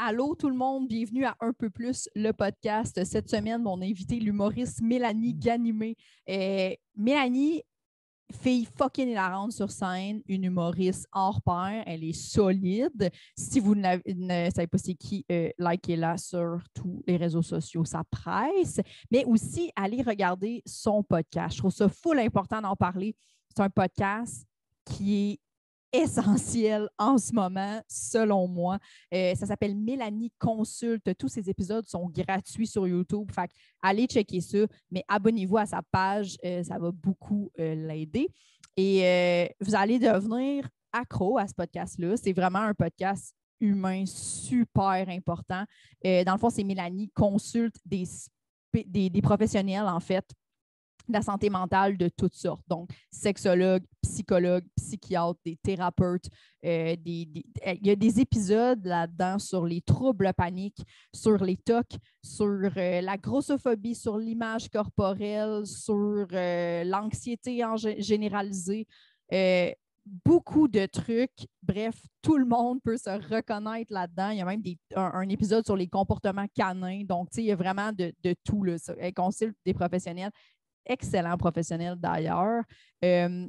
Allô tout le monde, bienvenue à Un peu plus, le podcast. Cette semaine, on a invité l'humoriste Mélanie Ghanimé. Mélanie, fille fucking hilarante sur scène, une humoriste hors pair, elle est solide. Si vous ne savez pas c'est qui, likez-la sur tous les réseaux sociaux, ça presse. Mais aussi, allez regarder son podcast. Je trouve ça full important d'en parler. C'est un podcast qui est essentiel en ce moment, selon moi. Ça s'appelle Mélanie Consulte. Tous ces épisodes sont gratuits sur YouTube. Fait que allez checker ça, mais abonnez-vous à sa page. Ça va beaucoup l'aider. Et vous allez devenir accro à ce podcast-là. C'est vraiment un podcast humain super important. Dans le fond, c'est Mélanie Consulte des professionnels, en fait, de la santé mentale de toutes sortes. Donc, sexologues, psychologues, psychiatres, des thérapeutes. Il y a des épisodes là-dedans sur les troubles paniques, sur les TOC, sur la grossophobie, sur l'image corporelle, sur l'anxiété généralisée. Beaucoup de trucs. Bref, tout le monde peut se reconnaître là-dedans. Il y a même un épisode sur les comportements canins. Donc, tu sais, il y a vraiment de tout. Elle consulte des professionnels. Excellent professionnel d'ailleurs.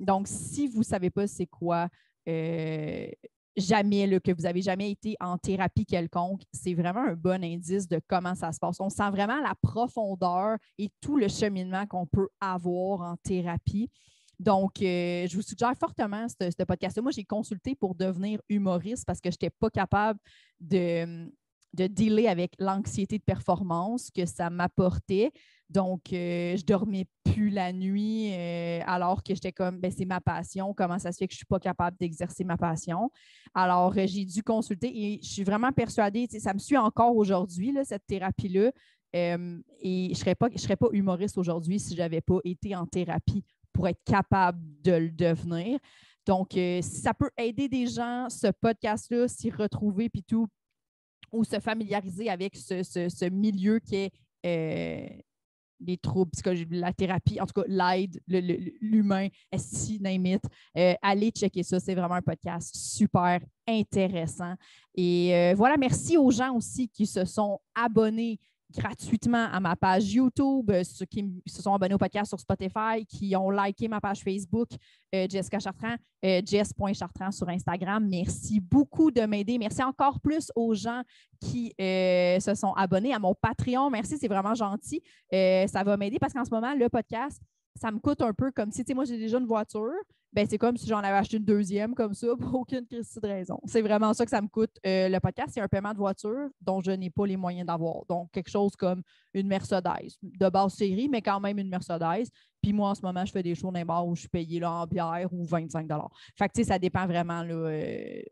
Donc, si vous ne savez pas c'est quoi, que vous n'avez jamais été en thérapie quelconque, c'est vraiment un bon indice de comment ça se passe. On sent vraiment la profondeur et tout le cheminement qu'on peut avoir en thérapie. Donc, je vous suggère fortement ce podcast-là. Moi, j'ai consulté pour devenir humoriste parce que je n'étais pas capable de dealer avec l'anxiété de performance que ça m'apportait. Donc, je dormais plus la nuit alors que j'étais comme, c'est ma passion. Comment ça se fait que je ne suis pas capable d'exercer ma passion? Alors, j'ai dû consulter et je suis vraiment persuadée, ça me suit encore aujourd'hui, là, cette thérapie-là. Et je serais pas humoriste aujourd'hui si je n'avais pas été en thérapie pour être capable de le devenir. Donc, si ça peut aider des gens, ce podcast-là, s'y retrouver puis tout, ou se familiariser avec ce milieu qui est les troubles psychologiques, la thérapie, en tout cas l'aide, l'humain, si limite. Allez checker ça, c'est vraiment un podcast super intéressant. Et voilà, merci aux gens aussi qui se sont abonnés gratuitement à ma page YouTube, ceux qui se sont abonnés au podcast sur Spotify, qui ont liké ma page Facebook, Jessica Chartrand, jess.chartrand sur Instagram. Merci beaucoup de m'aider. Merci encore plus aux gens qui se sont abonnés à mon Patreon. Merci, c'est vraiment gentil. Ça va m'aider parce qu'en ce moment, le podcast, ça me coûte un peu comme si, moi, j'ai déjà une voiture. C'est comme si j'en avais acheté une deuxième comme ça pour aucune crise de raison. C'est vraiment ça que ça me coûte. Le podcast, c'est un paiement de voiture dont je n'ai pas les moyens d'avoir. Donc, quelque chose comme une Mercedes. De base série, mais quand même une Mercedes. Puis moi, en ce moment, je fais des shows dans les bars où je suis payée en bière ou 25 $. Fait que, ça dépend vraiment. Là,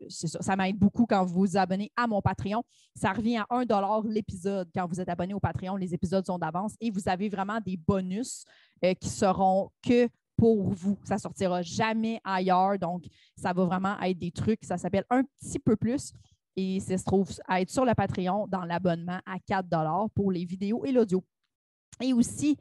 c'est ça. Ça m'aide beaucoup quand vous vous abonnez à mon Patreon. Ça revient à 1 $ l'épisode. Quand vous êtes abonné au Patreon, les épisodes sont d'avance et vous avez vraiment des bonus qui seront que pour vous. Ça ne sortira jamais ailleurs. Donc, ça va vraiment être des trucs. Ça s'appelle Un petit peu plus. Et ça se trouve à être sur le Patreon dans l'abonnement à 4 $ pour les vidéos et l'audio. Et aussi,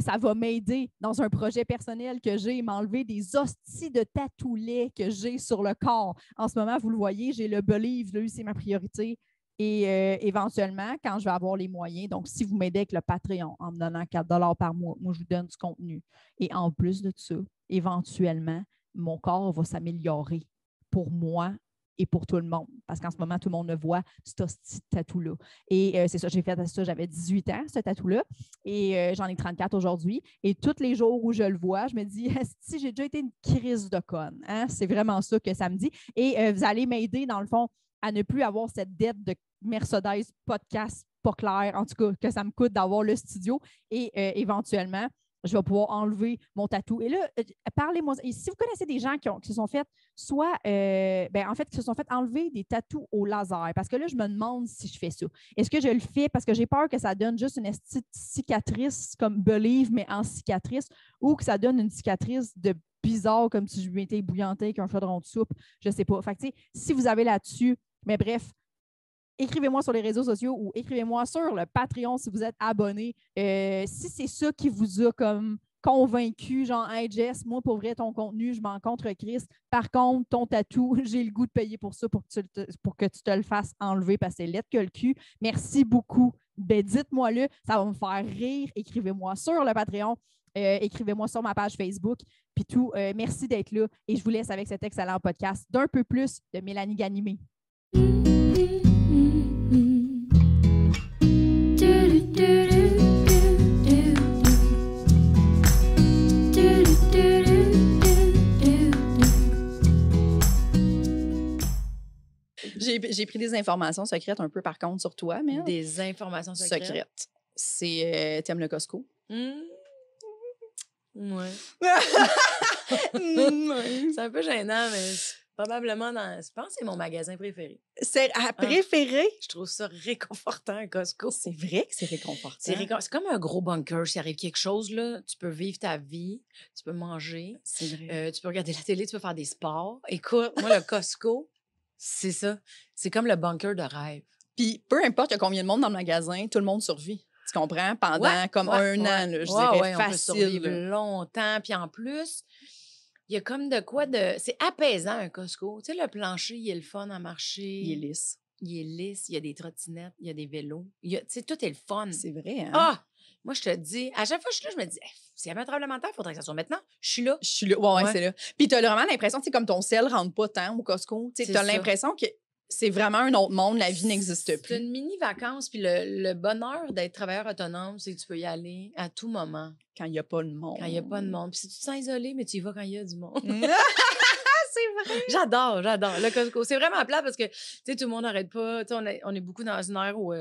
ça va m'aider dans un projet personnel que j'ai, m'enlever des hosties de tatoulet que j'ai sur le corps. En ce moment, vous le voyez, j'ai le Believe. Là, c'est ma priorité. Et éventuellement, quand je vais avoir les moyens, donc si vous m'aidez avec le Patreon en me donnant 4 $ par mois, moi, je vous donne du contenu. Et en plus de ça, éventuellement, mon corps va s'améliorer pour moi et pour tout le monde. Parce qu'en ce moment, tout le monde le voit, c'est ce tatou-là. Et c'est ça, j'ai fait ça, j'avais 18 ans, ce tatou-là. Et j'en ai 34 aujourd'hui. Et tous les jours où je le vois, je me dis, si j'ai déjà été une crise de conne. Hein? C'est vraiment ça que ça me dit. Et vous allez m'aider, dans le fond, à ne plus avoir cette dette de Mercedes, podcast, pas clair, en tout cas, que ça me coûte d'avoir le studio et éventuellement, je vais pouvoir enlever mon tatou. Et là, parlez-moi. Et si vous connaissez des gens qui se sont fait soit, en fait, qui se sont fait enlever des tatous au laser, parce que là, je me demande si je fais ça. Est-ce que je le fais parce que j'ai peur que ça donne juste une petite cicatrice comme Believe, mais en cicatrice, ou que ça donne une cicatrice de bizarre comme si je m'étais bouillantée avec un chaudron de soupe, je sais pas. Fait que, si vous avez là-dessus, mais bref, écrivez-moi sur les réseaux sociaux ou écrivez-moi sur le Patreon si vous êtes abonné. Si c'est ça qui vous a comme convaincu, genre, hey Jess, moi pour vrai, ton contenu, je m'en contre-crisse. Par contre, ton tatou, j'ai le goût de payer pour ça pour que tu te le fasses enlever parce que c'est laid que le cul. Merci beaucoup. Ben, dites-moi-le, ça va me faire rire. Écrivez-moi sur le Patreon, écrivez-moi sur ma page Facebook, puis tout. Merci d'être là et je vous laisse avec cet excellent podcast d'un peu plus de Mélanie Ghanimé. J'ai pris des informations secrètes un peu, par contre, sur toi, mais... Des informations secrètes. C'est... t'aimes le Costco? Mmh. Ouais. C'est un peu gênant, mais probablement dans... Je pense que c'est mon magasin préféré. C'est à préférer? Hein? Je trouve ça réconfortant, un Costco. C'est vrai que c'est réconfortant. C'est comme un gros bunker. S'il arrive quelque chose, là, tu peux vivre ta vie, tu peux manger, c'est vrai. Tu peux regarder la télé, tu peux faire des sports. Écoute, moi, le Costco... C'est ça. C'est comme le bunker de rêve. Puis, peu importe combien de monde dans le magasin, tout le monde survit. Tu comprends? Pendant un an, là, je dirais, facile. On peut survivre longtemps. Puis en plus, il y a comme de quoi de... C'est apaisant, un Costco. Tu sais, le plancher, il est le fun à marcher. Il est lisse. Il est lisse. Il y a des trottinettes. Il y a des vélos. Tu sais, tout est le fun. C'est vrai, hein? Ah! Moi, je te dis, à chaque fois que je suis là, je me dis, hey, s'il y avait un tremblement de terre, il faudrait que ça soit maintenant. Je suis là. Ouais, c'est là. Puis, tu as vraiment l'impression, tu sais, comme ton sel ne rentre pas tant au Costco. Tu as l'impression que c'est vraiment un autre monde, la vie n'existe plus. C'est une mini-vacance. Puis, le bonheur d'être travailleur autonome, c'est que tu peux y aller à tout moment. Quand il n'y a pas de monde. Quand il n'y a pas de monde. Puis, si tu te sens isolé, mais tu y vas quand il y a du monde. C'est vrai. J'adore le Costco. C'est vraiment plat parce que, tu sais, tout le monde n'arrête pas. Tu sais, on est beaucoup dans une ère où.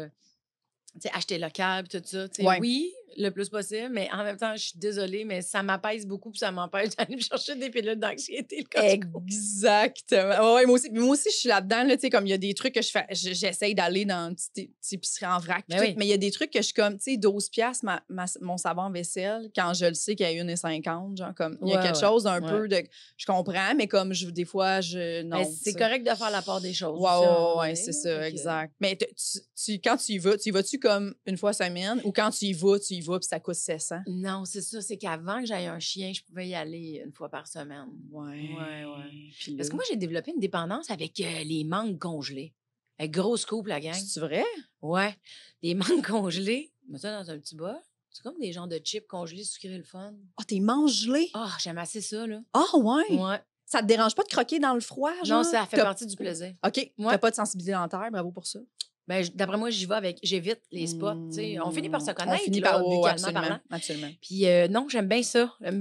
T'sais, acheter local, tout ça. Ouais. Oui, le plus possible, mais en même temps, je suis désolée, mais ça m'apaise beaucoup puis ça m'empêche d'aller me chercher des pilules d'anxiété. Exactement. Ouais, moi aussi, je suis là-dedans. Là, comme il y a des trucs que je fais, j'essaye d'aller dans une petite épicerie en vrac. Mais il y a des trucs que je suis comme, tu sais, 12$ mon savon vaisselle quand je le sais qu'il y a 1,50$. Genre, comme, il y a quelque chose un peu de. Je comprends, mais comme des fois, je. Non. C'est correct de faire la part des choses. Ouais, c'est ça, exact. Mais quand tu y vas-tu comme une fois semaine ou quand tu y vas puis ça coûte 700? Non, c'est ça. C'est qu'avant que j'aille un chien, je pouvais y aller une fois par semaine. Ouais. Parce que moi, j'ai développé une dépendance avec les mangues congelées. Avec grosse coupe, la gang. C'est vrai? Ouais. Des mangues congelées. Mets ça dans un petit bol. C'est comme des genres de chips congelés, sucrés, le fun. Ah, t'es mangelé? Ah, j'aime assez ça, là. Ah, ouais? Ça te dérange pas de croquer dans le froid, genre? Non, ça fait partie du plaisir. OK. Ouais. T'as pas de sensibilité dentaire, bravo pour ça. Ben, d'après moi, j'évite les spots. T'sais. On finit par se connaître. On finit par absolument. Puis non, j'aime bien ça. Fait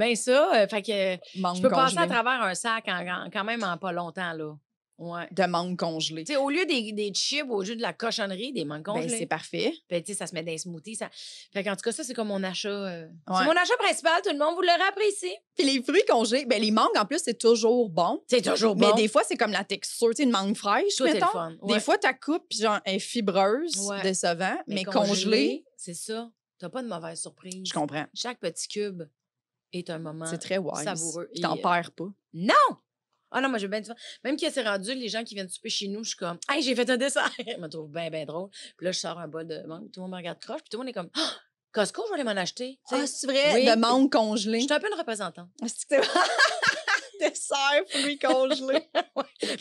que je peux passer à travers un sac quand même en pas longtemps, là. Ouais. De mangue congelée. T'sais, au lieu des chips, au lieu de la cochonnerie, des mangues congelées. Ben, c'est parfait. Ben, t'sais, ça se met dans les smoothies. Ça... Fait qu'en tout cas, ça, c'est comme mon achat. C'est mon achat principal. Tout le monde, vous l'aurez apprécié. Puis les fruits congelés, ben, les mangues, en plus, c'est toujours bon. C'est toujours bon. Mais des fois, c'est comme la texture. T'sais, une mangue fraîche, mettons. C'est le fun. Ouais. Des fois, ta coupe, genre, est fibreuse, décevant, mais congelée. C'est ça. T'as pas de mauvaise surprise. Je comprends. Chaque petit cube est un moment savoureux. Tu t'en perds pas. Non! Ah non, moi, j'ai bien du fun. Même que c'est rendu, les gens qui viennent souper chez nous, je suis comme, hey, j'ai fait un dessert. Ils me trouvent bien, bien drôle. Puis là, je sors un bol de mangue. Tout le monde me regarde croche. Puis tout le monde est comme, oh, Costco, je vais aller m'en acheter. Ah, c'est vrai, de mangue congelée. Je suis un peu une représentante. C'est vrai. Dessert, fruits congelés.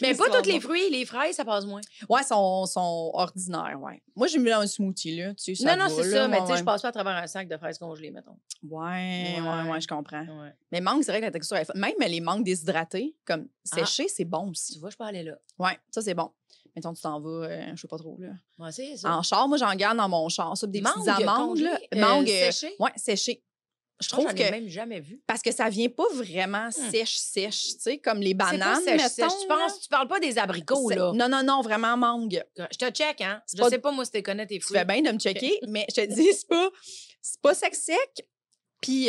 Mais pas tous les fruits, les fraises, ça passe moins. Ouais, sont ordinaires, ouais. Moi, j'ai mis dans un smoothie, là. Tu sais, ça non, c'est ça, mais tu sais, je passe pas à travers un sac de fraises congelées, mettons. Ouais, je comprends. Ouais. Mais mangue, c'est vrai que la texture est... Même les mangues déshydratées, comme séchées, c'est bon aussi. Tu vois, je peux aller là. Ouais, ça, c'est bon. Mettons, tu t'en vas, je sais pas trop, là. Ouais, c'est ça. En char, moi, j'en garde dans mon char. Ça, des petites amandes, là. Mangue séchée. Ouais, séchée. Je trouve que. J'en ai même jamais vu. Parce que ça vient pas vraiment sèche, tu sais, comme les bananes. C'est pas sèche. Tu parles pas des abricots, là. Non, vraiment mangue. Je te check, hein. Je sais pas, moi, si tu connais tes fruits. Tu fais bien de me checker, mais je te dis, c'est pas sec. Puis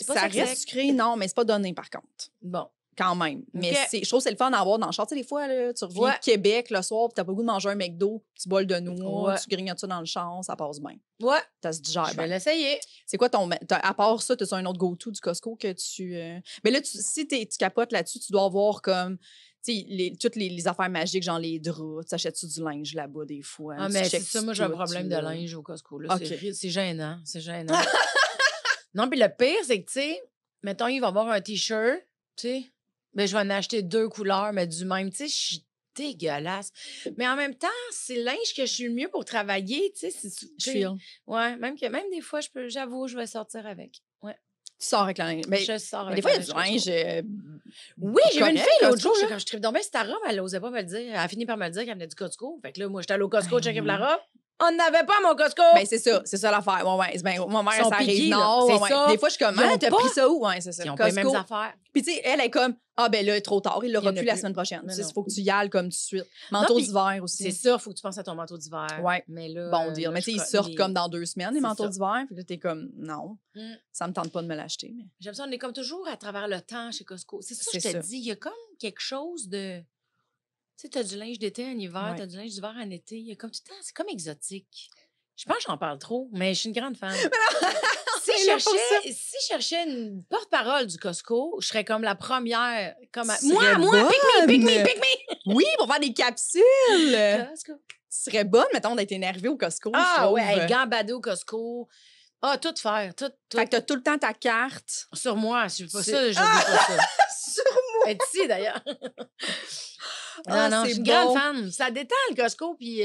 ça reste sucré, non, mais c'est pas donné, par contre. Bon. Quand même. Mais je trouve que c'est le fun d'en avoir dans le char. Tu sais, des fois, là, tu reviens de Québec le soir, puis t'as pas le goût de manger un McDo, tu bois de noix, tu grignotes ça dans le char, ça passe bien. Ouais. Ça se digère bien. Je vais l'essayer. C'est quoi ton. À part ça, t'as un autre go-to du Costco que tu. Mais là, si tu capotes là-dessus, tu dois avoir comme. Tu sais, toutes les affaires magiques, genre les draps, t'achètes-tu du linge là-bas des fois? Ah, mais c'est ça, moi, j'ai un problème de linge au Costco. Là. Okay. C'est gênant. Non, puis le pire, c'est que, tu sais, mettons, il va avoir un T-shirt, tu sais, mais je vais en acheter 2 couleurs, mais du même, tu sais, je suis dégueulasse. Mais en même temps, c'est le linge que je suis le mieux pour travailler, tu sais. Je suis... Ouais, même des fois, j'avoue, je vais sortir avec. Ouais. Tu sors avec le linge. Mais je sors avec. Des fois, il y a du linge. Oui, j'ai vu une fille l'autre jour, quand je tripe tombée, c'était à Rome, elle n'osait pas me le dire. Elle a fini par me le dire qu'elle venait du Costco. Fait que là, moi, j'étais allée au Costco, checker pour la robe. On n'avait pas mon Costco. Ben, c'est ça l'affaire. Bon, ouais, ben, mon mère, ça arrive. Non, c'est ça. Des fois, je suis comme, ah, t'as pris ça où? Ouais, c'est ça. Ils ont pas les mêmes affaires. Puis, tu sais, elle est comme, ah, ben là, trop tard, il l'aura plus la semaine prochaine. Il faut que tu y ailles comme tout de suite. Manteau d'hiver aussi. C'est ça, faut que tu penses à ton manteau d'hiver. Ouais. Mais là. Bon deal. Mais tu sais, ils sortent comme dans 2 semaines, les manteaux d'hiver. Puis là, t'es comme, non, ça me tente pas de me l'acheter. J'aime ça, on est comme toujours à travers le temps chez Costco. C'est ça, je te dis, il y a comme quelque chose de. Tu sais, t'as du linge d'été en hiver, ouais. T'as du linge d'hiver en été. Il y a comme tout le temps, c'est comme exotique. Je pense que j'en parle trop, mais je suis une grande fan. Si je cherchais une porte-parole du Costco, je serais comme la première. Comme à... Moi, pick me! Oui, pour faire des capsules! Costco. Ce serait bonne, mettons, d'être énervée au Costco. Ah ouais, hey, gambader au Costco. Ah, tout faire. Tout. Fait que t'as tout le temps ta carte. Sur moi, je ne sais pas ça, je dis pas ça. Sur moi! Et ici, d'ailleurs. Non, je suis une grande fan. Ça détend le Costco. Puis, tu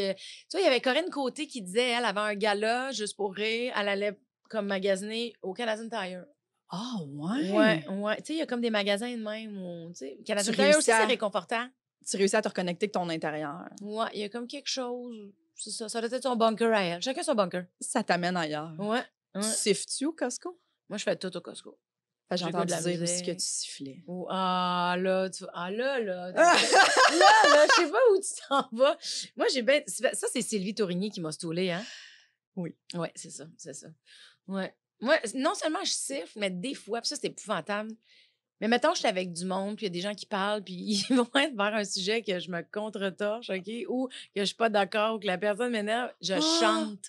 vois, il y avait Corinne Côté qui disait, elle avait un gala juste pour rire. Elle allait comme magasiner au Canadian Tire. Ah, oh, ouais? Ouais. Tu sais, il y a comme des magasins de même. Où, Canadian Tire aussi, c'est réconfortant. Tu réussis à te reconnecter avec ton intérieur. Ouais, il y a comme quelque chose. C'est ça. Ça doit être son bunker à elle. Chacun son bunker. Ça t'amène ailleurs. Ouais. Tu siffles-tu au Costco? Moi, je fais tout au Costco. J'ai entendu dire aussi que tu sifflais. Oh, là, je sais pas où tu t'en vas. Moi, j'ai bien... Ça, c'est Sylvie Tourigny qui m'a stoulé, hein? Oui. Oui, c'est ça. Ouais. Moi, non seulement je siffle, mais des fois, puis ça, c'est épouvantable. Mais mettons, je suis avec du monde, puis il y a des gens qui parlent, puis ils vont être vers un sujet que je me contre-torche, OK? Ou que je suis pas d'accord, ou que la personne m'énerve, je chante.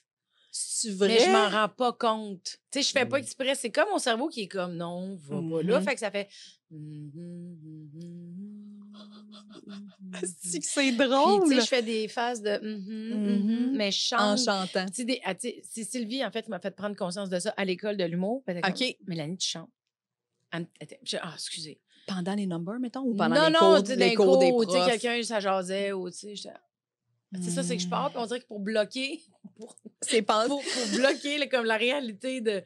C'est vrai? Mais je m'en rends pas compte. Tu sais, je fais pas exprès. C'est comme mon cerveau qui est comme, non, va pas là. Fait que ça fait... C'est drôle. Tu sais, je fais des phases de... mais je chante. En chantant. Tu sais, c'est Sylvie, en fait, m'a fait prendre conscience de ça à l'école de l'humour. OK. Mélanie, tu chantes. Ah, excusez. Pendant les numbers, mettons, ou pendant les cours des profs? Non, quelqu'un, ça jasait, ou tu sais... C'est ça, c'est que je pars, puis on dirait que pour bloquer... Pour bloquer comme la réalité de...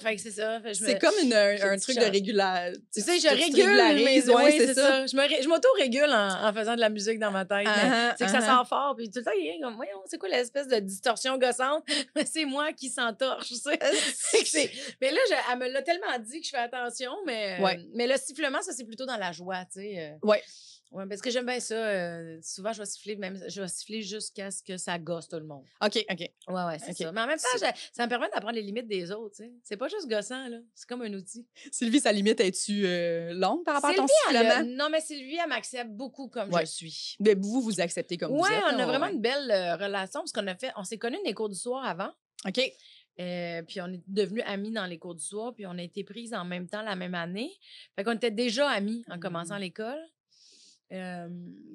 Fait que c'est ça. C'est comme un truc de régulation. Tu sais, je régule mes doigts, c'est ça. Je m'auto-régule en faisant de la musique dans ma tête. C'est que ça sort fort, puis tout le temps, il y a comme, voyons, c'est quoi l'espèce de distorsion gossante? C'est moi qui s'entorche, tu sais. Mais là, elle me l'a tellement dit que je fais attention, mais le sifflement, ça, c'est plutôt dans la joie, tu sais. Oui. Oui, parce que j'aime bien ça. Souvent, je vais siffler, jusqu'à ce que ça gosse tout le monde. OK. Ouais, c'est ça. Mais en même temps, ça me permet d'apprendre les limites des autres. Tu sais. C'est pas juste gossant, là. C'est comme un outil. Sylvie, sa limite, es-tu longue par rapport à ton sifflement? Non, mais Sylvie, elle m'accepte beaucoup comme je suis. Mais vous acceptez comme vous êtes. Oui, on a vraiment une belle relation parce qu'on s'est connus dans les cours du soir avant. OK. Puis on est devenus amis dans les cours du soir, puis on a été prises en même temps la même année. Fait qu'on était déjà amis en commençant l'école.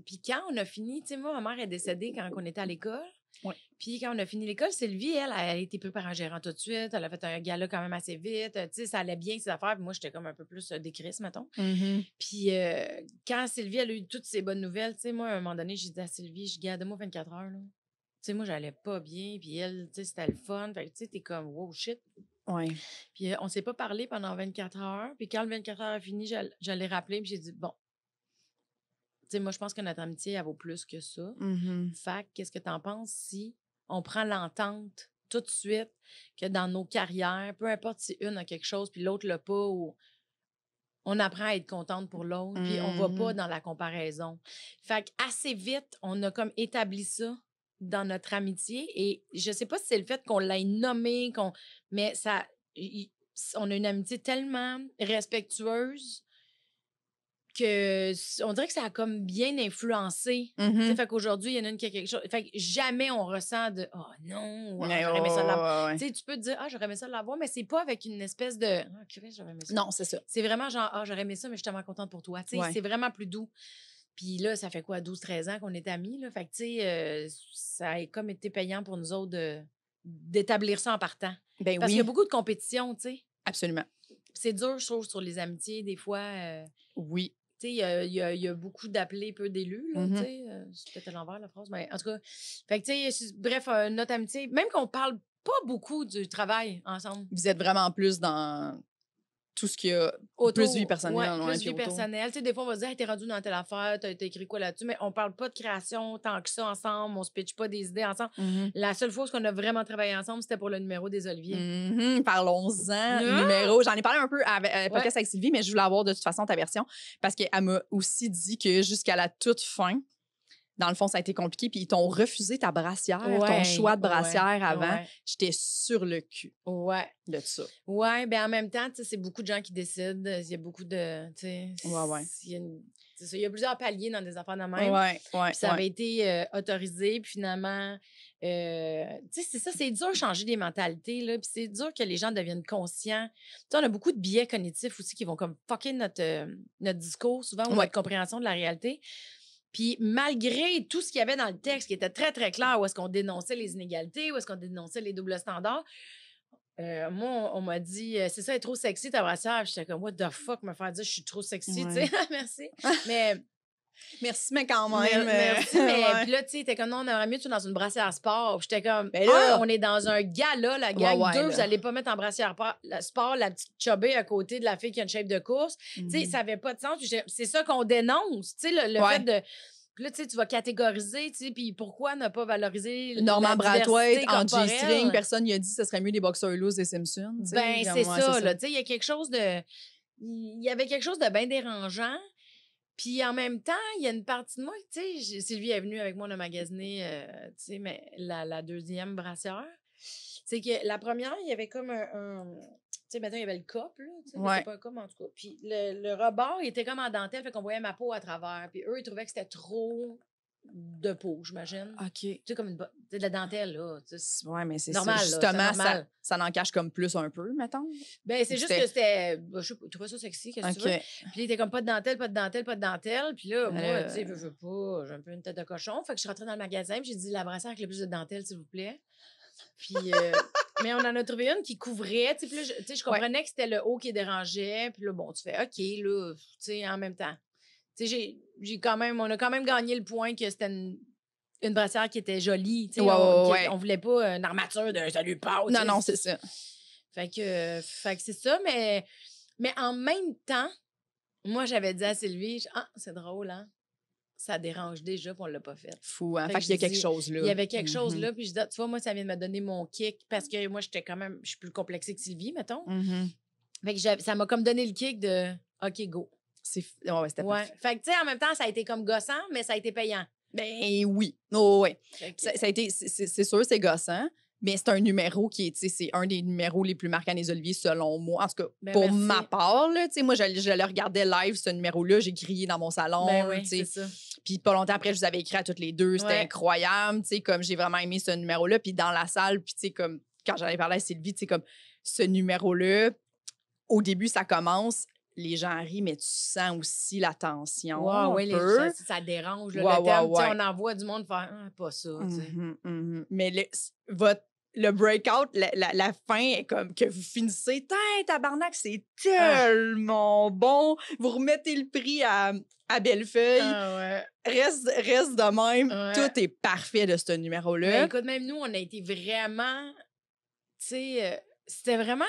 Puis quand on a fini, tu sais, moi, ma mère est décédée quand on était à l'école. Oui. Puis quand on a fini l'école, Sylvie, elle a été prise par un gérant tout de suite. Elle a fait un gala quand même assez vite. Tu sais, ça allait bien, ses affaires. Puis moi, j'étais comme un peu plus décrisse, mettons. Puis quand Sylvie, elle a eu toutes ces bonnes nouvelles, tu sais, moi, à un moment donné, j'ai dit à Sylvie, je garde moi 24 heures, là. Tu sais, moi, j'allais pas bien. Puis elle, tu sais, c'était le fun. Fait que, tu sais, t'es comme, wow, shit. Oui. Puis on s'est pas parlé pendant 24 heures. Puis quand le 24 heures a fini, je l'ai rappelé. Puis j'ai dit, bon. T'sais, moi, je pense que notre amitié, elle vaut plus que ça. Fait qu'est-ce que t'en penses si on prend l'entente tout de suite que dans nos carrières, peu importe si une a quelque chose puis l'autre l'a pas, ou on apprend à être contente pour l'autre puis on va pas dans la comparaison. Fait qu'assez vite, on a comme établi ça dans notre amitié et je sais pas si c'est le fait qu'on l'ait nommé, mais ça, on a une amitié tellement respectueuse que on dirait que ça a comme bien influencé. Fait qu'aujourd'hui, il y en a une qui a quelque chose. Fait que jamais on ressent de « Ah non, j'aurais aimé ça de l'avoir. » Tu peux te dire « Ah, j'aurais aimé ça de l'avoir », mais c'est pas avec une espèce de « Ah, Chris, j'aurais aimé ça. » Non, c'est ça. C'est vraiment genre « Ah, j'aurais aimé ça, mais je suis tellement contente pour toi. » C'est vraiment plus doux. Puis là, ça fait quoi, 12-13 ans qu'on est amis, là? Fait que ça a comme été payant pour nous autres d'établir ça en partant. Ben parce qu'il y a beaucoup de compétition, tu sais. Absolument. C'est dur, je trouve, sur les amitiés, des fois. Oui. Tu sais, il y a beaucoup d'appelés, peu d'élus, là, tu sais. C'est peut-être à l'envers, la phrase, mais en tout cas... Fait que, tu sais, bref, notre amitié, même qu'on parle pas beaucoup du travail ensemble. Vous êtes vraiment plus dans... tout ce qu'il y a, plus vie personnelle. Ouais, plus vie personnelle. Des fois, on va se dire, hey, t'es rendu dans telle affaire, t'as écrit quoi là-dessus, mais on parle pas de création tant que ça ensemble, on se pitche pas des idées ensemble. Mm-hmm. La seule fois qu'on a vraiment travaillé ensemble, c'était pour le numéro des Olivier. Mm-hmm. Parlons-en. Yeah. Numéro. J'en ai parlé un peu à podcast avec Sylvie, mais je voulais avoir de toute façon ta version parce qu'elle m'a aussi dit que jusqu'à la toute fin, dans le fond, ça a été compliqué. Puis ils t'ont refusé ta brassière, ton choix de brassière avant. Ouais. J'étais sur le cul de ça. Oui, bien en même temps, c'est beaucoup de gens qui décident. Il y a beaucoup de... Il y a plusieurs paliers dans des affaires de même. Puis ça avait été autorisé. Puis finalement, tu sais, c'est ça, c'est dur de changer des mentalités, là. Puis c'est dur que les gens deviennent conscients. Tu sais, on a beaucoup de biais cognitifs aussi qui vont comme fucker notre discours souvent ou notre compréhension de la réalité. Puis malgré tout ce qu'il y avait dans le texte qui était très, très clair, où est-ce qu'on dénonçait les inégalités, où est-ce qu'on dénonçait les doubles standards, moi, on m'a dit, c'est ça, elle est trop sexy, ta brassière. J'étais comme, what the fuck, me faire dire, je suis trop sexy, tu sais, merci. Mais quand même. Merci, mais puis là, tu sais, t'es comme, non, on aimerait mieux que tu sois dans une brassière sport. J'étais comme, on est dans un gala, la gang. Deux, vous allez pas mettre en brassière sport la petite chobée à côté de la fille qui a une shape de course. Mm-hmm. Tu sais, ça n'avait pas de sens. C'est ça qu'on dénonce, tu sais, le fait de... Puis là, tu sais, tu vas catégoriser, tu sais, puis pourquoi ne pas valoriser Normand Brathwaite, Angie String, personne n'y a dit que ce serait mieux des boxeurs loose des Simpsons. Ben, c'est ça, là. Tu sais, il y a quelque chose de... Il y avait quelque chose de bien dérangeant. Puis en même temps, il y a une partie de moi, tu sais, Sylvie est venue avec moi, on a magasiné, tu sais, mais la deuxième brassière. C'est que la première, il y avait comme un tu sais, maintenant, il y avait le couple, là, tu sais, mais c'est pas un couple, en tout cas. Puis le rebord, il était comme en dentelle, fait qu'on voyait ma peau à travers. Puis eux, ils trouvaient que c'était trop de peau, j'imagine. OK. Tu sais, comme de la dentelle, là. Oui, mais c'est normal, ça. Justement, là, normal. Ça en cache comme plus un peu, mettons. Ben c'est juste que c'était... Je trouvais ça sexy, qu'est-ce que tu veux. Puis il était comme pas de dentelle, pas de dentelle, pas de dentelle. Puis là, moi, tu sais, je veux pas, j'ai un peu une tête de cochon. Fait que je suis rentrée dans le magasin, puis j'ai dit, la brassière avec le plus de dentelle, s'il vous plaît. Puis, mais on en a trouvé une qui couvrait. Tu sais, je comprenais que c'était le haut qui dérangeait. Puis là, bon, tu fais OK, là, tu sais, en même temps. Tu sais, on a quand même gagné le point que c'était une brassière qui était jolie. Tu sais, on voulait pas une armature de salut pas. Non, non, c'est ça. Fait que c'est ça, mais en même temps, moi, j'avais dit à Sylvie, c'est drôle, hein? Ça dérange déjà, puis on ne l'a pas fait. Fou, hein? Fait qu'il y a quelque chose là. Il y avait quelque chose là, puis je dis, tu vois, moi, ça vient de me donner mon kick, parce que moi, j'étais quand même, je suis plus complexée que Sylvie, mettons. Mm-hmm. Fait que ça m'a comme donné le kick de, OK, go. C'était parfait. Fait que, tu sais, en même temps, ça a été comme gossant, mais ça a été payant. Ben oui. Oh, oui. Okay. Ça a été, c'est sûr, c'est gossant. Mais c'est un numéro qui est, tu sais, c'est un des numéros les plus marquants des Olivier, selon moi. En tout cas, ben, pour ma part, là, tu sais, moi, je le regardais live, ce numéro-là. J'ai crié dans mon salon, tu sais. Puis pas longtemps après, je vous avais écrit à toutes les deux. C'était incroyable, tu sais, comme j'ai vraiment aimé ce numéro-là. Puis dans la salle, puis tu sais, comme quand j'en ai parlé à Sylvie, tu sais, comme ce numéro-là, au début, ça commence... Les gens rient, mais tu sens aussi la tension. Ça dérange. Là, le terme, on envoie du monde faire pas ça. Mais le breakout, la fin est comme que vous finissez. Tabarnak, c'est tellement bon. Vous remettez le prix à Bellefeuille. Reste de même. Tout est parfait de ce numéro-là. Mais écoute, même nous, on a été vraiment. Tu sais, c'était vraiment.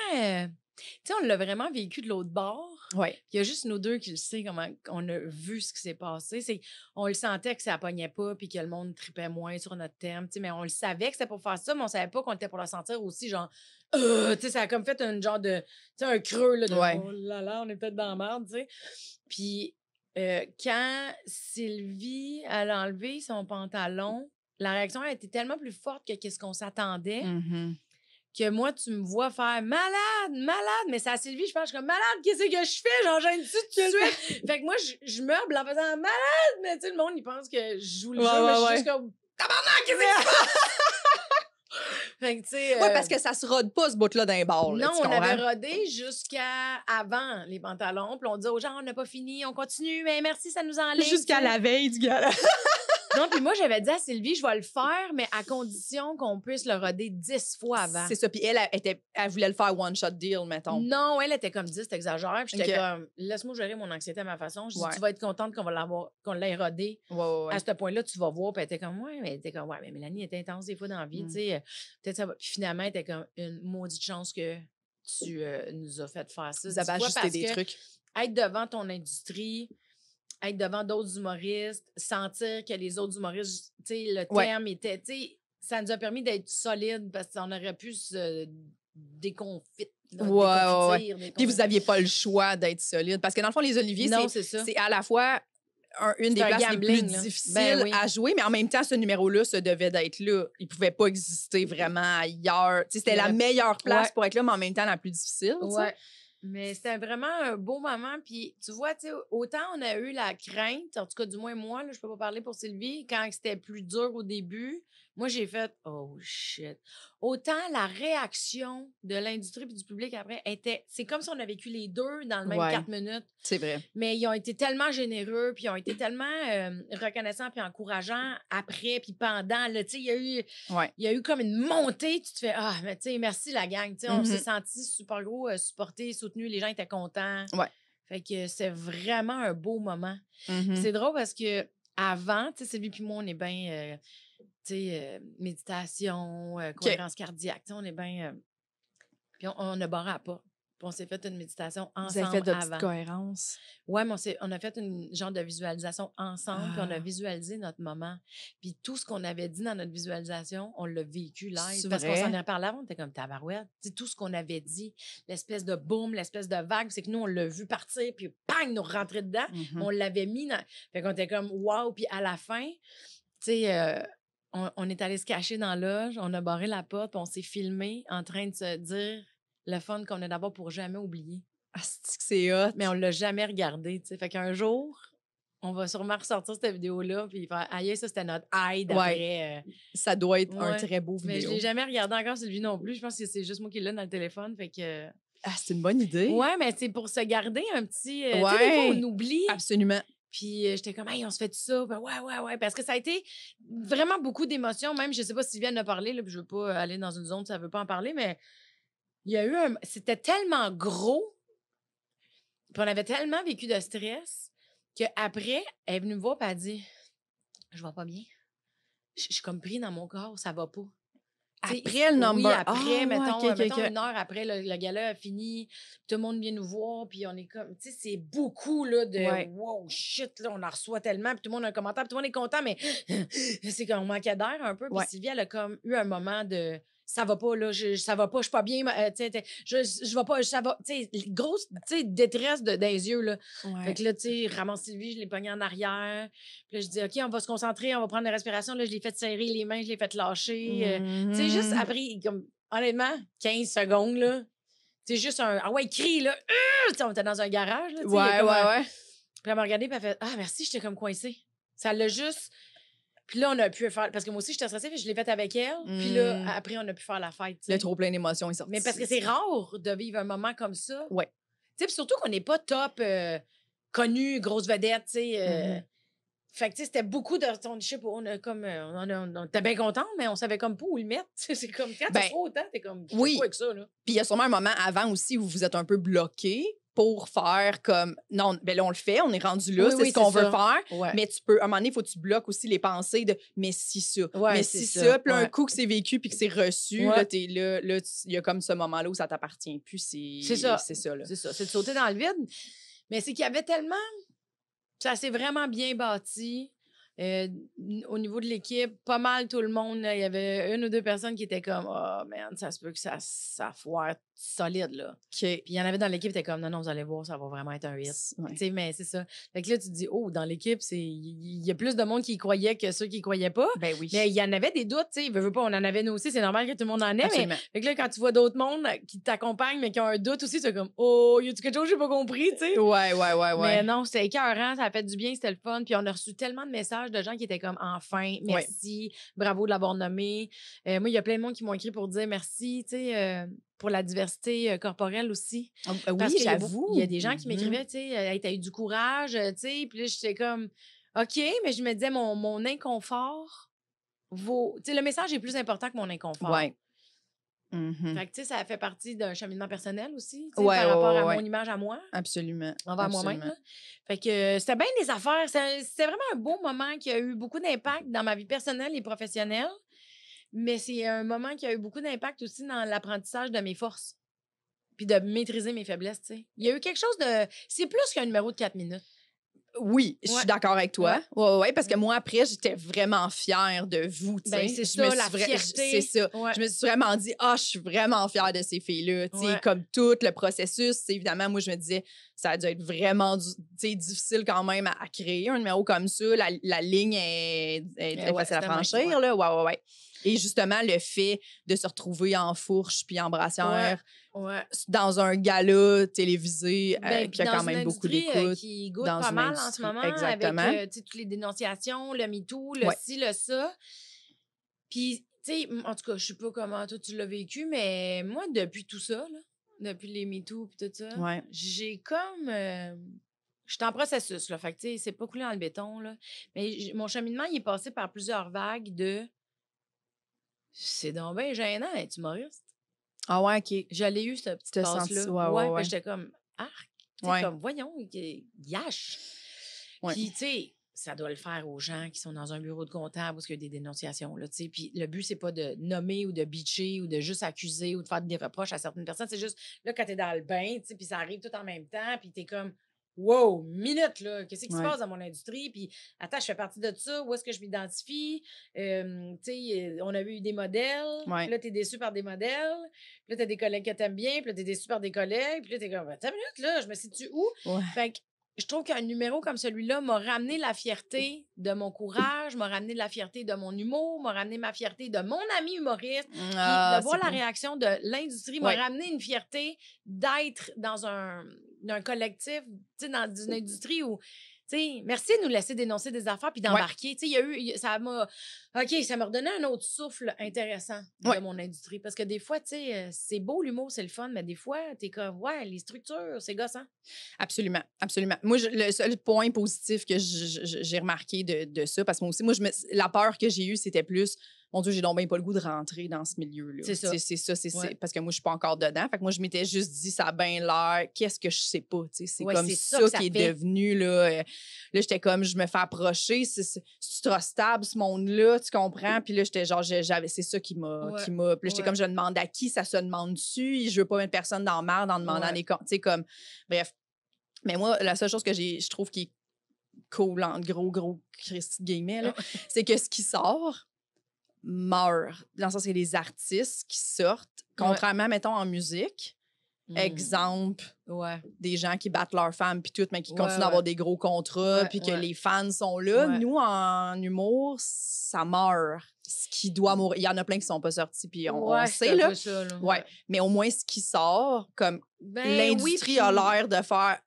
Tu sais, on l'a vraiment vécu de l'autre bord. Il y a juste nous deux qui le sait comment on a vu ce qui s'est passé. On le sentait que ça pognait pas puis que le monde tripait moins sur notre thème. Mais on le savait que c'était pour faire ça, mais on savait pas qu'on était pour le sentir aussi, genre... tu sais, ça a comme fait une genre de... Tu sais, un creux, là, de... Oh là là, on est peut-être dans la merde, tu sais. Puis quand Sylvie a enlevé son pantalon, la réaction a été tellement plus forte que qu'est-ce qu'on s'attendait. Que moi, tu me vois faire malade, mais c'est à Sylvie, je pense, je suis comme malade, qu'est-ce que je fais? J'en gêne tout de suite. Fait que moi, je meuble en faisant malade, mais tu sais, le monde, il pense que je joue le jeu, mais je suis juste comme tabarnak, qu'est-ce que je fais? Fait que tu sais. Oui, parce que ça se rôde pas, ce bout-là, d'un bord. Non, on avait rodé jusqu'à avant les pantalons, puis on disait aux gens, on n'a pas fini, on continue, mais merci, ça nous enlève. Jusqu'à la veille du gala. Non, puis moi, j'avais dit à Sylvie, je vais le faire, mais à condition qu'on puisse le roder 10 fois avant. C'est ça. Puis elle voulait le faire one-shot deal, mettons. Non, elle était comme 10, t'exagères. Puis j'étais comme, laisse-moi gérer mon anxiété à ma façon. Je dis, tu vas être contente qu'on l'ait rodé. À ce point-là, tu vas voir. Puis elle était comme, ouais, mais Mélanie était intense des fois dans la vie, tu sais. Peut-être ça va. Puis finalement, elle était comme une maudite chance que tu nous as fait faire ça. Vous avez ajusté des trucs. Être devant ton industrie, être devant d'autres humoristes, sentir que les autres humoristes, tu sais, le terme était, tu sais, ça nous a permis d'être solides parce qu'on aurait pu se déconfiter. Puis vous n'aviez pas le choix d'être solide. Parce que dans le fond, les Olivier, c'est à la fois une des places les plus difficiles à jouer, mais en même temps, ce numéro-là, ça devait d'être là. Il ne pouvait pas exister vraiment ailleurs. Tu sais, c'était la meilleure place pour être là, mais en même temps, la plus difficile. Mais c'était vraiment un beau moment. Puis, tu vois, autant on a eu la crainte, en tout cas, du moins moi, là, je peux pas parler pour Sylvie, quand c'était plus dur au début, moi, j'ai fait « Oh, shit! » Autant la réaction de l'industrie et du public après était... C'est comme si on a vécu les deux dans le même 4 minutes. C'est vrai. Mais ils ont été tellement généreux, puis ils ont été tellement reconnaissants puis encourageants après, puis pendant. Tu sais, il y a eu comme une montée. Tu te fais « Ah, mais tu sais, merci la gang! » On s'est sentis super gros, supportés, soutenus. Les gens étaient contents. Fait que c'est vraiment un beau moment. C'est drôle parce que avant, tu sais, Sylvie puis moi, on est bien... méditation, cohérence cardiaque. On est bien... Puis on a barré à pas. Puis on s'est fait une méditation ensemble. Vous avez fait de petite cohérence? Oui, mais on a fait une genre de visualisation ensemble, puis on a visualisé notre moment. Puis tout ce qu'on avait dit dans notre visualisation, on l'a vécu live. Parce qu'on s'en est reparlé avant, on était comme tabarouette. T'sais, tout ce qu'on avait dit, l'espèce de boom, l'espèce de vague, c'est que nous, on l'a vu partir, puis bang, nous rentrer dedans. On l'avait mis dans... Fait qu'on était comme wow. Puis à la fin, tu sais... On est allé se cacher dans la loge, on a barré la porte, puis on s'est filmé en train de se dire le fun qu'on a d'abord pour jamais oublier. Ah, c'est hot! Mais on l'a jamais regardé, tu sais. Fait qu'un jour, on va sûrement ressortir cette vidéo-là, puis faire « Aïe, ça, c'était notre aïe d'après. » Ça doit être un très beau vidéo. Mais je l'ai jamais regardé encore, celui non plus. Je pense que c'est juste moi qui l'ai dans le téléphone, fait que... Ah, c'est une bonne idée! Ouais, mais c'est pour se garder un petit... Tu sais, des fois, on oublie. Absolument. Puis j'étais comme, hey, on se fait tout ça. Ben, ouais. Parce que ça a été vraiment beaucoup d'émotions. Même, je sais pas si Sylvie en a parlé, là, puis je veux pas aller dans une zone où ça veut pas en parler, mais il y a eu un. C'était tellement gros. Puis on avait tellement vécu de stress qu'après, elle est venue me voir, puis elle a dit, je vais pas bien. Je suis comme pris dans mon corps, ça va pas. Après le number. Oui, après, mettons, mettons une heure après, le gala a fini, tout le monde vient nous voir, puis on est comme... Tu sais, c'est beaucoup, là, de... Wow, shit, là, on en reçoit tellement, puis tout le monde a un commentaire, puis tout le monde est content, mais c'est qu'on manquait d'air un peu. Puis Sylvie, elle a comme eu un moment de... Ça va pas, là, ça va pas, je suis pas bien, je vais pas, ça va... Tu sais, grosse détresse dans les yeux, là. Fait que là, tu sais, ramasse Sylvie, je l'ai pognée en arrière. Puis là, je dis, OK, on va se concentrer, on va prendre la respiration. Là, je l'ai fait serrer les mains, je l'ai fait lâcher. Tu sais, juste après, comme, honnêtement, 15 secondes, là. Tu sais, juste un, cri, là. On était dans un garage, là. Puis elle m'a regardée, puis elle fait, ah, merci, j'étais comme coincée. Ça l'a juste... Puis là, on a pu faire... Parce que moi aussi, j'étais stressée, puis je l'ai faite avec elle. Puis là, après, on a pu faire la fête. T'sais. Le trop plein d'émotions est sorti. Mais parce que c'est rare de vivre un moment comme ça. Tu sais, surtout qu'on n'est pas top, connu, grosse vedette, tu sais. Fait que, tu sais, c'était beaucoup de... Je sais pas, on a comme... on était bien contents, mais on savait comme pas où le mettre. C'est comme quand t'as trop autant, t'es comme... Quoi avec ça, là? Puis il y a sûrement un moment avant aussi où vous êtes un peu bloqué. Pour faire comme... Non, ben là, on le fait, on est rendu là, c'est ce qu'on veut faire. Mais tu peux... À un moment donné, il faut que tu bloques aussi les pensées de « mais si ça, mais si ça ». Puis un coup que c'est vécu puis que c'est reçu, là, t'es là, il y a comme ce moment-là où ça t'appartient plus. C'est ça. C'est ça, là. C'est ça. C'est de sauter dans le vide. Mais c'est qu'il y avait tellement... Ça s'est vraiment bien bâti. Au niveau de l'équipe, pas mal tout le monde. Là, il y avait une ou deux personnes qui étaient comme « Oh, man, ça se peut que ça foire solide, là. » Puis il y en avait dans l'équipe qui étaient comme « Non, non, vous allez voir, ça va vraiment être un hit. » Tu sais, mais c'est ça. Fait que là, tu te dis « Oh, dans l'équipe, il y a plus de monde qui y croyait que ceux qui y croyaient pas. » Ben oui. Mais il y en avait des doutes, tu sais. Veux pas, on en avait nous aussi. C'est normal que tout le monde en ait. Absolument. Mais fait que là, quand tu vois d'autres mondes qui t'accompagnent, mais qui ont un doute aussi, c'est comme « Oh, y a-tu quelque chose que j'ai pas compris, tu sais? » Ouais. Mais non, c'était écœurant, ça a fait du bien, c'était le fun. Puis on a reçu tellement de messages de gens qui étaient comme « Enfin, merci, bravo de l'avoir nommé. » Moi, il y a plein de monde qui m'ont écrit pour dire « Merci, tu sais, pour la diversité corporelle aussi. » Parce que j'avoue. Il y a des gens qui m'écrivaient « Hey, t'as eu du courage, tu sais. » Puis là, j'étais comme OK, mais je me disais, mon inconfort vaut... Tu sais, le message est plus important que mon inconfort. Oui. Mm-hmm. Fait que, tu sais, ça fait partie d'un cheminement personnel aussi, ouais, par rapport à mon image à moi. Absolument. Envers moi-même. Fait que c'était bien des affaires. C'était vraiment un beau moment qui a eu beaucoup d'impact dans ma vie personnelle et professionnelle. Mais c'est un moment qui a eu beaucoup d'impact aussi dans l'apprentissage de mes forces. Puis de maîtriser mes faiblesses, tu sais. Il y a eu quelque chose de... C'est plus qu'un numéro de 4 minutes. Oui, je suis d'accord avec toi. Oui, oui, ouais, parce que moi, après, j'étais vraiment fière de vous. Ben, c'est ça, la fierté. C'est ça. Ouais. Je me suis vraiment dit, ah, je suis vraiment fière de ces filles-là. Ouais. Comme tout le processus, évidemment, moi, je me disais, ça a dû être vraiment difficile quand même à créer un numéro comme ça. La ligne est très facile à franchir. Oui, oui, oui. Et justement, le fait de se retrouver en fourche puis en brassière dans un gala télévisé qui a quand même beaucoup d'écoute. Qui goûte pas mal en ce moment avec toutes les dénonciations, le MeToo, le ci, le ça. Puis, tu sais, en tout cas, je sais pas comment toi tu l'as vécu, mais moi, depuis tout ça, là, depuis les MeToo et tout ça, j'ai comme... Je suis en processus, là. Fait que, tu sais, c'est pas coulé dans le béton, là. Mais mon cheminement, il est passé par plusieurs vagues de... C'est donc bien gênant d'être humoriste. Ah ouais, OK. J'allais eu cette petite passe-là. Ouais. J'étais comme, arc. Comme, voyons, gâche. Ouais. Puis, tu sais, ça doit le faire aux gens qui sont dans un bureau de comptable parce qu'il y a des dénonciations, là, tu sais. Puis le but, c'est pas de nommer ou de bitcher ou de juste accuser ou de faire des reproches à certaines personnes. C'est juste, là, quand t'es dans le bain, tu sais, puis ça arrive tout en même temps, puis t'es comme... Wow, minute, là, qu'est-ce qui se passe dans mon industrie? Puis, attends, je fais partie de ça, où est-ce que je m'identifie? Tu sais, on a eu des modèles, puis là, t'es déçu par des modèles, puis là, t'as des collègues que t'aimes bien, puis là, t'es déçu par des collègues, puis là, t'es comme, attends une minute, là, je me situe où? Ouais. Fait que je trouve qu'un numéro comme celui-là m'a ramené la fierté de mon courage, m'a ramené la fierté de mon humour, m'a ramené ma fierté de mon ami humoriste. De voir la réaction de l'industrie m'a ramené une fierté d'être dans un collectif, dans une industrie où... Merci de nous laisser dénoncer des affaires puis d'embarquer. Il y a eu... ça m'a redonné un autre souffle intéressant de mon industrie. Parce que des fois, c'est beau l'humour, c'est le fun, mais des fois, t'es comme, ouais, les structures, c'est gossant. Absolument, absolument. Moi, le seul point positif que j'ai remarqué de ça, parce que moi aussi, la peur que j'ai eue, c'était plus... Mon Dieu, j'ai donc bien pas le goût de rentrer dans ce milieu-là. C'est ça. C'est parce que moi, je suis pas encore dedans. Fait que moi, je m'étais juste dit, ça a bien l'air. Qu'est-ce que je sais pas? C'est comme ça qui est devenu. Là, j'étais comme, je me fais approcher. C'est trop stable, ce monde-là. Tu comprends? Puis là, j'étais genre, c'est ça qui m'a. Puis là, j'étais comme, je demande à qui ça se demande dessus. Je veux pas mettre personne dans la merde en demandant des comptes. Tu sais, comme, bref. Mais moi, la seule chose que je trouve qui est cool, en gros, Christy Guillemet, c'est que ce qui sort, meurt. Dans le sens que les artistes qui sortent, contrairement, mettons, en musique, exemple, des gens qui battent leurs femmes puis tout, mais qui continuent d'avoir des gros contrats puis que les fans sont là. Nous, en humour, ça meurt. Ce qui doit mourir. Il y en a plein qui sont pas sortis puis on sait, là. Ça, là. Ouais. Mais au moins, ce qui sort, comme l'industrie a l'air de faire...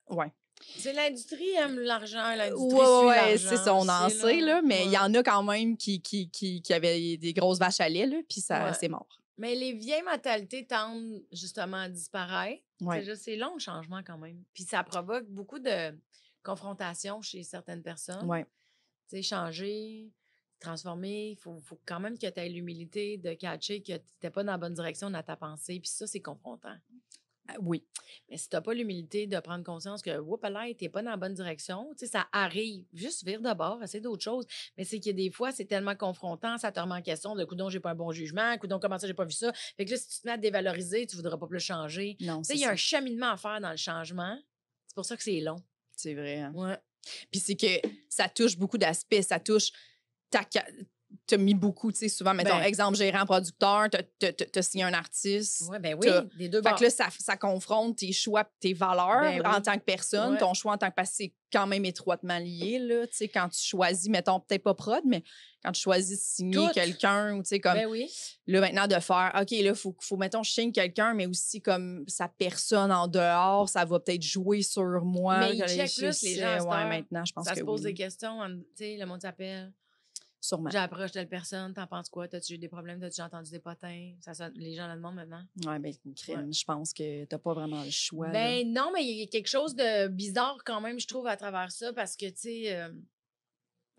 L'industrie aime l'argent, l'industrie suit l'argent. C'est ça, on en sait, là, mais il y en a quand même qui avaient des grosses vaches à lait, là, puis ça, c'est mort. Mais les vieilles mentalités tendent justement à disparaître. C'est long, le changement, quand même. Puis ça provoque beaucoup de confrontations chez certaines personnes. Tu sais, changer, transformer, il faut quand même que tu aies l'humilité de catcher que tu n'étais pas dans la bonne direction dans ta pensée, puis ça, c'est confrontant. Oui. Mais si tu n'as pas l'humilité de prendre conscience que, whoop, là, tu n'es pas dans la bonne direction, tu sais, ça arrive. Juste vire de bord, essaie d'autres choses. Mais c'est que des fois, c'est tellement confrontant, ça te remet en question de coudon, j'ai pas un bon jugement, coudon, comment ça, j'ai pas vu ça. Fait que là, si tu te mets à dévaloriser, tu ne voudras pas plus changer. Non. Tu sais, il y a un cheminement à faire dans le changement. C'est pour ça que c'est long. C'est vrai. Hein? Ouais. Puis c'est que ça touche beaucoup d'aspects. Ça touche t'as mis beaucoup, tu sais, souvent, mettons, exemple, gérant, producteur, t'as signé un artiste. Oui, des deux bords. Fait que là, ça confronte tes choix, tes valeurs en tant que personne, ton choix en tant que... Parce que c'est quand même étroitement lié, là, tu sais, quand tu choisis, mettons, peut-être pas prod, mais quand tu choisis de signer quelqu'un, tu sais, comme... Là, maintenant, de faire, OK, là, il faut mettons, je signe quelqu'un, mais aussi, comme, sa personne en dehors, ça va peut-être jouer sur moi. Mais ils checkent plus, les gens, maintenant, je pense que ça se pose des questions, tu sais, le monde s'appelle... Sûrement. J'approche telle personne, t'en penses quoi? T'as-tu eu des problèmes? T'as-tu entendu des potins? Les gens le demandent maintenant. Oui, bien, je pense que t'as pas vraiment le choix. Ben non, mais il y a quelque chose de bizarre quand même, je trouve, à travers ça, parce que, tu sais,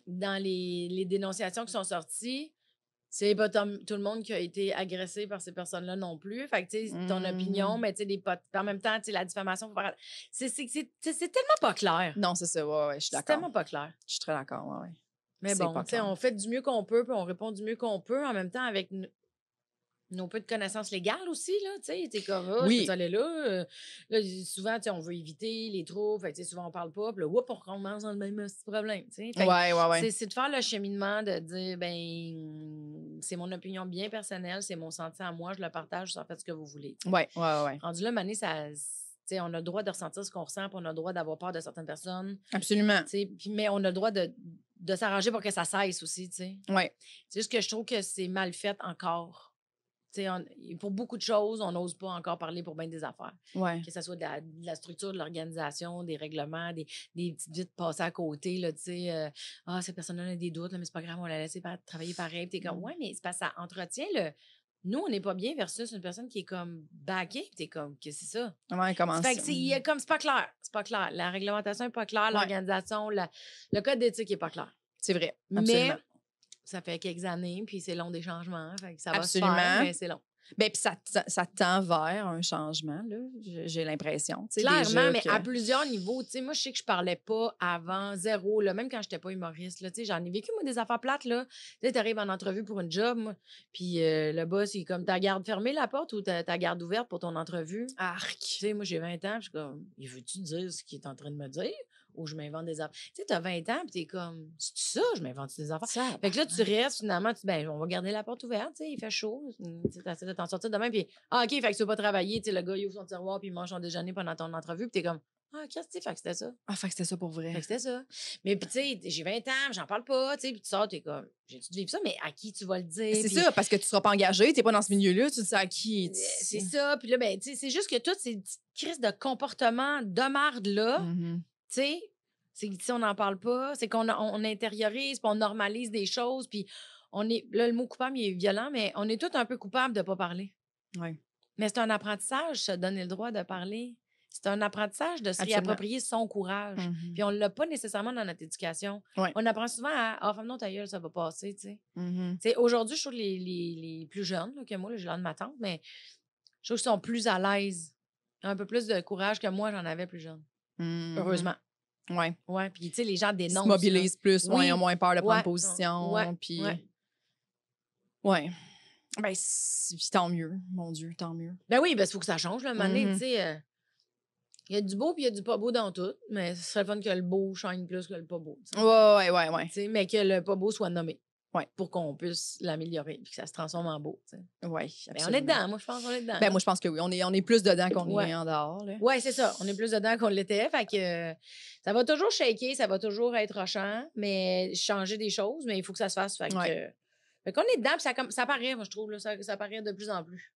dans les dénonciations qui sont sorties, c'est pas tout le monde qui a été agressé par ces personnes-là non plus. Fait que, tu sais, ton opinion, mais tu sais, les potes. En même temps, tu sais, la diffamation, c'est tellement pas clair. Non, c'est ça, ouais, je suis d'accord. C'est tellement pas clair. Je suis très d'accord, ouais. Mais bon, tu sais, on fait du mieux qu'on peut, puis on répond du mieux qu'on peut, en même temps, avec nos peu de connaissances légales aussi, là, tu sais, t'es correct, oui. Aller là. Là, souvent, tu sais, on veut éviter les trous, fait que, tu sais, souvent, on parle pas, puis là, whoop, on recommence dans le même problème, tu sais. Ouais. C'est de faire le cheminement, de dire, ben, c'est mon opinion bien personnelle, c'est mon sentiment à moi, je le partage, vous en faites ce que vous voulez. T'sais. Ouais. Rendu là, Mané, ça... T'sais, on a le droit de ressentir ce qu'on ressent, puis on a le droit d'avoir peur de certaines personnes. Absolument. Pis, mais on a le droit de s'arranger pour que ça cesse aussi. Oui. C'est juste que je trouve que c'est mal fait encore. Pour beaucoup de choses, on n'ose pas encore parler pour bien des affaires. Ouais. Que ce soit de la structure de l'organisation, des règlements, des petites vites passées à côté. Cette personne-là a des doutes, là, mais c'est pas grave, on l'a laissé travailler pareil. T'es comme, ouais, mais c'est parce que ça entretient le. Nous, on n'est pas bien versus une personne qui est comme baguée. T'es comme, qu'est-ce que c'est ça? Ouais, comment ça? Fait que c'est pas clair. C'est pas clair. La réglementation n'est pas claire. Ouais. L'organisation, le code d'éthique n'est pas clair. C'est vrai. Absolument. Mais ça fait quelques années, puis c'est long des changements. Fait que ça va se faire, mais c'est long. Bien, puis ça tend vers un changement, là. J'ai l'impression. Clairement, mais à plusieurs niveaux. Tu sais, moi, je sais que je parlais pas avant zéro, là, même quand j'étais pas humoriste. Là, tu sais, j'en ai vécu, moi, des affaires plates, là. Tu sais, t'arrives en entrevue pour une job, moi, puis le boss, il est comme, ta garde fermée la porte ou ta garde ouverte pour ton entrevue? Arc! Tu sais, moi, j'ai 20 ans, je suis comme, il veut-tu dire ce qu'il est en train de me dire? Ou je m'invente des affaires. Tu sais, t'as 20 ans, puis t'es comme, c'est ça, je m'invente des affaires. Ça, fait que là, tu restes, finalement, on va garder la porte ouverte, tu sais, il fait chaud, t'essaies de t'en sortir demain, puis OK, fait que tu veux pas travailler, tu sais, le gars, il ouvre son tiroir, puis il mange son déjeuner pendant ton entrevue, puis t'es comme, qu'est-ce que c'était? Fait que c'était ça. Fait que c'était ça pour vrai. Fait que c'était ça. Mais puis, tu sais, j'ai 20 ans, j'en parle pas, tu sais, puis tu sors, t'es comme, j'ai-tu de vivre ça, mais à qui tu vas le dire? C'est ça, parce que tu seras pas engagé, t'es pas dans ce milieu-là, tu sais à qui. C'est ça, puis là, ben, tu sais, c'est juste que toutes ces petites crises de comportement de marde-là, tu sais, si on n'en parle pas, c'est qu'on on intériorise, puis on normalise des choses, puis on est... Là, le mot coupable, il est violent, mais on est tous un peu coupables de ne pas parler. Oui. Mais c'est un apprentissage, se donner le droit de parler. C'est un apprentissage de se réapproprier son courage. Puis on ne l'a pas nécessairement dans notre éducation. Oui. On apprend souvent à « Ah, femme non, ta gueule, ça va passer, tu sais. Aujourd'hui, je trouve les plus jeunes là, que moi, j'ai l'air de ma tante, mais je trouve qu'ils sont plus à l'aise, un peu plus de courage que moi, j'en avais plus jeune. Heureusement. Ouais. Puis, tu sais, les gens dénoncent. Ils se mobilisent plus, ils ont moins peur de prendre position. Ouais. Ben, tant mieux, mon Dieu, tant mieux. Ben oui, il faut que ça change, là. À un moment donné, tu sais, il y a du beau puis il y a du pas beau dans tout, mais ce serait le fun que le beau shine plus que le pas beau. T'sais. Ouais. Tu sais, mais que le pas beau soit nommé. Ouais. Pour qu'on puisse l'améliorer puis que ça se transforme en beau. Oui, absolument. On est dedans, moi, je pense qu'on est dedans. Ben, moi, je pense que oui. On est plus dedans qu'on est en dehors. Oui, c'est ça. On est plus dedans qu'on l'était. Fait que ça va toujours shaker, ça va toujours être rochant, mais changer des choses, mais il faut que ça se fasse. Fait qu'on est dedans, puis ça paraît, moi, je trouve. Là, ça paraît de plus en plus.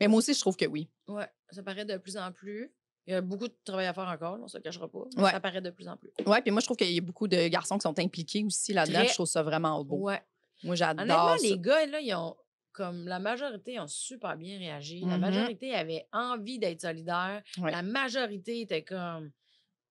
Mais moi aussi, je trouve que oui. Oui, ça paraît de plus en plus. Il y a beaucoup de travail à faire encore, on ne se le cachera pas. Mais ça paraît de plus en plus. Oui, puis moi, je trouve qu'il y a beaucoup de garçons qui sont impliqués aussi là-dedans. Je trouve ça vraiment beau. Ouais. Moi, j'adore. Honnêtement, les gars, là, ils ont, comme la majorité, ont super bien réagi. La majorité avait envie d'être solidaire. Ouais. La majorité était comme.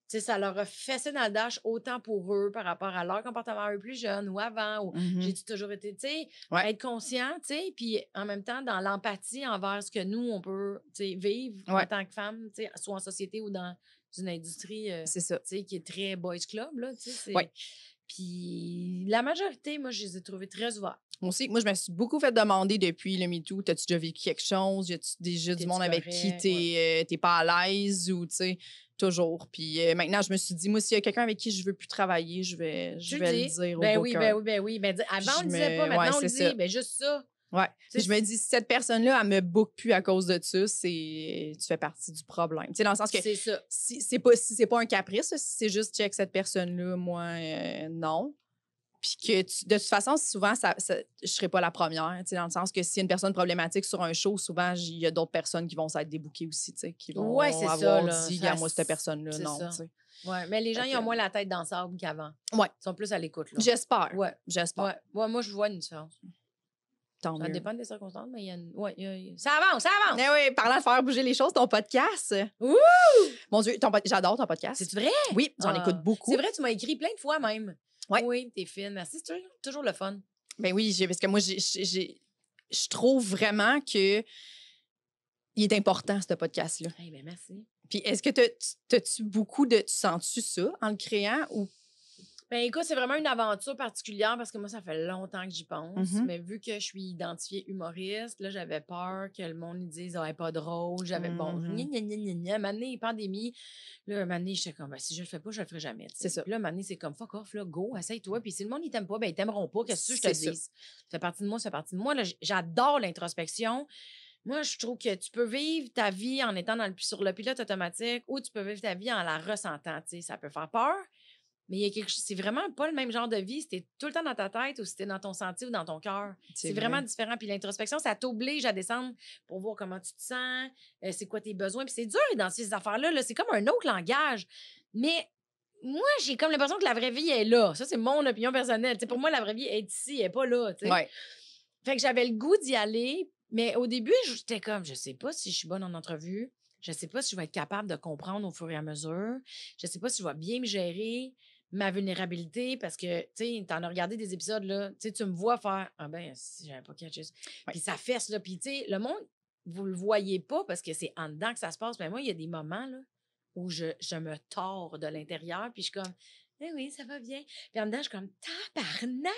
Tu sais, ça leur a fessé dans le dash autant pour eux par rapport à leur comportement eux plus jeunes ou avant. Ou j'ai-tu toujours été, tu sais, être conscient, tu sais, puis en même temps, dans l'empathie envers ce que nous, on peut, tu sais, vivre en tant que femme, tu sais, soit en société ou dans une industrie, tu sais, qui est très boys club, là, tu sais. Oui. Puis la majorité, moi, je les ai trouvés très ouverts. Moi aussi, moi, je me suis beaucoup fait demander depuis le MeToo, t'as-tu déjà vécu quelque chose? Y a-tu déjà du monde avec qui t'es pas à l'aise ou, tu sais... Toujours. Puis maintenant, je me suis dit, moi, s'il y a quelqu'un avec qui je ne veux plus travailler, je vais le dire au bout. Ben oui. Avant, on ne le disait pas, maintenant, on le dit. Ça. Ben juste ça. Ouais. Je me dis, si cette personne-là, elle ne me boucle plus à cause de ça, tu fais partie du problème. Tu sais, dans le sens que c'est ça. Si c'est pas un caprice, si c'est juste check cette personne-là, moi, non. Puis que de toute façon, souvent, je ne serai pas la première. Dans le sens que s'il y a une personne problématique sur un show, souvent, il y a d'autres personnes qui vont s'être débookées aussi, qui vont avoir dit « moi, cette personne-là, non ». Oui, mais les gens, ils ont moins la tête dans le sable qu'avant. Ouais. Ils sont plus à l'écoute. J'espère. Ouais. Moi, je vois une différence. Tant mieux. Ça dépend des circonstances, mais il y a une... Ça avance, ça avance! Mais oui, parlant de faire bouger les choses, ton podcast. Ouh! Mon Dieu, j'adore ton podcast. C'est vrai? Oui, j'en écoute beaucoup. C'est vrai, tu m'as écrit plein de fois même. Ouais. Oui, t'es fine. Merci, c'est toujours le fun. Ben oui, parce que moi, je trouve vraiment que il est important, ce podcast-là. Eh hey, bien, merci. Puis est-ce que t'as-tu beaucoup de... Tu sens-tu ça en le créant ou... Ben écoute, c'est vraiment une aventure particulière parce que moi, ça fait longtemps que j'y pense. Mm-hmm. Mais vu que je suis identifiée humoriste, là, j'avais peur que le monde dise « Ah, pas drôle ». J'avais Maintenant, pandémie. Là, maintenant, j'étais comme « Si je le fais pas, je le ferai jamais ». C'est ça. Puis là, maintenant, c'est comme « Fuck off, là, go, essaye-toi ». Puis si le monde, il t'aime pas, ben ils t'aimeront pas. Qu'est-ce que je te dis? Ça fait partie de moi, ça fait partie de moi. Là, j'adore l'introspection. Moi, je trouve que tu peux vivre ta vie en étant sur le pilote automatique ou tu peux vivre ta vie en la ressentant. T'sais, ça peut faire peur. Mais c'est vraiment pas le même genre de vie si t'es tout le temps dans ta tête ou si t'es dans ton sentier ou dans ton cœur. C'est vraiment différent. Puis l'introspection, ça t'oblige à descendre pour voir comment tu te sens, c'est quoi tes besoins. Puis c'est dur dans ces affaires-là. Là, c'est comme un autre langage. Mais moi, j'ai comme l'impression que la vraie vie est là. Ça, c'est mon opinion personnelle. T'sais, pour moi, la vraie vie est ici, elle est pas là. Ouais. Fait que j'avais le goût d'y aller. Mais au début, j'étais comme, je sais pas si je suis bonne en entrevue. Je sais pas si je vais être capable de comprendre au fur et à mesure. Je sais pas si je vais bien me gérer. Ma vulnérabilité, parce que, tu sais, t'en as regardé des épisodes, là, tu sais, tu me vois faire « Ah ben, si j'avais pas catché ça. » Puis ça fesse, là, puis tu sais, le monde, vous le voyez pas, parce que c'est en dedans que ça se passe, mais moi, il y a des moments, là, où je me tords de l'intérieur, puis je suis comme « Eh oui, ça va bien. » Puis en dedans, je suis comme « Tabarnak! »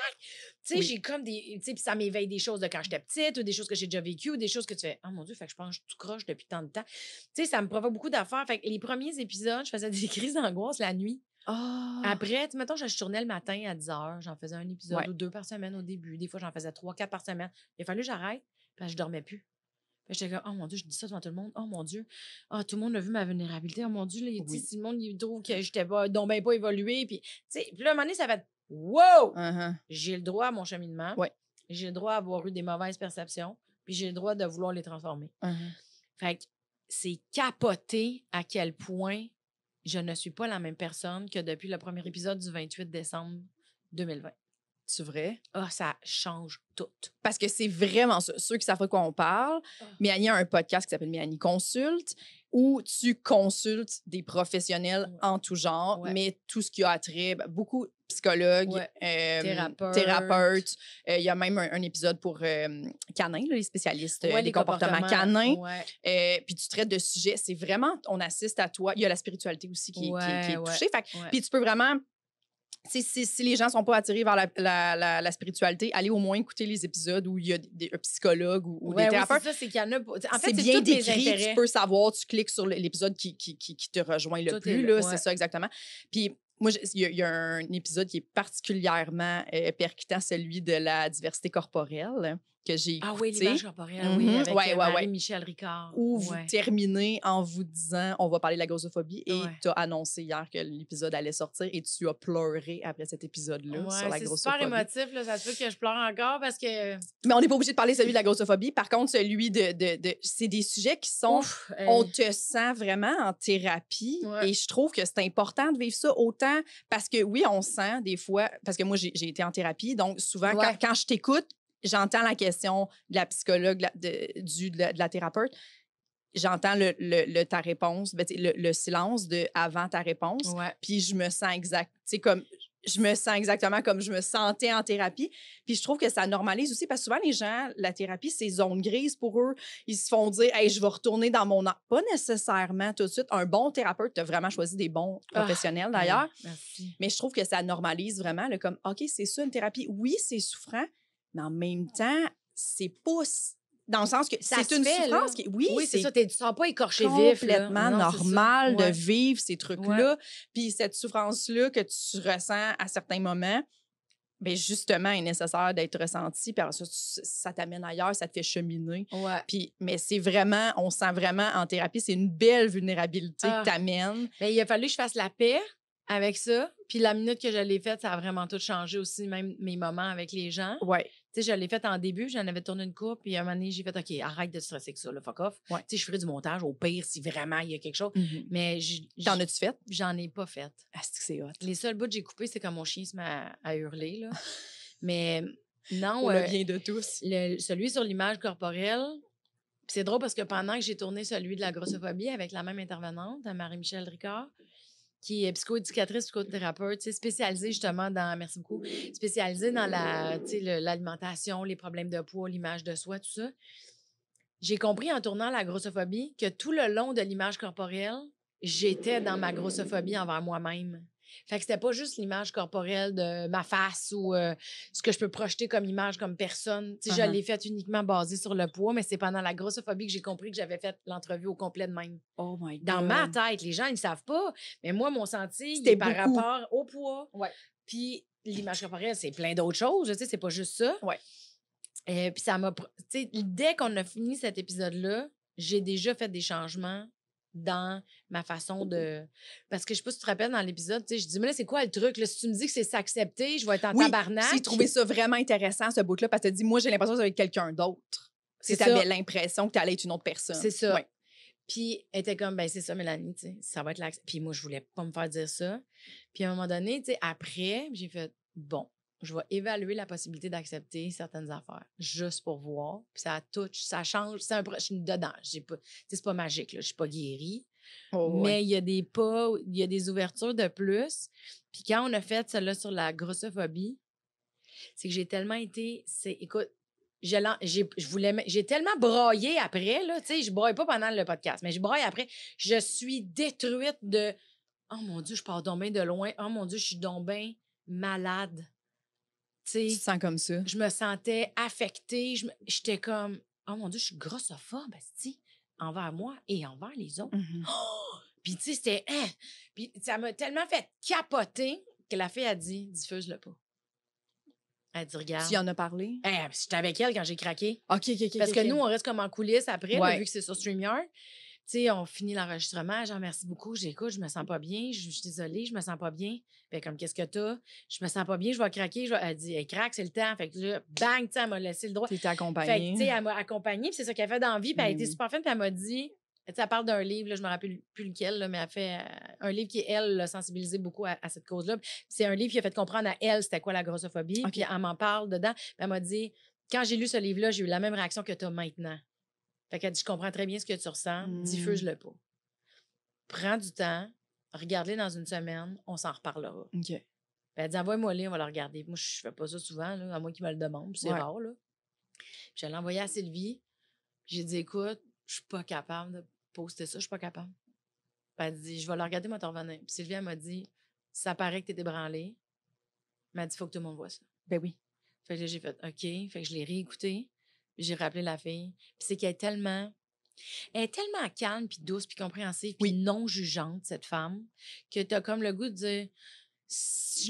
Tu sais, j'ai comme des... Tu sais, puis ça m'éveille des choses de quand j'étais petite, ou des choses que j'ai déjà vécues, ou des choses que tu fais « Oh mon Dieu, fait que je pense que je tout croche depuis tant de temps. » Tu sais, ça me provoque beaucoup d'affaires. Fait que les premiers épisodes, je faisais des crises d'angoisse la nuit. Oh. Après, mettons, je tournais le matin à 10h, j'en faisais un épisode ou deux par semaine au début. Des fois, j'en faisais 3, 4 par semaine. Il a fallu que j'arrête, puis je dormais plus. J'étais comme, oh mon Dieu, je dis ça devant tout le monde. Oh mon Dieu, oh, tout le monde a vu ma vulnérabilité. Oh mon Dieu, là, si le monde il trouve que j'étais pas, donc ben pas évoluée. Puis, là, à un moment donné, ça va être wow! J'ai le droit à mon cheminement. Ouais. J'ai le droit à avoir eu des mauvaises perceptions. Puis j'ai le droit de vouloir les transformer. Fait que c'est capoté à quel point je ne suis pas la même personne que depuis le premier épisode du 28 décembre 2020. C'est vrai? Ah, ça change tout. Parce que c'est vraiment ça. Ceux qui savent de quoi on parle, Mélanie a un podcast qui s'appelle Mélanie Consulte, où tu consultes des professionnels en tout genre, mais tout ce qui a attrait, beaucoup psychologues, thérapeutes. Il y a même un épisode pour canins, les spécialistes des comportements canins. Puis tu traites de sujets, c'est vraiment, on assiste à toi. Il y a la spiritualité aussi qui est touchée. Puis tu peux vraiment... Si les gens ne sont pas attirés vers la spiritualité, allez au moins écouter les épisodes où il y a des psychologues ou des thérapeutes. Oui, c'est ça, c'est qu'il y en a... En fait, c'est bien décrit, tu peux savoir, tu cliques sur l'épisode qui te rejoint le plus, là, c'est ça exactement. Puis moi, il y a un épisode qui est particulièrement percutant, celui de la diversité corporelle que j'ai écouté. Ah oui, l'image corporelle, avec Marie-Michelle Ricard. Où vous terminez en vous disant « On va parler de la grossophobie » et tu as annoncé hier que l'épisode allait sortir et tu as pleuré après cet épisode-là sur la grossophobie. C'est super émotif, là, ça se peut que je pleure encore parce que... Mais on n'est pas obligé de parler celui de la grossophobie. Par contre, celui de c'est des sujets qui sont... On te sent vraiment en thérapie et je trouve que c'est important de vivre ça autant parce que oui, on sent des fois... Parce que moi, j'ai été en thérapie, donc souvent, quand je t'écoute, j'entends la question de la psychologue, de la thérapeute. J'entends ta réponse, le silence de avant ta réponse. Puis je me sens exactement comme je me sentais en thérapie. Puis je trouve que ça normalise aussi parce que souvent les gens, la thérapie, c'est zone grise pour eux. Ils se font dire, hey, je vais retourner dans mon art. Pas nécessairement tout de suite. Un bon thérapeute, tu as vraiment choisi des bons professionnels d'ailleurs. Merci. Mais je trouve que ça normalise vraiment, là, comme, OK, c'est ça une thérapie. Oui, c'est souffrant. Mais en même temps, c'est pas... Dans le sens que c'est une souffrance qui... Oui, c'est ça. Tu ne sens pas écorché vif. C'est complètement normal de vivre ces trucs-là. Puis cette souffrance-là que tu ressens à certains moments, bien justement, est nécessaire d'être ressentie. Puis ça t'amène ailleurs, ça te fait cheminer. Puis, mais c'est vraiment... On sent vraiment en thérapie, c'est une belle vulnérabilité que t'amène. Bien, il a fallu que je fasse la paix avec ça. Puis la minute que je l'ai faite, ça a vraiment tout changé aussi, même mes moments avec les gens. Tu sais, je l'ai faite en début, j'en avais tourné une coupe, puis à un moment donné, j'ai fait, OK, arrête de stresser que ça, là, fuck off. Tu sais, je ferai du montage, au pire, si vraiment il y a quelque chose. Mais t'en as-tu fait? J'en ai pas fait. Ah, c'est que c'est hot. Les seuls bouts que j'ai coupés, c'est quand mon chien se met à hurler, là. Mais Non, on le vient de tous. Celui sur l'image corporelle, c'est drôle parce que pendant que j'ai tourné celui de la grossophobie avec la même intervenante, Marie-Michelle Ricard, qui est psychoéducatrice, psychothérapeute, spécialisée justement dans, merci beaucoup, spécialisée dans l'alimentation, les problèmes de poids, l'image de soi, tout ça. J'ai compris en tournant la grossophobie que tout le long de l'image corporelle, j'étais dans ma grossophobie envers moi-même. Fait que c'était pas juste l'image corporelle de ma face ou ce que je peux projeter comme image, comme personne. Tu sais, je l'ai faite uniquement basée sur le poids, mais c'est pendant la grossophobie que j'ai compris que j'avais fait l'entrevue au complet de même. Oh my God. Dans ma tête, les gens, ils ne savent pas, mais moi, mon senti, c'était par rapport au poids. Ouais. Puis l'image corporelle, c'est plein d'autres choses, tu sais, c'est pas juste ça. Ouais. Puis ça m'a... Tu sais, dès qu'on a fini cet épisode-là, j'ai déjà fait des changements dans ma façon de... Parce que je sais pas si tu te rappelles dans l'épisode, tu sais, je dis, mais là, c'est quoi le truc? Là, si tu me dis que c'est s'accepter, je vais être en tabarnak. Oui, j'ai trouvé ça vraiment intéressant, ce bout-là, parce que tu dis, moi, j'ai l'impression que ça va être quelqu'un d'autre. Si tu avais l'impression que tu allais être une autre personne. C'est ça. Ouais. Puis, elle était comme, ben c'est ça, Mélanie, tu sais, ça va être l'acceptation. Puis moi, je voulais pas me faire dire ça. Puis à un moment donné, tu sais, après, j'ai fait, bon, je vais évaluer la possibilité d'accepter certaines affaires, juste pour voir. Puis ça touche, ça change. Je suis dedans. C'est pas magique, là. Je suis pas guérie. Oh, mais il y a des pas, il y a des ouvertures de plus. Puis quand on a fait celle-là sur la grossophobie, c'est que j'ai tellement été... Écoute, j'ai tellement braillé après, là. Tu sais, je braille pas pendant le podcast, mais je braille après. Je suis détruite de... Oh mon Dieu, je pars donc bien de loin. Oh mon Dieu, je suis donc bien malade. T'sais, tu te sens comme ça. Je me sentais affectée. J'étais comme, oh mon Dieu, je suis grossophobe, envers moi et envers les autres. Mm-hmm. Oh! Puis, tu sais, c'était, hein! Puis, ça m'a tellement fait capoter que la fille a dit, diffuse-le pas. Elle dit, regarde. Tu en as parlé? Hey, j'étais avec elle quand j'ai craqué. OK. Parce que nous, on reste comme en coulisses après, ouais, vu que c'est sur StreamYard. Tu sais, on finit l'enregistrement, genre, merci beaucoup, j'écoute, je me sens pas bien, je suis désolée, je me sens pas bien. Fait comme, qu'est-ce que t'as? Je me sens pas bien, je vais craquer. Elle dit, hey, craque, c'est le temps. Fait que là, bang, tu sais, elle m'a laissé le droit. Tu t'es accompagnée. Fait que, tu sais, elle m'a accompagnée, puis c'est ça qu'elle fait dans la vie, puis elle a été super fine, puis elle m'a dit, tu sais, elle parle d'un livre, là, je me rappelle plus lequel, là, mais elle fait un livre qui, elle, l'a sensibilisé beaucoup à cette cause-là. C'est un livre qui a fait comprendre à elle c'était quoi la grossophobie, puis elle m'en parle dedans. Puis elle m'a dit, quand j'ai lu ce livre-là, j'ai eu la même réaction que t'as maintenant. Fait qu'elle dit, je comprends très bien ce que tu ressens, diffuse-le pas. Prends du temps, regarde-le dans une semaine, on s'en reparlera. OK. Elle dit, envoie-moi-le, on va le regarder. Moi, je fais pas ça souvent, là, à moi qui me le demande, c'est rare, là. Puis je l'ai envoyé à Sylvie, j'ai dit, écoute, je suis pas capable de poster ça, je suis pas capable. Puis elle dit, je vais le regarder, moi, t'en revenir. Puis Sylvie, elle m'a dit, ça paraît que t'es ébranlée. Elle m'a dit, faut que tout le monde voit ça. Ben oui. Fait que là, j'ai fait, OK. Fait que je l'ai réécouté. J'ai rappelé la fille. Puis c'est qu'elle est tellement... Elle est tellement calme, puis douce, puis compréhensive, puis non-jugeante, cette femme, que t'as comme le goût de dire...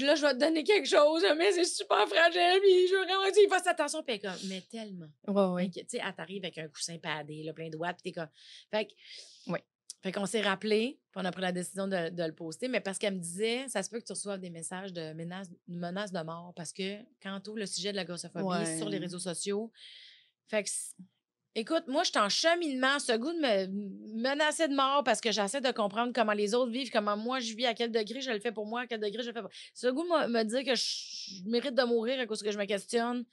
Là, je vais te donner quelque chose, mais c'est super fragile, puis je veux vraiment dire, fasse attention, puis comme... Mais tellement. Ouais. Tu sais, elle t'arrive avec un coussin padé, là, plein de watts, puis t'es comme... Fait que... Oui. Fait qu'on s'est rappelé, puis on a pris la décision de le poster, mais parce qu'elle me disait, ça se peut que tu reçoives des messages de menaces de mort, parce que quand tout le sujet de la grossophobie sur les réseaux sociaux... Fait que, écoute, moi, je suis en cheminement. Ce goût de me menacer de mort parce que j'essaie de comprendre comment les autres vivent, comment moi je vis, à quel degré je le fais pour moi, à quel degré je le fais pour... Ce goût de me dire que je mérite de mourir à cause que je me questionne.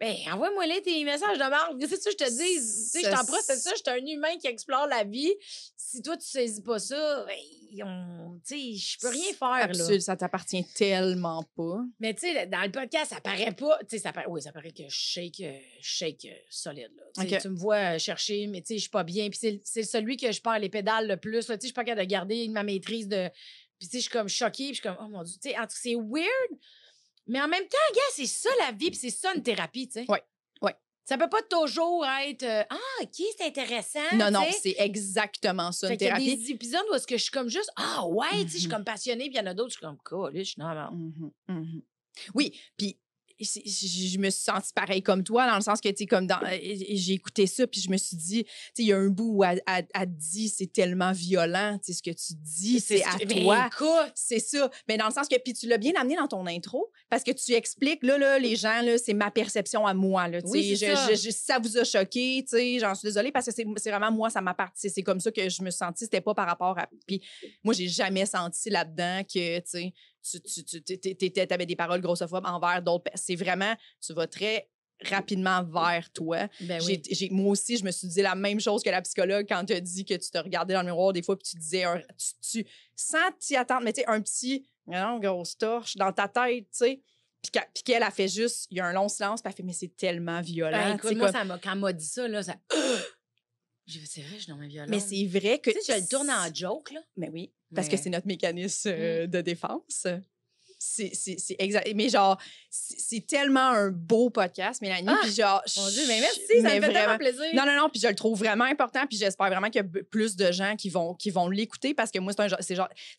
Ben, envoie-moi là tes messages de mort. C'est ça que je te dis. Tu sais, je t'en prends, c'est ça. Je suis un humain qui explore la vie. Si toi, tu saisis pas ça, ben, tu sais, je peux rien faire. Absolument, là. Ça t'appartient tellement pas. Mais tu sais, dans le podcast, ça paraît pas. Tu sais, ça paraît que je shake solide, là. Okay. Tu me vois chercher, mais tu sais, je suis pas bien. Puis c'est celui que je perds les pédales le plus. Tu sais, je suis pas capable de garder ma maîtrise de. Puis tu sais, je suis comme choquée. Puis je suis comme, oh mon Dieu. Tu sais, en tout cas, c'est weird. Mais en même temps, gars, c'est ça la vie, puis c'est ça une thérapie, tu sais. Oui. Ça peut pas toujours être c'est intéressant. Non, c'est exactement ça, une thérapie. Il y a des épisodes où est-ce que je suis comme juste tu sais, je suis comme passionnée, puis il y en a d'autres, je suis comme je suis normal. Oui, puis je me suis sentie pareil comme toi, dans le sens que, tu sais, comme dans... J'ai écouté ça, puis je me suis dit, tu sais, il y a un bout où elle dit, c'est tellement violent, tu sais, ce que tu dis, c'est à toi. C'est ça. Mais dans le sens que... Puis tu l'as bien amené dans ton intro, parce que tu expliques, là, les gens, là, c'est ma perception à moi, là, tu sais. Oui, ça vous a choqué, tu sais, j'en suis désolée, parce que c'est vraiment moi, ça m'appartient. C'est comme ça que je me sentis, c'était pas par rapport à... Puis moi, j'ai jamais senti là-dedans que, tu sais... tu avais des paroles grossophobes envers d'autres. C'est vraiment, tu vas très rapidement vers toi. Ben oui. Moi aussi, je me suis dit la même chose que la psychologue quand tu as dit que tu te regardais dans le miroir des fois puis tu disais, tu sans t'y attendre, mais tu sais, un petit, non, grosse torche dans ta tête, tu sais. Puis qu'elle a fait juste, il y a un long silence, puis elle fait, mais c'est tellement violent. Ben, écoute, moi, ça quand elle m'a dit ça, là, ça... C'est vrai, je suis dans ma violence. Mais c'est vrai que... Tu sais, je le tourne en joke, là. Mais oui, parce que c'est notre mécanisme de défense. C'est exact. Mais genre, c'est tellement un beau podcast, Mélanie. Ah, puis genre... Mon Dieu, mais merci, ça me fait vraiment plaisir. Non, puis je le trouve vraiment important, puis j'espère vraiment qu'il y a plus de gens qui vont l'écouter, parce que moi, c'est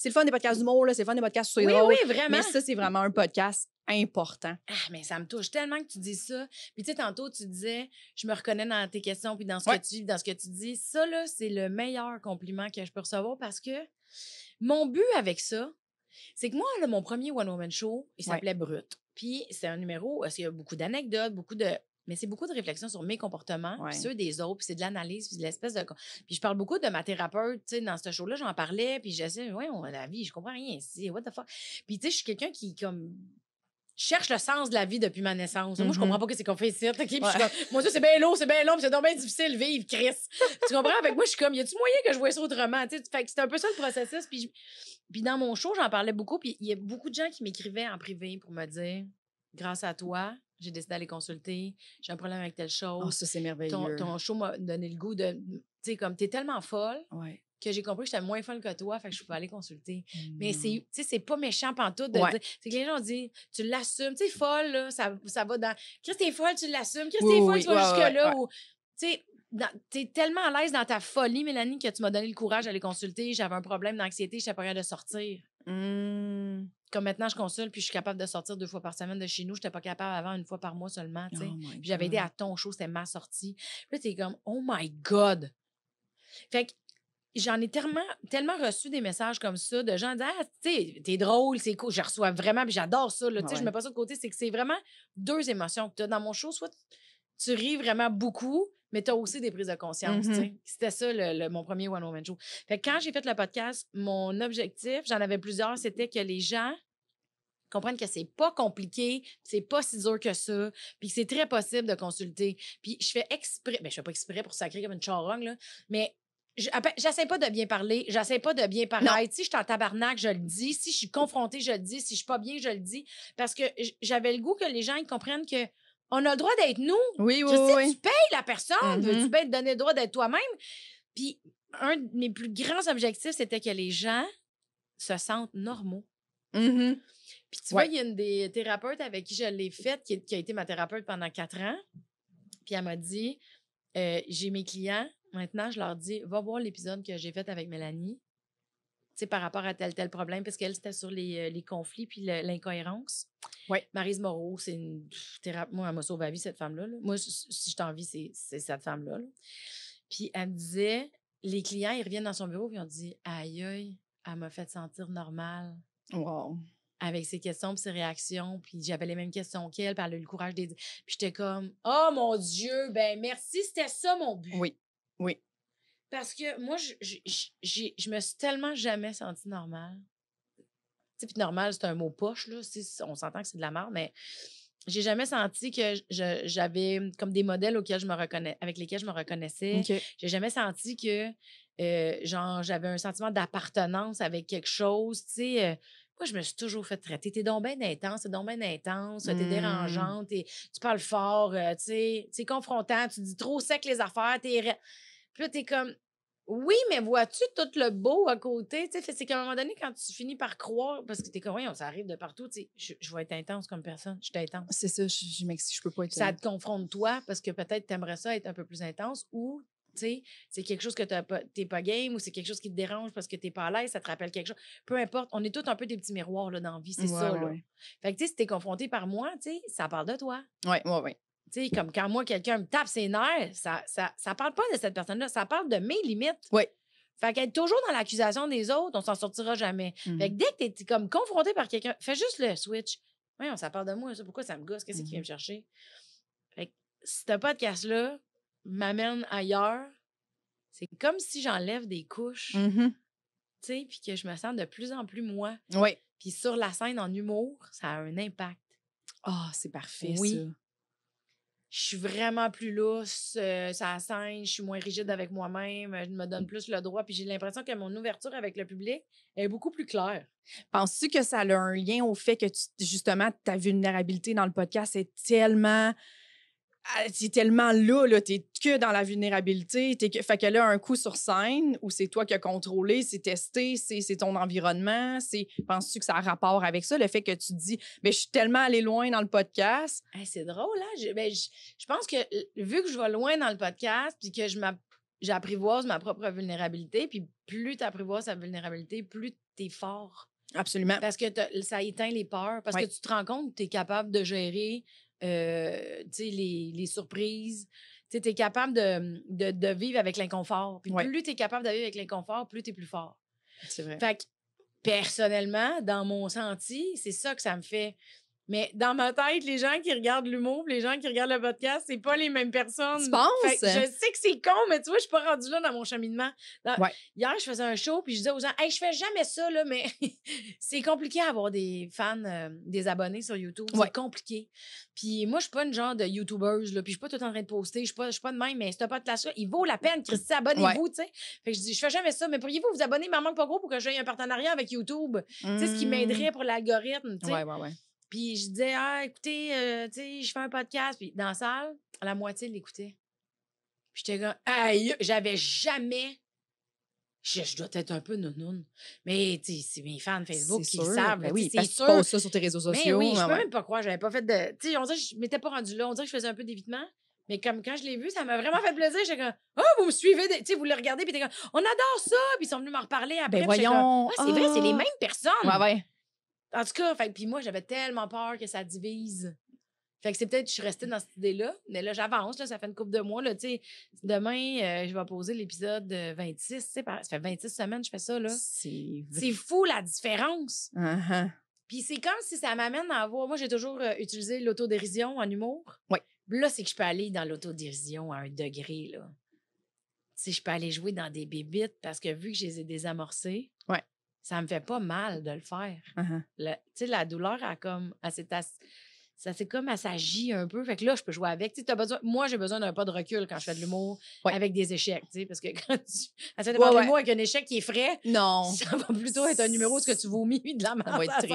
le fun des podcasts d'humour, là, c'est le fun des podcasts sur les drôles. Oui, vraiment. Mais ça, c'est vraiment un podcast important. Ah, mais ça me touche tellement que tu dis ça. Puis tu sais, tantôt, tu disais, je me reconnais dans tes questions, puis dans ce que tu vis, dans ce que tu dis. Ça, là, c'est le meilleur compliment que je peux recevoir, parce que mon but avec ça, c'est que moi, là, mon premier One Woman Show, il s'appelait Brut. Puis c'est un numéro, parce qu'il y a beaucoup d'anecdotes, beaucoup de... Mais c'est beaucoup de réflexion sur mes comportements, puis ceux des autres, puis c'est de l'analyse, puis de l'espèce de... Puis je parle beaucoup de ma thérapeute, tu sais, dans ce show-là, j'en parlais, puis j'essaie, la vie, je comprends rien ici, what the fuck. Puis tu sais, je suis quelqu'un qui, comme... cherche le sens de la vie depuis ma naissance. Moi, je comprends pas qu'est-ce qu'on fait ici. Okay? Mon Dieu, c'est bien long, puis c'est donc bien difficile vivre, Chris. Tu comprends? Fait que moi, je suis comme, y a-tu moyen que je vois ça autrement? T'sais? Fait que c'est un peu ça le processus. Puis, puis dans mon show, j'en parlais beaucoup, puis il y a beaucoup de gens qui m'écrivaient en privé pour me dire, grâce à toi, j'ai décidé d'aller consulter, j'ai un problème avec telle chose. Oh, ça, c'est merveilleux. Ton show m'a donné le goût de... Tu sais, comme, t'es tellement folle. Ouais. Que j'ai compris que j'étais moins folle que toi, fait que je pouvais aller consulter. Mais c'est pas méchant pantoute de dire... C'est que les gens disent, tu l'assumes, tu es folle, là, ça va dans... Chris, t'es folle, tu l'assumes, Chris, t'es folle, tu vas jusque-là. T'es tellement à l'aise dans ta folie, Mélanie, que tu m'as donné le courage d'aller consulter. J'avais un problème d'anxiété, je n'étais pas capable de sortir. Comme maintenant, je consulte, puis je suis capable de sortir 2 fois par semaine de chez nous. Je n'étais pas capable avant, 1 fois par mois seulement. Puis j'avais aidé à ton show, c'était ma sortie. Puis là, t'es comme, oh my God! Fait que j'en ai tellement reçu des messages comme ça de gens disant, ah, tu sais, t'es drôle, c'est cool. Je reçois vraiment, puis j'adore ça. Là, je mets pas ça de côté. C'est que c'est vraiment 2 émotions que tu as dans mon show. Soit tu ris vraiment beaucoup, mais tu as aussi des prises de conscience. C'était ça mon premier One Woman Show. Fait que quand j'ai fait le podcast, mon objectif, j'en avais plusieurs, c'était que les gens comprennent que c'est pas compliqué, c'est pas si dur que ça, puis que c'est très possible de consulter. Puis je fais exprès, je fais pas exprès pour sacrer comme une charogne, là, mais j'essaie pas de bien parler, j'essaie pas de bien parler. Si je suis en tabarnak, je le dis. Si je suis confrontée, je le dis. Si je suis pas bien, je le dis. Parce que j'avais le goût que les gens ils comprennent que on a le droit d'être nous. Tu payes la personne, veux-tu bien te donner le droit d'être toi-même? Puis un de mes plus grands objectifs, c'était que les gens se sentent normaux. Puis tu vois, il y a une des thérapeutes avec qui je l'ai faite, qui a été ma thérapeute pendant 4 ans. Puis elle m'a dit, j'ai mes clients... Maintenant, je leur dis, va voir l'épisode que j'ai fait avec Mélanie, tu sais, par rapport à tel problème, parce qu'elle, c'était sur les conflits puis l'incohérence. Oui. Maryse Moreau, c'est une thérapeute. Moi, elle m'a sauvé la vie, cette femme-là. Là. Moi, si je t'envie, c'est cette femme-là. Là. Puis elle me disait, les clients, ils reviennent dans son bureau puis ils ont dit, aïe, elle m'a fait sentir normale. Wow. Avec ses questions, puis ses réactions, puis j'avais les mêmes questions qu'elle, puis elle a eu le courage de les dire. Puis j'étais comme, oh mon Dieu, ben merci, c'était ça mon but. Oui. Parce que moi, je me suis tellement jamais sentie normale. Tu sais, puis normal, c'est un mot poche, là. On s'entend que c'est de la merde, mais j'ai jamais senti que j'avais comme des modèles avec lesquels je me reconnaissais. Okay. J'ai jamais senti que, j'avais un sentiment d'appartenance avec quelque chose, tu sais... moi, je me suis toujours fait traiter. T'es donc bien intense, t'es dérangeante, tu parles fort, tu sais, t'es confrontant, tu dis trop sec les affaires, Puis là, t'es comme, oui, mais vois-tu tout le beau à côté? Tu sais, c'est qu'à un moment donné, quand tu finis par croire, parce que t'es comme, oui, ça arrive de partout, tu sais, je vais être intense comme personne, je suis intense. C'est ça, je m'excuse, je peux pas être... Ça te confronte toi, parce que peut-être t'aimerais ça être un peu plus intense, ou... T'sais, c'est quelque chose que t'es pas game ou c'est quelque chose qui te dérange parce que t'es pas à l'aise, ça te rappelle quelque chose. Peu importe, on est tous un peu des petits miroirs là, dans la vie, c'est ça. Là. Fait que si t'es confronté par moi, ça parle de toi. Oui. T'sais, comme quand moi, quelqu'un me tape ses nerfs, ça parle pas de cette personne-là, ça parle de mes limites. Oui. Fait qu'être toujours dans l'accusation des autres, on s'en sortira jamais. Fait que dès que t'es comme confronté par quelqu'un, fais juste le switch. Voyons, ça parle de moi, ça. Pourquoi ça me gosse? Qu'est-ce qui vient me chercher? Fait que si t'as pas de casse-là, m'amène ailleurs, c'est comme si j'enlève des couches, tu sais, puis que je me sens de plus en plus moi. Oui. Puis sur la scène, en humour, ça a un impact. Ah, oh, c'est parfait, oui. Ça. Je suis vraiment plus lousse, ça scène, je suis moins rigide avec moi-même, je me donne plus le droit, puis j'ai l'impression que mon ouverture avec le public est beaucoup plus claire. Penses-tu que ça a un lien au fait que, justement, ta vulnérabilité dans le podcast est tellement... C'est tellement là, t'es que dans la vulnérabilité. Fait que là, un coup sur scène, où c'est toi qui as contrôlé, c'est testé, c'est ton environnement. Penses-tu que ça a rapport avec ça, le fait que tu te dis, mais je suis tellement allée loin dans le podcast? Hey, c'est drôle, hein? Je pense que vu que je vais loin dans le podcast, puis que j'apprivoise ma propre vulnérabilité, puis plus t'apprivoises ta vulnérabilité, plus t'es fort. Absolument. Parce que ça éteint les peurs, parce que tu te rends compte que t'es capable de gérer. Les surprises. Tu es capable de vivre avec l'inconfort. Puis plus tu es capable de vivre avec l'inconfort, plus tu es plus fort. C'est vrai. Fait que, personnellement, dans mon senti, c'est ça que ça me fait. Mais dans ma tête, les gens qui regardent l'humour, les gens qui regardent le podcast, c'est pas les mêmes personnes. Tu penses? Fait que je sais que c'est con, mais tu vois, je suis pas rendue là dans mon cheminement. Hier, je faisais un show, puis je disais aux gens, « Hey, je fais jamais ça, là, mais c'est compliqué d'avoir des fans, des abonnés sur YouTube. Ouais. C'est compliqué. » Puis moi, je suis pas une genre de YouTubeuse, là, puis je suis pas tout en train de poster, je suis pas de même, mais ce podcast-là, il vaut la peine, Christy, abonnez-vous, tu sais. Fait que je dis, je fais jamais ça, mais pourriez-vous vous abonner, Maman Pas Gros, pour que j'aie un partenariat avec YouTube? Tu sais, ce qui m'aiderait pour l'algorithme, tu sais. Ouais. Puis je disais, écoutez, tu sais, je fais un podcast. Puis dans la salle, la moitié l'écoutait. Puis j'étais comme, aïe, j'avais jamais. Je dois être un peu nounoune. Mais tu sais, c'est mes fans Facebook qui le savent. Ben oui, c'est sûr. Tu poses ça sur tes réseaux sociaux. Mais oui, je peux même pas croire. J'avais pas fait de. Tu sais, on dirait que je m'étais pas rendue là. On dirait que je faisais un peu d'évitement. Mais comme quand je l'ai vu, ça m'a vraiment fait plaisir. J'étais comme, vous me suivez. Tu sais, vous le regardez. Puis t'es comme, on adore ça. Puis ils sont venus m'en reparler après. Ben voyons. Comme, c'est vrai, c'est les mêmes personnes. Ouais. En tout cas, puis moi, j'avais tellement peur que ça divise. Fait que c'est peut-être que je suis restée dans cette idée-là. Mais là, j'avance. Là, ça fait une couple de mois. Là, demain, je vais poser l'épisode 26. Ça fait 26 semaines que je fais ça. Là. C'est fou, la différence. Uh-huh. Puis c'est comme si ça m'amène à avoir... Moi, j'ai toujours utilisé l'autodérision en humour. Oui. Là, c'est que je peux aller dans l'autodérision à un degré. Là. Je peux aller jouer dans des bébites parce que vu que je les ai désamorcées... Ouais. Ça me fait pas mal de le faire. Tu sais, la douleur, elle s'agit un peu. Fait que là, je peux jouer avec. T'as besoin, moi, j'ai besoin d'un pas de recul quand je fais de l'humour avec des échecs. Parce que quand tu fais de l'humour avec un échec qui est frais, non. Ça va plutôt être un numéro ce que tu vomis de la main. Ça va être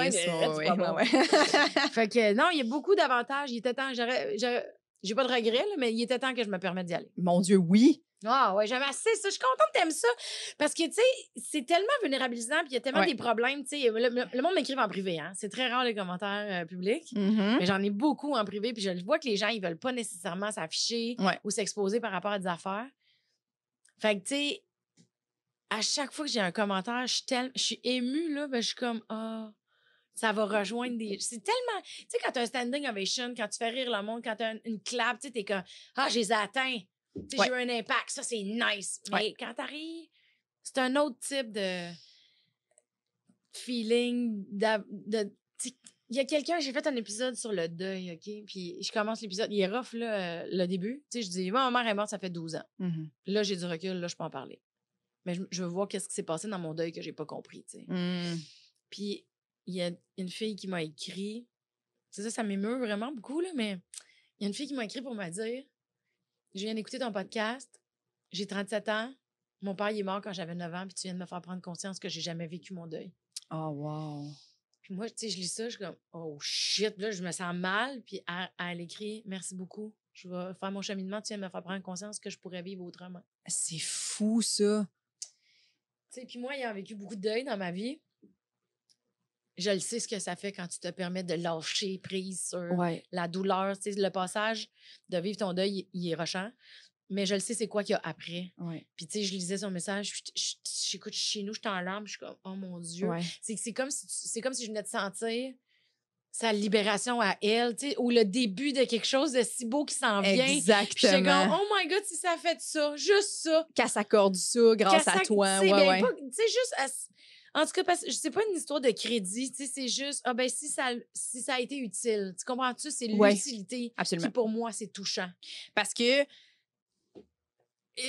triste. Fait que non, il y a beaucoup d'avantages. Il était temps, j'ai pas de regrets, là, mais il était temps que je me permette d'y aller. Mon Dieu, oui! Ah ouais, j'avais assez ça. Je suis contente que t'aimes ça. Parce que, tu sais, c'est tellement vulnérabilisant puis il y a tellement des problèmes. Tu sais, le monde m'écrive en privé. Hein. C'est très rare les commentaires publics. Mm-hmm. Mais j'en ai beaucoup en privé. Puis je le vois que les gens, ils veulent pas nécessairement s'afficher ou s'exposer par rapport à des affaires. Fait que, tu sais, à chaque fois que j'ai un commentaire, je suis émue, là. Ben, je suis comme, ça va rejoindre des... C'est tellement... Tu sais, quand t'as un standing ovation, quand tu fais rire le monde, quand t'as une clap, tu sais, t'es comme, je les ai atteints. J'ai eu un impact, ça c'est nice. Mais quand t'arrives, c'est un autre type de feeling. Il y a quelqu'un, j'ai fait un épisode sur le deuil, OK? Puis je commence l'épisode, il est rough là, le début. Tu sais, je dis, ma mère est morte, ça fait 12 ans. Mm-hmm. Là, j'ai du recul, là, je peux en parler. Mais je veux voir qu'est-ce qui s'est passé dans mon deuil que j'ai pas compris, tu sais. Puis il y a une fille qui m'a écrit, c'est ça m'émeut vraiment beaucoup, là, mais il y a une fille qui m'a écrit pour me dire, je viens d'écouter ton podcast, j'ai 37 ans, mon père il est mort quand j'avais 9 ans, puis tu viens de me faire prendre conscience que j'ai jamais vécu mon deuil. Oh, wow! Puis moi, tu sais, je lis ça, je suis comme, oh shit, là, je me sens mal, puis elle écrit, merci beaucoup, je vais faire mon cheminement, tu viens de me faire prendre conscience que je pourrais vivre autrement. C'est fou, ça! Tu sais, puis moi, ayant vécu beaucoup de deuil dans ma vie, je le sais ce que ça fait quand tu te permets de lâcher prise sur la douleur. Tu sais, le passage de vivre ton deuil, il est rochant. Mais je le sais, c'est quoi qu'il y a après. Ouais. Puis, tu sais, je lisais son message. J'écoute chez nous, je suis en larmes. Je suis comme, oh mon Dieu. Ouais. C'est comme si je venais de sentir sa libération à elle, tu sais, ou le début de quelque chose de si beau qui s'en vient. Exactement. Puis comme, oh my God, si ça a fait ça, juste ça. Qu'elle s'accorde ça grâce à toi. Ouais. Tu sais, juste... En tout cas, parce que c'est pas une histoire de crédit, tu sais, c'est juste, si ça a été utile, tu comprends-tu? C'est l'utilité qui, pour moi, c'est touchant. Parce que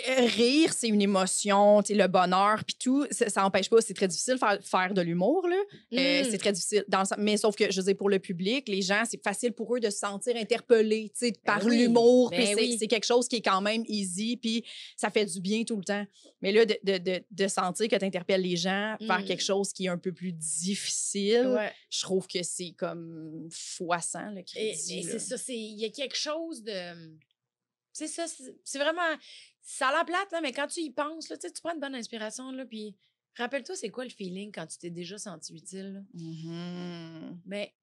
Rire, c'est une émotion, le bonheur, puis tout, ça n'empêche pas, c'est très difficile de faire de l'humour, là. C'est très difficile, mais sauf que, je veux dire, pour le public, les gens, c'est facile pour eux de se sentir interpellés, par l'humour, puis c'est quelque chose qui est quand même easy, puis ça fait du bien tout le temps. Mais là, de sentir que tu interpelles les gens, faire quelque chose qui est un peu plus difficile, je trouve que c'est comme foissant, le crédit. Et c'est ça, il y a quelque chose de... C'est ça, c'est vraiment... Ça a l'air plate, là, mais quand tu y penses, là, tu prends une bonne inspiration, là, puis rappelle-toi, c'est quoi le feeling quand tu t'es déjà senti utile? Là? Mais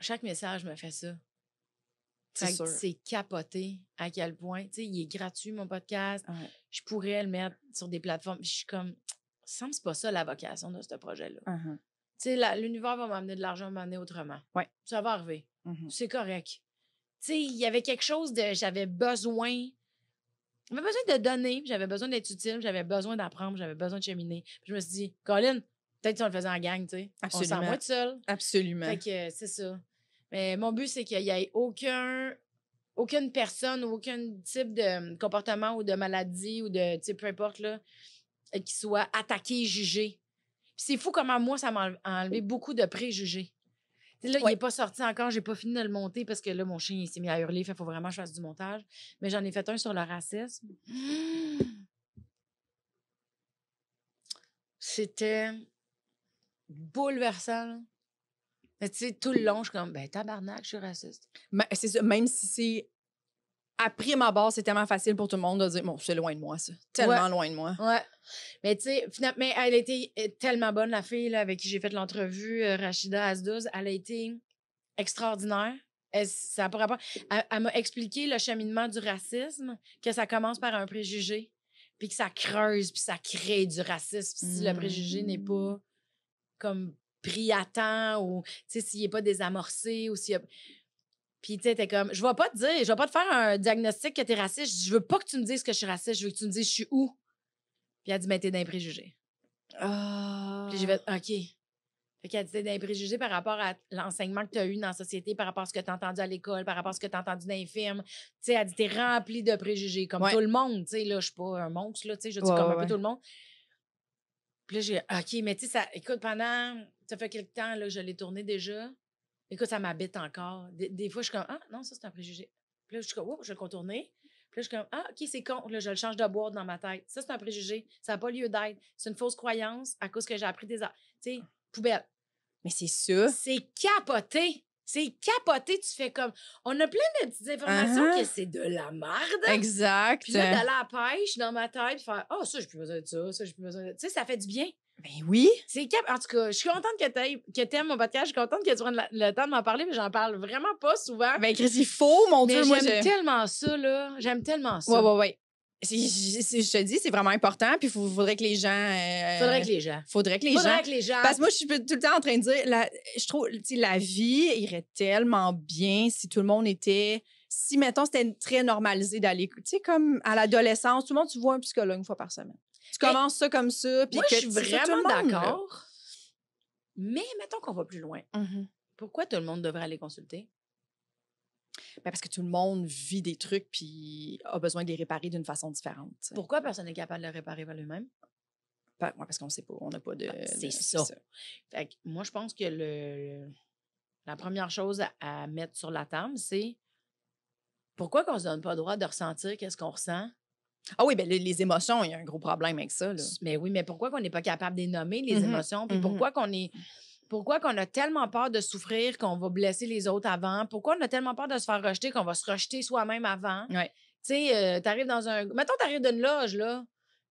chaque message me fait ça. C'est capoté à quel point. Tu sais, il est gratuit, mon podcast. Ouais. Je pourrais le mettre sur des plateformes. Je suis comme, ça me semble que c'est pas ça la vocation de ce projet-là. Tu sais, l'univers va m'amener de l'argent, m'amener autrement. Ouais. Ça va arriver. C'est correct. Tu sais, il y avait quelque chose de... J'avais besoin de donner, j'avais besoin d'être utile, j'avais besoin d'apprendre, j'avais besoin de cheminer. Puis je me suis dit, Colin, peut-être si on le faisait en gang, tu sais. Absolument. On s'en va tout seul. Absolument. Fait que c'est ça. Mais mon but, c'est qu'il n'y ait aucune personne ou aucun type de comportement ou de maladie ou de, tu sais, peu importe, là, qui soit attaqué, jugé. Puis c'est fou comment moi, ça m'a enlevé beaucoup de préjugés. Là, il n'est pas sorti encore, j'ai pas fini de le monter parce que là, mon chien, il s'est mis à hurler, il faut vraiment que je fasse du montage. Mais j'en ai fait un sur le racisme. C'était bouleversant, là. Mais tu sais, tout le long, je suis comme, ben tabarnak, je suis raciste. Mais c'est ça, même si c'est... À prime abord, c'est tellement facile pour tout le monde de dire, bon, c'est loin de moi, ça. Tellement loin de moi. Ouais. Mais tu sais, finalement, elle a été tellement bonne, la fille là, avec qui j'ai fait l'entrevue, Rachida Asdouz. Elle a été extraordinaire. Ça pourrait pas... Elle m'a expliqué le cheminement du racisme, que ça commence par un préjugé, puis que ça creuse, puis ça crée du racisme. Si le préjugé n'est pas comme pris à temps, ou s'il n'est pas désamorcé, ou s'il y a... Puis, tu sais, t'es comme, je vais pas te dire, je vais pas te faire un diagnostic que t'es raciste. Je veux pas que tu me dises que je suis raciste. Je veux que tu me dises je suis où. Puis elle dit, ben, t'es d'un préjugé. Oh. Puis j'ai fait, OK. Fait qu'elle dit, t'es d'un préjugé par rapport à l'enseignement que t'as eu dans la société, par rapport à ce que t'as entendu à l'école, par rapport à ce que t'as entendu dans les films. Tu sais, elle dit, t'es rempli de préjugés, comme tout le monde. Tu sais, là, je suis pas un monstre, là, tu sais, je dis comme un peu tout le monde. Puis là, j'ai, OK, mais tu sais, ça, écoute, pendant, ça fait quelque temps, là, je l'ai tourné déjà. Écoute, ça m'habite encore. Des fois, je suis comme, ah, non, ça, c'est un préjugé. Puis là, je suis comme, oups, je vais le contourner. Puis là, je suis comme, ah, OK, c'est con. Là, je le change de boîte dans ma tête. Ça, c'est un préjugé. Ça n'a pas lieu d'être. C'est une fausse croyance à cause que j'ai appris des... Tu sais, poubelle. Mais c'est sûr. C'est capoté. C'est capoté. Tu fais comme... On a plein de petites informations que c'est de la merde. Exact. Puis là, d'aller à la pêche dans ma tête, puis faire, ah, oh, ça, j'ai plus besoin de ça. Ça, j'ai plus besoin de... Tu sais, ça fait du bien. Ben oui. C'est cap. En tout cas, je suis contente que t'aimes mon podcast. Je suis contente que tu prennes le temps de m'en parler, mais j'en parle vraiment pas souvent. Ben, Chris, il faut, mon Dieu. Moi, j'aime tellement ça, là. J'aime tellement ça. Oui. Je te dis, c'est vraiment important. Puis, il faudrait que les gens. Faudrait que les gens. Parce que moi, je suis tout le temps en train de dire, je trouve, tu sais, la vie irait tellement bien si tout le monde était. Si, mettons, c'était très normalisé d'aller. Tu sais, comme à l'adolescence, tout le monde, tu vois un psychologue une fois par semaine. Tu commences ça comme ça. Puis moi, je suis vraiment d'accord. Mais mettons qu'on va plus loin. Pourquoi tout le monde devrait aller consulter? Ben parce que tout le monde vit des trucs puis a besoin de les réparer d'une façon différente. T'sais. Pourquoi personne n'est capable de le réparer par lui-même? Parce qu'on ne sait pas. On n'a pas de... C'est ça. Fait que moi, je pense que la première chose à mettre sur la table, c'est pourquoi qu'on ne se donne pas le droit de ressentir qu'est-ce qu'on ressent? Ah oui, ben les émotions, il y a un gros problème avec ça, là. Mais oui, mais pourquoi qu'on n'est pas capable de les nommer, les émotions? Puis pourquoi qu'on a tellement peur de souffrir qu'on va blesser les autres avant? Pourquoi on a tellement peur de se faire rejeter qu'on va se rejeter soi-même avant? Ouais. Tu sais, t'arrives dans un... Mettons, t'arrives d'une loge, là,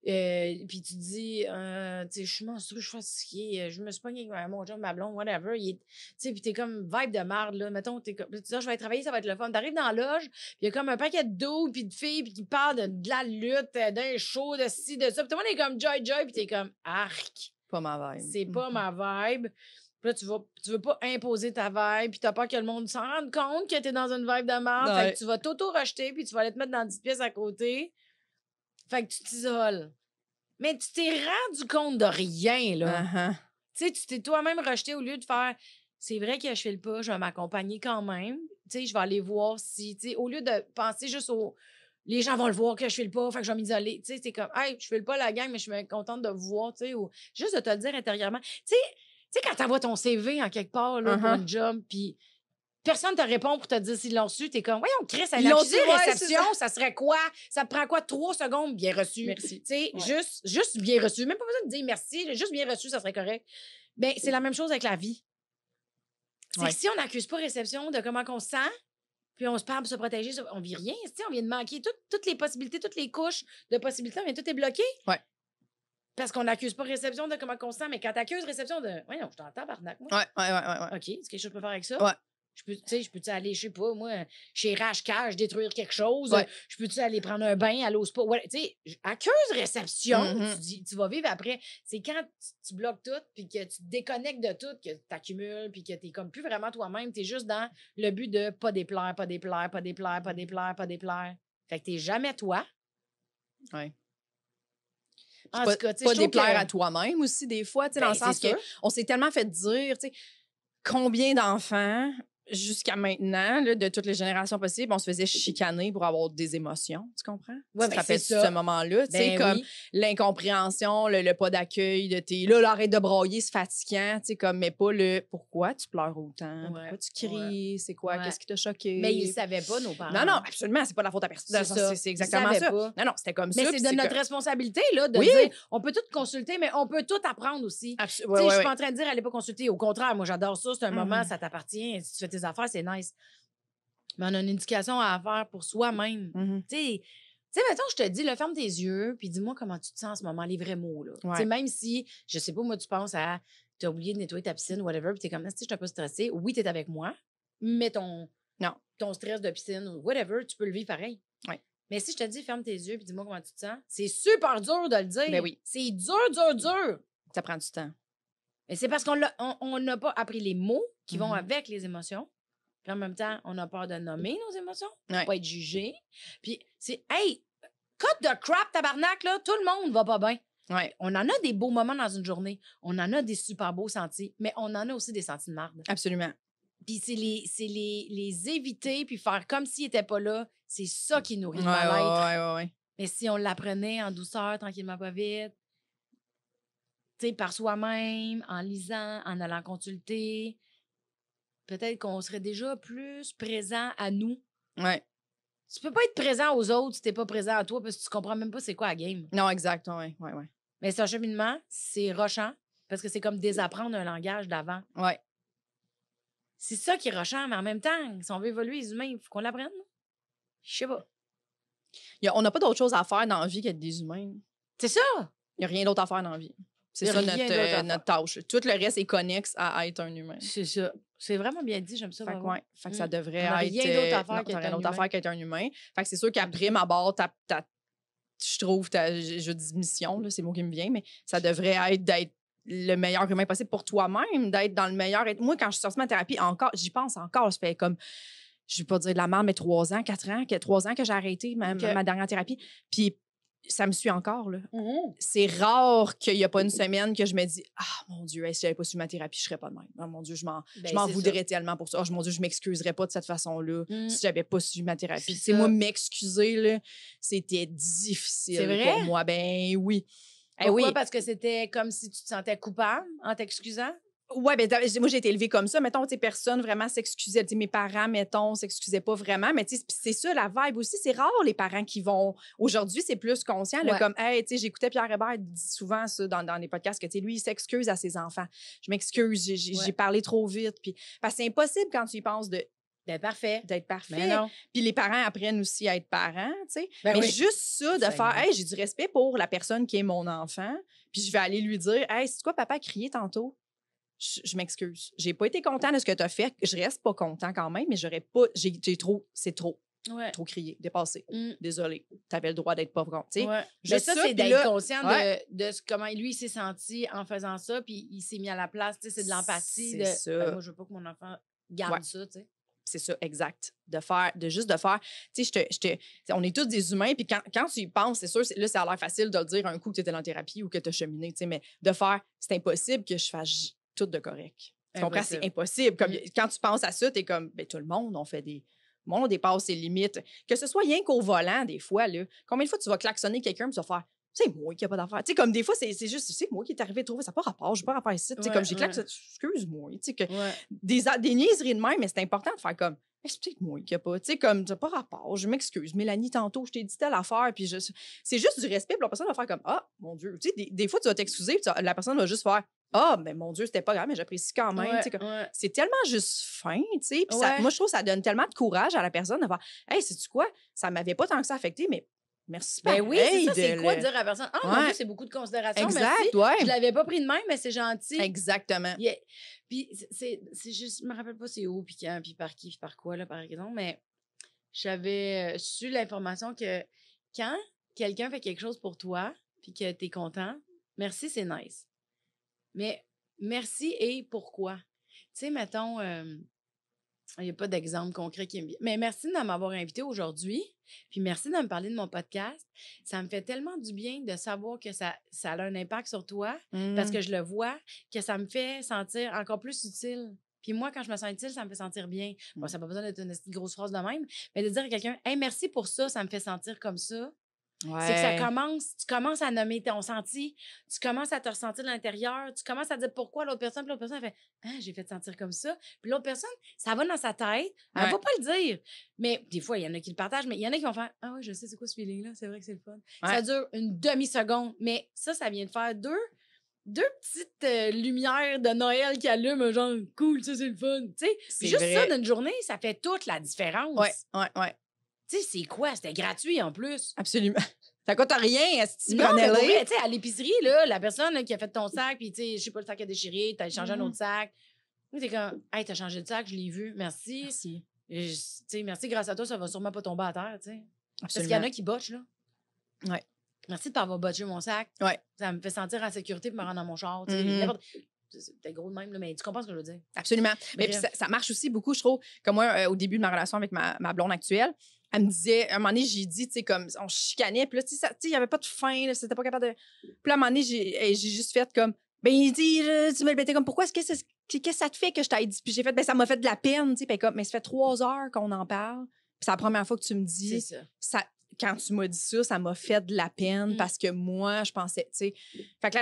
puis tu dis, tu sais, je suis menstruée, je suis fatiguée, je me suis pognée avec mon job, ma blonde, whatever. Tu sais, puis t'es comme vibe de merde, là. Mettons, t'es comme, tu dis, je vais aller travailler, ça va être le fun. T'arrives dans la loge, puis il y a comme un paquet d'eau, puis de filles, puis qui parlent de la lutte, d'un show, de ci, de ça. Puis tout le monde est comme joy, puis t'es comme arc. Pas ma vibe. C'est pas ma vibe. Puis là, tu veux pas imposer ta vibe, puis t'as peur que le monde s'en rende compte que t'es dans une vibe de merde. Ouais. Fait que tu vas t'auto-rejeter, puis tu vas aller te mettre dans 10 pièces à côté. Fait que tu t'isoles. Mais tu t'es rendu compte de rien, là. Tu sais, tu t'es toi-même rejeté au lieu de faire c'est vrai que je fais le pas, je vais m'accompagner quand même. Tu sais, je vais aller voir si. Tu sais, au lieu de penser juste au les gens vont le voir que je file pas, fait que je vais m'isoler. Tu sais, c'est comme, hey, je file pas la gang, mais je suis contente de vous voir, tu sais, ou juste de te le dire intérieurement. Tu sais, quand t'envoies ton CV en quelque part, là, pour un job, puis personne te répond pour te dire s'ils l'ont reçu, t'es comme, voyons, Chris, elle l'a reçu, réception, ça serait quoi? Ça te prend quoi? 3 secondes, bien reçu. Merci. Tu sais, juste bien reçu. Même pas besoin de dire merci, juste bien reçu, ça serait correct. Bien, c'est la même chose avec la vie. C'est que si on n'accuse pas réception de comment on se sent, puis on se parle pour se protéger, on vit rien. On vient de manquer toutes les possibilités, toutes les couches de possibilités, on vient tout est bloqué. Ouais. Parce qu'on n'accuse pas réception de comment on se sent, mais quand t'accuses réception de « voyons, je t'entends, barnac, moi. » Ouais. OK, est-ce que je peux faire avec ça? Ouais. Je peux-tu aller, je sais pas, moi, chez Rachcage, détruire quelque chose? Ouais. Je peux-tu aller prendre un bain à l'eau spa? Ouais, tu sais, accuse réception, tu vas vivre après. C'est quand tu bloques tout, puis que tu te déconnectes de tout, que tu t'accumules, puis que t'es comme plus vraiment toi-même, t'es juste dans le but de pas déplaire, pas déplaire, pas déplaire, pas déplaire, pas déplaire. Fait que t'es jamais toi. Oui. En tout cas, tu sais, pas déplaire à toi-même aussi, des fois, tu sais, dans le sens qu'on s'est tellement fait dire, tu sais, combien d'enfants... Jusqu'à maintenant, là, de toutes les générations possibles, on se faisait chicaner pour avoir des émotions, tu comprends? Ouais, tu te rappelles ce moment-là? Tu sais, comme l'incompréhension, le pas d'accueil, de tes là, l'arrêt de broyer, c'est fatigant, tu sais, comme, mais pas le pourquoi tu pleures autant, pourquoi tu cries, c'est quoi, qu'est-ce qui t'a choqué? Mais ils ne savaient pas, nos parents. Non, non, absolument, c'est pas de la faute à personne. C'est exactement ça. Pas. Non, non, c'était comme mais ça. Mais c'est de notre responsabilité, là, de dire, on peut tout consulter, mais on peut tout apprendre aussi. Tu sais, je suis pas en train de dire, allez pas consulter. Au contraire, moi, j'adore ça, c'est un moment, ça t'appartient. Tes affaires, c'est nice. Mais on a une éducation à faire pour soi-même. Tu sais, mettons, je te dis, là, ferme tes yeux, puis dis-moi comment tu te sens en ce moment, les vrais mots, là. Ouais. Tu sais, même si, je sais pas, moi, tu penses à, t'as oublié de nettoyer ta piscine, whatever, puis t'es comme, si je suis un peu stressée, oui, t'es avec moi, mais ton stress de piscine, whatever, tu peux le vivre pareil. Ouais. Mais si je te dis, ferme tes yeux, puis dis-moi comment tu te sens, c'est super dur de le dire. Ben oui. C'est dur. Ça prend du temps. Mais c'est parce qu'on n'a pas appris les mots qui vont avec les émotions. Puis en même temps, on a peur de nommer nos émotions, pas être jugé. Puis c'est, hey, cut the crap, tabarnak, là, tout le monde va pas bien. Ouais. On en a des beaux moments dans une journée. On en a des super beaux sentis, mais on en a aussi des sentis de marde. Absolument. Puis c'est les éviter, puis faire comme s'ils n'étaient pas là. C'est ça qui nourrit le mal-être. Ouais. Mais si on l'apprenait en douceur, tranquillement, pas vite, tu sais, par soi-même, en lisant, en allant consulter, peut-être qu'on serait déjà plus présent à nous. Ouais. Tu peux pas être présent aux autres si t'es pas présent à toi parce que tu comprends même pas c'est quoi la game. Non, exact. Ouais. Mais c'est un cheminement, c'est rochant parce que c'est comme désapprendre un langage d'avant. Ouais. C'est ça qui est rochant, mais en même temps, si on veut évoluer les humains, il faut qu'on l'apprenne. Je sais pas. On n'a pas d'autre chose à faire dans la vie qu'être des humains. C'est ça. Il n'y a rien d'autre à faire dans la vie. C'est ça notre tâche. Tout le reste est connexe à être un humain. C'est ça. C'est vraiment bien dit, j'aime ça. Fait que ça devrait être... rien d'autre à faire qu'être un humain. Fait que c'est sûr qu'après ma barre, je trouve, je dis mission, là, c'est le mot qui me vient, mais ça devrait être d'être le meilleur humain possible pour toi-même, d'être dans le meilleur... Moi, quand je suis sortie de ma thérapie, j'y pense encore. Ça fait comme... Je vais pas dire de la merde, mais 3 ans que j'ai arrêté ma dernière thérapie. Puis... ça me suit encore, là. C'est rare qu'il n'y a pas une semaine que je me dis « Ah, mon Dieu, si je n'avais pas su ma thérapie, je ne serais pas de même. Oh, mon Dieu, je m'en voudrais tellement pour ça. Oh, mon Dieu, je ne m'excuserais pas de cette façon-là si je n'avais pas su ma thérapie. » C'est moi, m'excuser, là, c'était difficile pour moi. Ben oui. Pourquoi? Parce que c'était comme si tu te sentais coupable en t'excusant? Oui, ben moi, j'ai été élevée comme ça. Mettons, personne vraiment s'excusait. Mes parents, mettons, s'excusaient pas vraiment. Mais c'est ça, la vibe aussi. C'est rare, les parents qui vont... Aujourd'hui, c'est plus conscient. Là, comme, hey, j'écoutais Pierre Hébert souvent ça, dans les podcasts, que lui, il s'excuse à ses enfants. Je m'excuse, j'ai parlé trop vite. Puis, parce que c'est impossible quand tu y penses d'être parfait. Puis les parents apprennent aussi à être parents, tu sais. Mais juste ça, de faire, hey, j'ai du respect pour la personne qui est mon enfant. Puis je vais aller lui dire, hey, c'est quoi, papa a crié tantôt? Je m'excuse. J'ai pas été content de ce que tu as fait. Je reste pas content quand même, mais j'aurais pas. C'est trop. Trop crié, dépassé. Désolée. Tu avais le droit d'être pas content. Mais ça, c'est d'être conscient de comment lui s'est senti en faisant ça, puis il s'est mis à la place. C'est de l'empathie. Ben, moi, je veux pas que mon enfant garde ça. T'sais. C'est ça, exact. De juste faire. Tu sais, on est tous des humains, puis quand tu y penses, c'est sûr, là, ça a l'air facile de le dire un coup que tu étais en thérapie ou que tu as cheminé, mais de faire, c'est impossible que je fasse tout de correct. Tu comprends? C'est impossible. Comme, quand tu penses à ça, t'es comme, ben, tout le monde, on fait des Le monde dépasse ses limites. Que ce soit rien qu'au volant, des fois, là. Combien de fois tu vas klaxonner quelqu'un et tu vas faire « C'est moi qui n'ai pas d'affaires. » Tu sais, comme des fois, c'est juste « C'est moi qui est arrivé à trouver, ça n'a pas rapport, je n'ai pas rapport ici. Ouais, » comme j'ai klaxonné, excuse-moi. Des niaiseries de même, mais c'est important de faire comme « Explique-moi qu'il n'y a pas. » Tu sais, comme « T'as pas rapport, je m'excuse. Mélanie, tantôt, je t'ai dit telle affaire. » Puis je... c'est juste du respect. Puis la personne va faire comme « Ah, mon Dieu. » Tu sais, des fois, tu vas t'excuser, la personne va juste faire ah, ben mon Dieu, c'était pas grave, mais j'apprécie quand même. Ouais, ouais. C'est tellement juste fin, tu sais. Ouais. Moi, je trouve que ça donne tellement de courage à la personne de faire hey, sais-tu quoi? Ça m'avait pas tant que ça affecté, mais merci ben oui, hey, c'est quoi dire à la personne? Ah, ouais. Mon Dieu, c'est beaucoup de considération. Exact, merci. Ouais. Je l'avais pas pris de même, mais c'est gentil. Exactement. Yeah. Puis, c'est juste, je me rappelle pas c'est où, puis quand, puis par qui, puis par quoi, là, par exemple, mais j'avais su l'information que quand quelqu'un fait quelque chose pour toi, puis que t'es content, merci, c'est nice. Mais merci et pourquoi? Tu sais, mettons, il n'y a pas d'exemple concret qui me vient. Mais merci de m'avoir invité aujourd'hui. Puis merci de me parler de mon podcast. Ça me fait tellement du bien de savoir que ça a un impact sur toi parce que je le vois, que ça me fait sentir encore plus utile. Puis moi, quand je me sens utile, ça me fait sentir bien. Bon, ça n'a pas besoin d'être une grosse phrase de même, mais de dire à quelqu'un hey, merci pour ça, ça me fait sentir comme ça. Ouais. C'est que ça commence, tu commences à nommer ton senti, tu commences à te ressentir de l'intérieur, tu commences à dire pourquoi l'autre personne, puis l'autre personne, elle fait ah, j'ai fait te sentir comme ça. Puis l'autre personne, ça va dans sa tête, elle va pas le dire. Mais des fois, il y en a qui le partagent, mais il y en a qui vont faire ah oui, je sais c'est quoi ce feeling-là, c'est vrai que c'est le fun. Ouais. Ça dure une demi-seconde, mais ça vient de faire deux petites lumières de Noël qui allument, genre cool, ça c'est le fun. Tu sais, c'est juste vrai. Ça d'une journée, ça fait toute la différence. Ouais. Tu sais, c'est quoi? C'était gratuit en plus. Absolument. Ça coûte rien à ce type tu sais, à l'épicerie, là, la personne là, qui a fait ton sac, puis tu sais, je sais pas, le sac a déchiré, t'as changé un autre sac. T'es comme, hey, t'as changé de sac, je l'ai vu. Merci. Tu sais, merci, grâce à toi, ça va sûrement pas tomber à terre, tu sais. Parce qu'il y en a qui botchent, là. Ouais. Merci de pas avoir botché mon sac. Ouais. Ça me fait sentir en sécurité pour me rendre dans mon char, tu sais. C'est peut-être gros de même, mais tu comprends ce que je veux dire? Absolument. Mais puis ça marche aussi beaucoup, je trouve. Comme moi, au début de ma relation avec ma blonde actuelle, elle me disait, à un moment donné, j'ai dit, tu sais, comme, on chicanait, puis là, tu sais, il n'y avait pas de fin, là, c'était pas capable de... Puis là, à un moment donné, j'ai juste fait comme, ben, il dit, tu me le mettais comme, pourquoi est-ce que qu'est-ce que ça te fait que je t'aille dit? Puis j'ai fait, ben, ça m'a fait de la peine, tu sais, puis comme, mais ça fait 3 heures qu'on en parle, puis c'est la première fois que tu me dis, quand tu m'as dit ça, ça m'a fait de la peine parce que moi, je pensais, tu sais... Fait que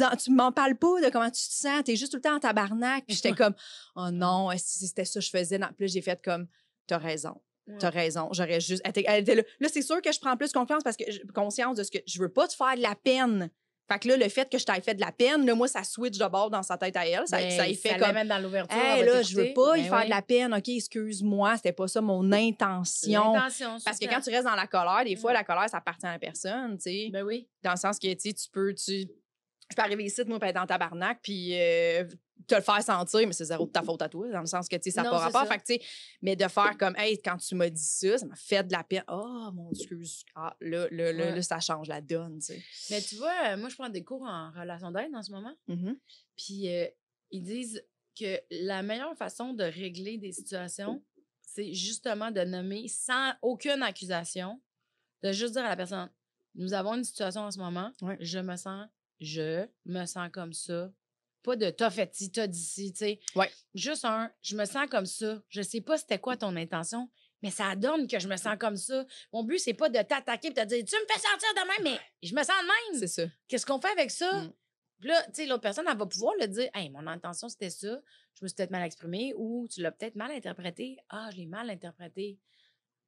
là, tu m'en parles pas de comment tu te sens, t'es juste tout le temps en tabarnak. Puis j'étais comme, oh non, si c'était ça que je faisais. Non. Puis là, j'ai fait comme, t'as raison. T'as raison, j'aurais juste... Elle était là. Là, c'est sûr que je prends plus confiance parce que conscience de ce que... Je veux pas te faire de la peine. Fait que là, le fait que je t'aille fait de la peine, là, moi, ça switch de bord dans sa tête à elle. Ça y fait ça comme... même dans l'ouverture. Hey, là, je veux pas y faire de la peine. OK, excuse-moi, c'était pas ça mon intention. Parce que quand tu restes dans la colère, des fois, la colère, ça appartient à la personne, tu sais. Ben oui. Dans le sens que, tu sais, je peux arriver ici, moi, puis être en tabarnak, puis... te le faire sentir, mais c'est zéro de ta faute à toi, dans le sens que, tu sais, ça n'a pas rapport. Fait que, tu sais, mais de faire comme, hey, quand tu m'as dit ça, ça m'a fait de la peine. Oh, mon Dieu, là, ça change la donne, tu sais. Mais tu vois, moi, je prends des cours en relation d'aide en ce moment. Puis, ils disent que la meilleure façon de régler des situations, c'est justement de nommer sans aucune accusation, de juste dire à la personne, nous avons une situation en ce moment, je me sens comme ça. Pas de t'as fait ci, t'as dit ci, tu sais. Ouais. Juste je me sens comme ça. Je sais pas c'était quoi ton intention, mais ça donne que je me sens comme ça. Mon but, c'est pas de t'attaquer et de te dire, tu me fais sentir de même, mais je me sens de même. C'est ça. Qu'est-ce qu'on fait avec ça? Puis là, tu sais, l'autre personne, elle va pouvoir le dire, hey, mon intention, c'était ça. Je me suis peut-être mal exprimée ou tu l'as peut-être mal interprété. Ah, je l'ai mal interprété.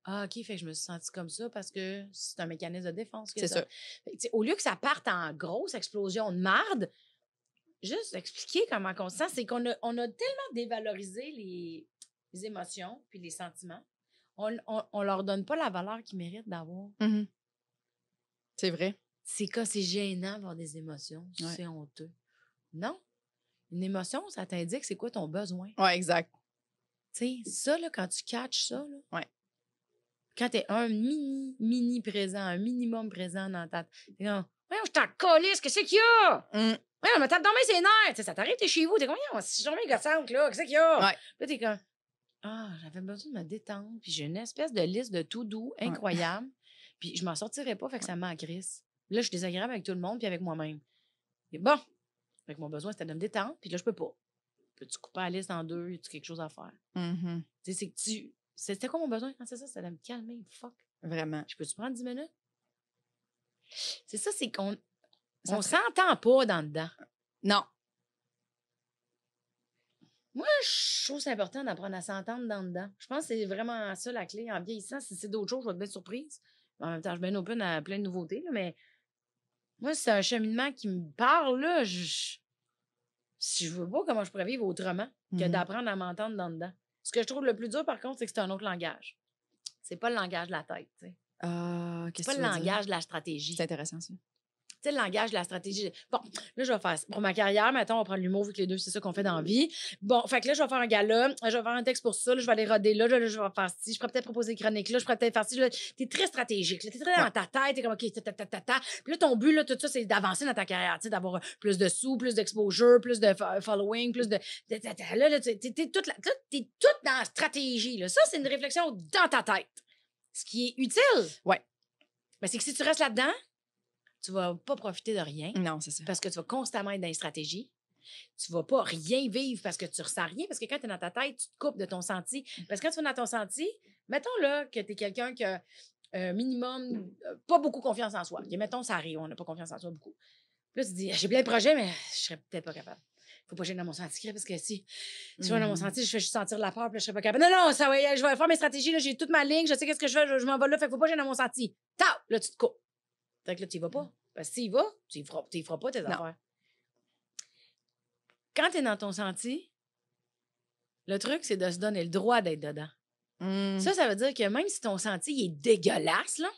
Ah, OK, fait que je me suis sentie comme ça parce que c'est un mécanisme de défense. C'est ça. Fait, au lieu que ça parte en grosse explosion de marde, juste expliquer comment on se sent, c'est qu'on a tellement dévalorisé les émotions puis les sentiments, on leur donne pas la valeur qu'ils méritent d'avoir. C'est vrai. C'est gênant d'avoir des émotions, c'est honteux. Non, une émotion, ça t'indique c'est quoi ton besoin. Oui, exact. Tu sais, ça, là, quand tu catches ça, là, quand t'es un mini présent, un minimum présent dans ta tête, t'es comme, je t'en colisse, qu'est-ce qu'il y a? Ouais, on me tape dans mes nerfs. T'sais, ça t'arrive, t'es chez vous. T'es comme, si j'en mets une gossante, là, qu'est-ce qu'il y a? Là, t'es comme, j'avais besoin de me détendre. Puis j'ai une espèce de liste de tout doux incroyable. Puis je m'en sortirais pas, fait que ça m'encrisse. Là, je suis désagréable avec tout le monde, puis avec moi-même. Et bon, fait que mon besoin, c'était de me détendre, puis là, je peux pas. Peux-tu couper la liste en deux? Y a-tu quelque chose à faire? Tu sais, c'est que C'était quoi mon besoin? Ah, c'est ça, ça allait me calmer. Fuck. Vraiment. Je peux-tu prendre 10 minutes? C'est ça, c'est qu'on... On s'entend pas dans le dedans. Non. Moi, je trouve c'est important d'apprendre à s'entendre dans le dedans. Je pense que c'est vraiment ça la clé en vieillissant. Si c'est d'autres choses, je vais être bien surprise. En même temps, je vais être open à plein de nouveautés. Là, mais moi, c'est un cheminement qui me parle. Là, si je veux pas comment je pourrais vivre autrement que d'apprendre à m'entendre dans le dedans. Ce que je trouve le plus dur, par contre, c'est que c'est un autre langage. C'est pas le langage de la tête. C'est pas le langage de la stratégie. C'est intéressant, ça. Tu sais, le langage, la stratégie. Bon, là, je vais faire ça. Pour ma carrière, maintenant, on va prendre l'humour, vu que les deux, c'est ça qu'on fait dans la vie. Bon, fait que là, je vais faire un gala, je vais faire un texte pour ça, là, je vais aller roder là, là, je vais faire ci, je pourrais peut-être proposer une chronique là, je pourrais peut-être faire ci. T'es très stratégique, t'es très dans ta tête, t'es comme, OK, ta. Puis là, ton but, là, tout ça, c'est d'avancer dans ta carrière, tu sais, d'avoir plus de sous, plus d'exposure, plus de following, plus de. Là, t'es toute dans la stratégie, là. Ça, c'est une réflexion dans ta tête. Ce qui est utile. Ouais. Mais c'est que si tu restes là-dedans, tu ne vas pas profiter de rien. Non, c'est ça. Parce que tu vas constamment être dans les stratégies. Tu ne vas pas rien vivre parce que tu ne ressens rien. Parce que quand tu es dans ta tête, tu te coupes de ton senti. Parce que quand tu es dans ton senti, mettons là que tu es quelqu'un qui a minimum, pas beaucoup confiance en soi. Et mettons, ça arrive, on n'a pas confiance en soi beaucoup. Puis là, tu te dis, j'ai plein de projets, mais je ne serais peut-être pas capable. Faut pas que j'aille dans mon senti, parce que si tu vas dans mon senti, je fais juste sentir de la peur, puis là, je serais pas capable. Non, ça va, je vais faire mes stratégies, là, j'ai toute ma ligne, je sais qu'est-ce que je fais, je m'en vais là, fait faut pas que j'aille dans mon senti. Tao! Là, tu te coupes. Fait que là, tu y vas pas. Parce que s'il va, tu y feras pas tes affaires. Quand tu es dans ton senti, le truc, c'est de se donner le droit d'être dedans. Mm. Ça veut dire que même si ton senti il est dégueulasse, là,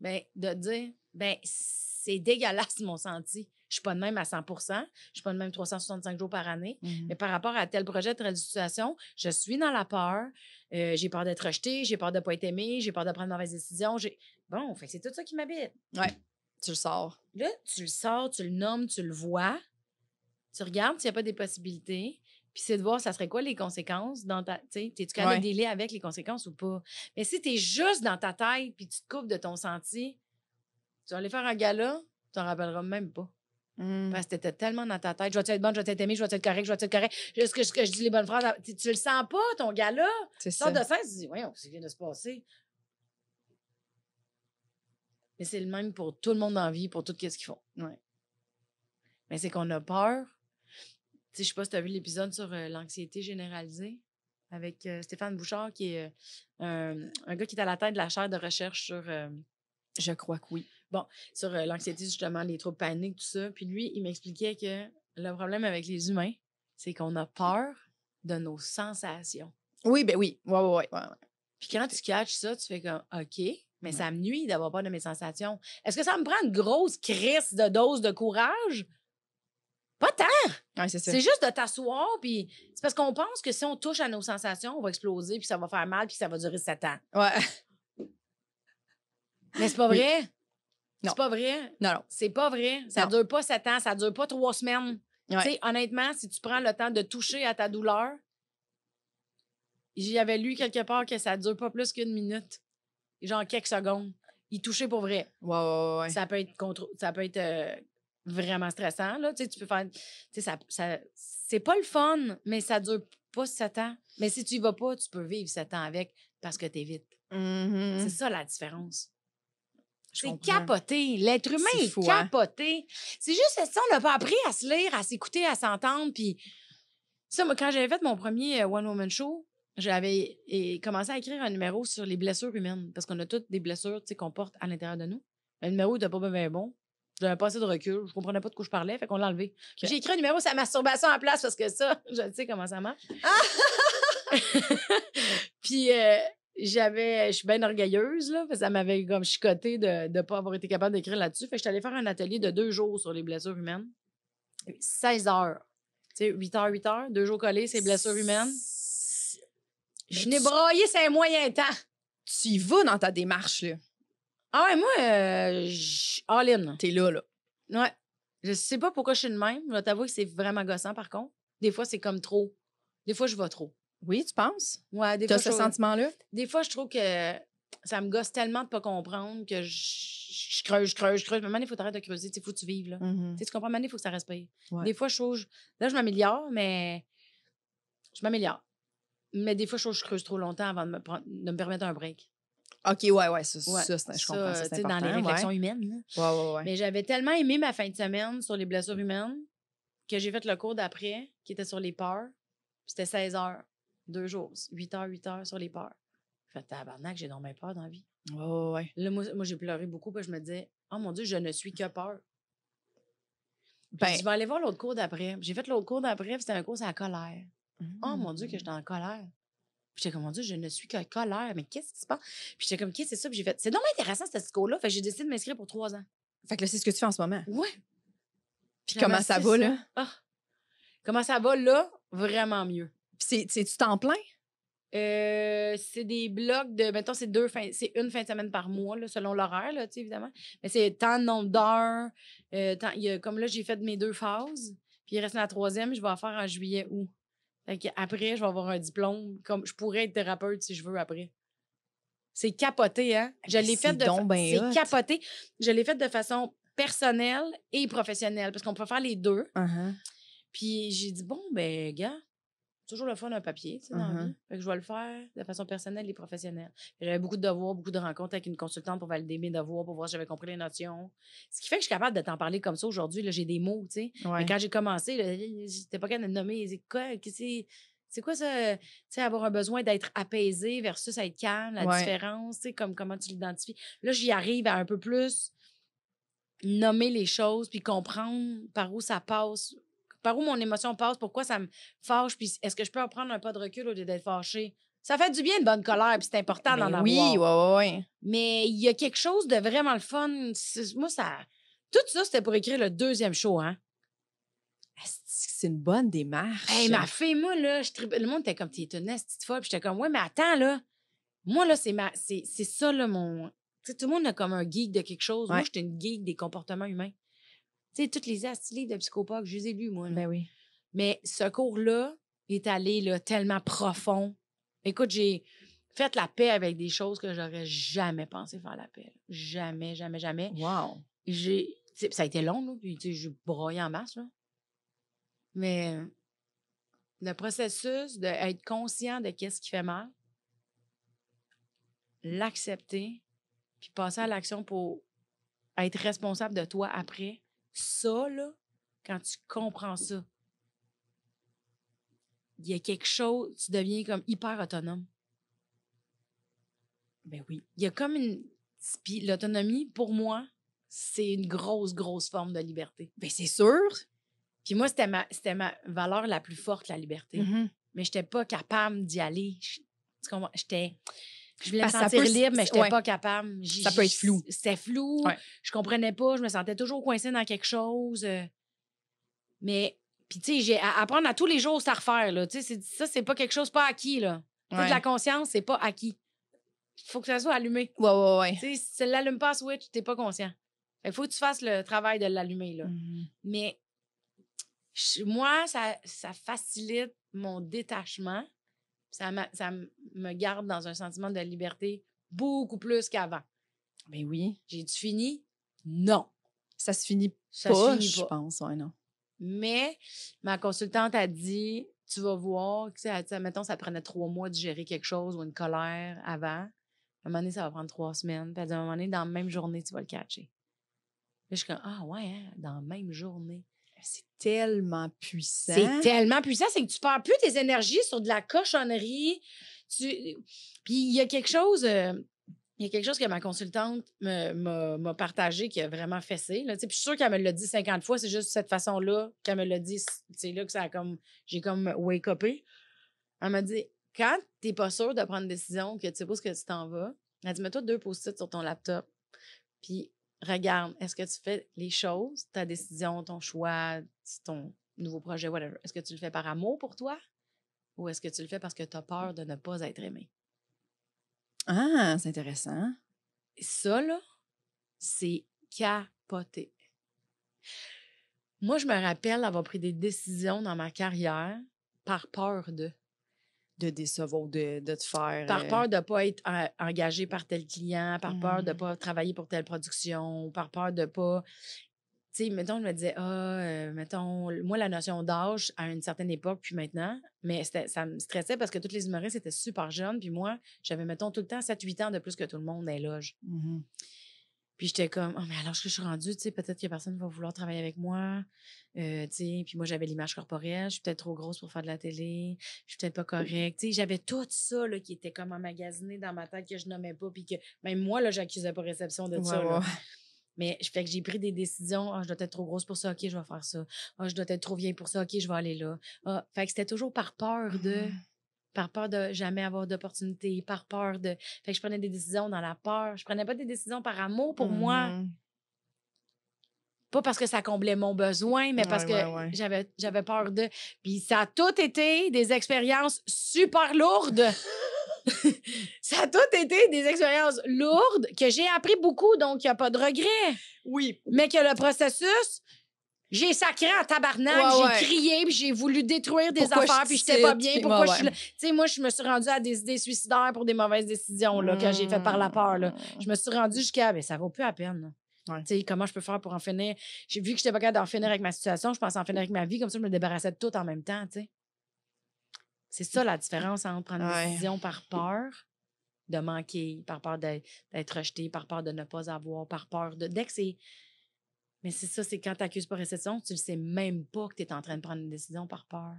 ben, de te dire, ben, c'est dégueulasse mon senti. Je suis pas de même à 100 %, je suis pas de même 365 jours par année, mais par rapport à tel projet, telle situation, je suis dans la peur, j'ai peur d'être rejetée, j'ai peur de ne pas être aimée, j'ai peur de prendre de mauvaises décisions, bon, fait que c'est tout ça qui m'habite. Ouais, tu le sors. Là, tu le sors, tu le nommes, tu le vois, tu regardes s'il n'y a pas des possibilités, puis c'est de voir ça serait quoi les conséquences dans ta... T'es-tu capable de délai avec les conséquences ou pas? Mais si t'es juste dans ta tête puis tu te coupes de ton senti, tu vas aller faire un gala, tu t'en rappelleras même pas. Parce que t'étais tellement dans ta tête. Je vais-tu être bonne, je vais-tu être aimée, je vais-tu être correcte, je vais-tu être correcte. Je dis les bonnes phrases. Tu le sens pas, ton gars-là. Tu sors de scène, tu te dis, voyons, qu'est-ce qui vient de se passer? Mais c'est le même pour tout le monde dans la vie, pour tout ce qu'ils font. Ouais. Mais c'est qu'on a peur. Tu sais, je sais pas si tu as vu l'épisode sur l'anxiété généralisée avec Stéphane Bouchard, qui est un gars qui est à la tête de la chaire de recherche sur. Je crois que oui. Bon, sur l'anxiété, justement, les troubles paniques, tout ça. Puis lui, il m'expliquait que le problème avec les humains, c'est qu'on a peur de nos sensations. Oui, ben oui. Ouais. Puis quand tu catches ça, tu fais comme « OK ». Mais ça me nuit d'avoir peur de mes sensations. Est-ce que ça me prend une grosse crise de dose de courage? Pas tant! Ouais, c'est juste de t'asseoir, puis c'est parce qu'on pense que si on touche à nos sensations, on va exploser, puis ça va faire mal, puis ça va durer 7 ans. Ouais. Mais c'est pas vrai. Non. C'est pas vrai. Non. C'est pas vrai. Ça dure pas 7 ans, ça dure pas 3 semaines. Ouais. Tu sais, honnêtement, si tu prends le temps de toucher à ta douleur, j'y avais lu quelque part que ça dure pas plus qu'1 minute. Genre quelques secondes. Y toucher pour vrai. Ouais. Ça peut être vraiment stressant, là. Tu sais, tu peux faire... Tu sais, ça c'est pas le fun, mais ça dure pas 7 ans. Mais si tu y vas pas, tu peux vivre 7 ans avec parce que t'es vite. C'est ça, la différence. C'est capoté. L'être humain est capoté. C'est juste ça, on n'a pas appris à se lire, à s'écouter, à s'entendre. Puis ça, moi, quand j'avais fait mon premier One Woman Show, j'avais commencé à écrire un numéro sur les blessures humaines. Parce qu'on a toutes des blessures qu'on porte à l'intérieur de nous. Le numéro n'était pas bien bon. J'avais pas assez de recul. Je comprenais pas de quoi je parlais, fait qu'on l'a enlevé. Okay. J'ai écrit un numéro sur la masturbation en place parce que ça, je sais comment ça marche. Puis... je suis bien orgueilleuse, là, parce que ça m'avait comme chicotée de ne pas avoir été capable d'écrire là-dessus. Fait que je suis allée faire un atelier de 2 jours sur les blessures humaines. 16 heures. Tu sais, 8 heures, 2 jours collés, c'est blessures humaines. Je n'ai braillé, c'est un moyen temps. Tu y vas dans ta démarche, là. Ah ouais, moi, all in. T'es là, là. Ouais. Je sais pas pourquoi je suis de même. Je vais t'avouer que c'est vraiment gossant, par contre. Des fois, c'est comme trop. Des fois, je vais trop. Oui, tu penses? Ouais, des fois. Tu as ce sentiment-là? Des fois, je trouve que ça me gosse tellement de ne pas comprendre que je creuse. Mais maintenant, il faut t'arrêter de creuser. Il faut que tu vives. Là. Tu comprends? Maintenant, il faut que ça respire. Ouais. Des fois, je m'améliore, mais je m'améliore. Mais des fois, je creuse trop longtemps avant de me permettre un break. OK, ça, je comprends. Ça, c'est important. Dans les réflexions humaines. Oui. Mais j'avais tellement aimé ma fin de semaine sur les blessures humaines que j'ai fait le cours d'après, qui était sur les peurs. C'était 16 heures, 2 jours, 8 heures sur les peurs. Fait tabarnak, j'ai donc bien peur dans la vie. Ouais. Là, moi j'ai pleuré beaucoup, puis je me disais, oh mon Dieu, je ne suis que peur. Je vais aller voir l'autre cours d'après. J'ai fait l'autre cours d'après, puis c'était un cours à la colère. Mmh. Oh mon Dieu, que j'étais en colère. Puis j'étais comme, mon Dieu, je ne suis qu'en colère. Mais qu'est-ce qui se passe? Puis j'étais comme, qu'est-ce que c'est ça? Puis j'ai fait, c'est donc intéressant, ce cours-là. Fait que j'ai décidé de m'inscrire pour 3 ans. Fait que là, c'est ce que tu fais en ce moment. Oui. Puis comment ça va, là? Ah. Comment ça va, là? Vraiment mieux. Puis c'est-tu temps plein? C'est des blocs de, mettons, c'est une fin de semaine par mois, là, selon l'horaire, là, tu sais, évidemment. Mais c'est tant de nombre d'heures. Comme là, j'ai fait mes 2 phases. Puis il reste la 3e, je vais en faire en juillet, août. Fait qu'après, je vais avoir un diplôme. Comme je pourrais être thérapeute si je veux après. C'est capoté, hein? C'est capoté. Je l'ai fait de façon personnelle et professionnelle parce qu'on peut faire les deux. Uh-huh. Puis j'ai dit, bon, ben, gars, c'est toujours le fun d'un papier, tu sais, dans la vie. Fait que je vais le faire de façon personnelle et professionnelle. J'avais beaucoup de devoirs, beaucoup de rencontres avec une consultante pour valider mes devoirs, pour voir si j'avais compris les notions. Ce qui fait que je suis capable de t'en parler comme ça aujourd'hui. Là, j'ai des mots, tu sais. Ouais. Mais quand j'ai commencé, j'étais pas capable de nommer. C'est quoi ça? Tu sais, avoir un besoin d'être apaisé versus être calme, la différence, tu sais, comme comment tu l'identifies. Là, j'y arrive à un peu plus nommer les choses puis comprendre par où ça passe. Par où mon émotion passe, pourquoi ça me fâche, puis est-ce que je peux en prendre un pas de recul au lieu d'être fâchée? Ça fait du bien une bonne colère, puis c'est important d'en avoir. Oui. Mais il y a quelque chose de vraiment le fun. Moi, ça. Tout ça, c'était pour écrire le 2e show, hein? C'est une bonne démarche. Hey, ma fille, moi, là, le monde était comme, t'es une petite folle, puis j'étais comme, ouais, mais attends, là. Moi, là, c'est ça, là, mon. Tu sais, tout le monde a comme un geek de quelque chose. Ouais. Moi, j'étais une geek des comportements humains. Tu sais, toutes les astuces de psychopathe, je les ai lues, moi. Là. Ben oui. Mais ce cours-là est allé là, tellement profond. Écoute, j'ai fait la paix avec des choses que j'aurais jamais pensé faire la paix. Là. Jamais, jamais, jamais. Wow! Ça a été long, là, puis j'ai broyé en masse. Là. Mais le processus d'être conscient de qu'est-ce qui fait mal, l'accepter, puis passer à l'action pour être responsable de toi après, ça, là, quand tu comprends ça, il y a quelque chose, tu deviens comme hyper autonome. Ben oui. Il y a comme une... Puis l'autonomie, pour moi, c'est une grosse, grosse forme de liberté. Ben c'est sûr. Puis moi, c'était ma valeur la plus forte, la liberté. Mm-hmm. Mais je n'étais pas capable d'y aller. Je voulais me sentir libre, mais je n'étais pas capable. Ça peut être flou. C'était flou. Ouais. Je ne comprenais pas. Je me sentais toujours coincée dans quelque chose. Mais, puis tu sais, j'ai à apprendre à tous les jours ça à refaire. Là. Ça, c'est pas quelque chose pas acquis. Là. Ouais. De la conscience, c'est pas acquis. Il faut que ça soit allumé. Ouais. Tu sais, si tu ne l'allumes pas, switch, tu n'es pas conscient. Il faut que tu fasses le travail de l'allumer. Là. Mm-hmm. Mais moi, ça facilite mon détachement. Ça me garde dans un sentiment de liberté beaucoup plus qu'avant. Ben oui. J'ai-tu fini? Non. Ça se finit pas, je pense. Ouais, non. Mais ma consultante a dit, tu vas voir, mettons, ça prenait 3 mois de gérer quelque chose ou une colère avant. À un moment donné, ça va prendre 3 semaines. Puis elle dit, à un moment donné, dans la même journée, tu vas le catcher. Puis je suis comme, ah ouais, hein, dans la même journée. C'est tellement puissant. C'est que tu perds plus tes énergies sur de la cochonnerie. Puis il y a quelque chose... Il y a quelque chose que ma consultante m'a partagé qui a vraiment fessé. Là. Puis je suis sûre qu'elle me l'a dit 50 fois. C'est juste de cette façon-là qu'elle me l'a dit. C'est là que ça a comme... J'ai comme wake-upé. Elle m'a dit, quand t'es pas sûre de prendre une décision, que tu sais pas ce que tu t'en vas, elle dit, mets-toi 2 post-it sur ton laptop. Puis... Regarde, est-ce que tu fais les choses, ta décision, ton choix, ton nouveau projet, whatever. Est-ce que tu le fais par amour pour toi ou est-ce que tu le fais parce que tu as peur de ne pas être aimé? Ah, c'est intéressant. Ça, là, c'est capoté. Moi, je me rappelle avoir pris des décisions dans ma carrière par peur de... De décevoir, de te faire... Par peur de ne pas être engagé par tel client, par peur de ne pas travailler pour telle production, par peur de ne pas... tu sais, mettons, je me disais, mettons, moi, la notion d'âge à une certaine époque, puis maintenant, mais ça me stressait parce que toutes les humoristes étaient super jeunes, puis moi, j'avais, mettons, tout le temps 7-8 ans de plus que tout le monde dans les loges. Mm-hmm. Puis j'étais comme, mais alors que je suis rendue, tu sais, peut-être que personne va vouloir travailler avec moi, tu sais, puis moi, j'avais l'image corporelle, je suis peut-être trop grosse pour faire de la télé, je suis peut-être pas correcte, tu sais, j'avais tout ça, là, qui était comme emmagasiné dans ma tête, que je nommais pas, puis que même moi, là, j'accusais pas réception de ça, là. Mais je fais que j'ai pris des décisions. Ah, je dois être trop grosse pour ça, OK, je vais faire ça. Ah, je dois être trop vieille pour ça, OK, je vais aller là. Ah, fait que c'était toujours par peur de jamais avoir d'opportunité, par peur de... Fait que je prenais des décisions dans la peur. Je prenais pas des décisions par amour pour moi. Pas parce que ça comblait mon besoin, mais parce que j'avais peur de... Puis ça a tout été des expériences super lourdes. Ça a tout été des expériences lourdes que j'ai appris beaucoup, donc il n'y a pas de regret. Oui. Mais que le processus, j'ai sacré en tabarnak, j'ai crié, puis j'ai voulu détruire des affaires, puis je n'étais pas bien. Pourquoi je suis là? Tu sais, moi, je me suis rendue à des idées suicidaires pour des mauvaises décisions là, que j'ai faites par la peur. Là. Je me suis rendue jusqu'à, ben, ça vaut plus la peine. Là. Ouais. Tu sais, comment je peux faire pour en finir? J'ai vu que j'étais pas capable d'en finir avec ma situation, je pensais en finir avec ma vie, comme ça, je me débarrassais de tout en même temps, tu sais. C'est ça la différence entre prendre une décision par peur de manquer, par peur d'être rejeté, par peur de ne pas avoir, par peur de... Dès que c'est... Mais c'est ça, c'est quand tu n'accuses pas réception, tu ne sais même pas que tu es en train de prendre une décision par peur.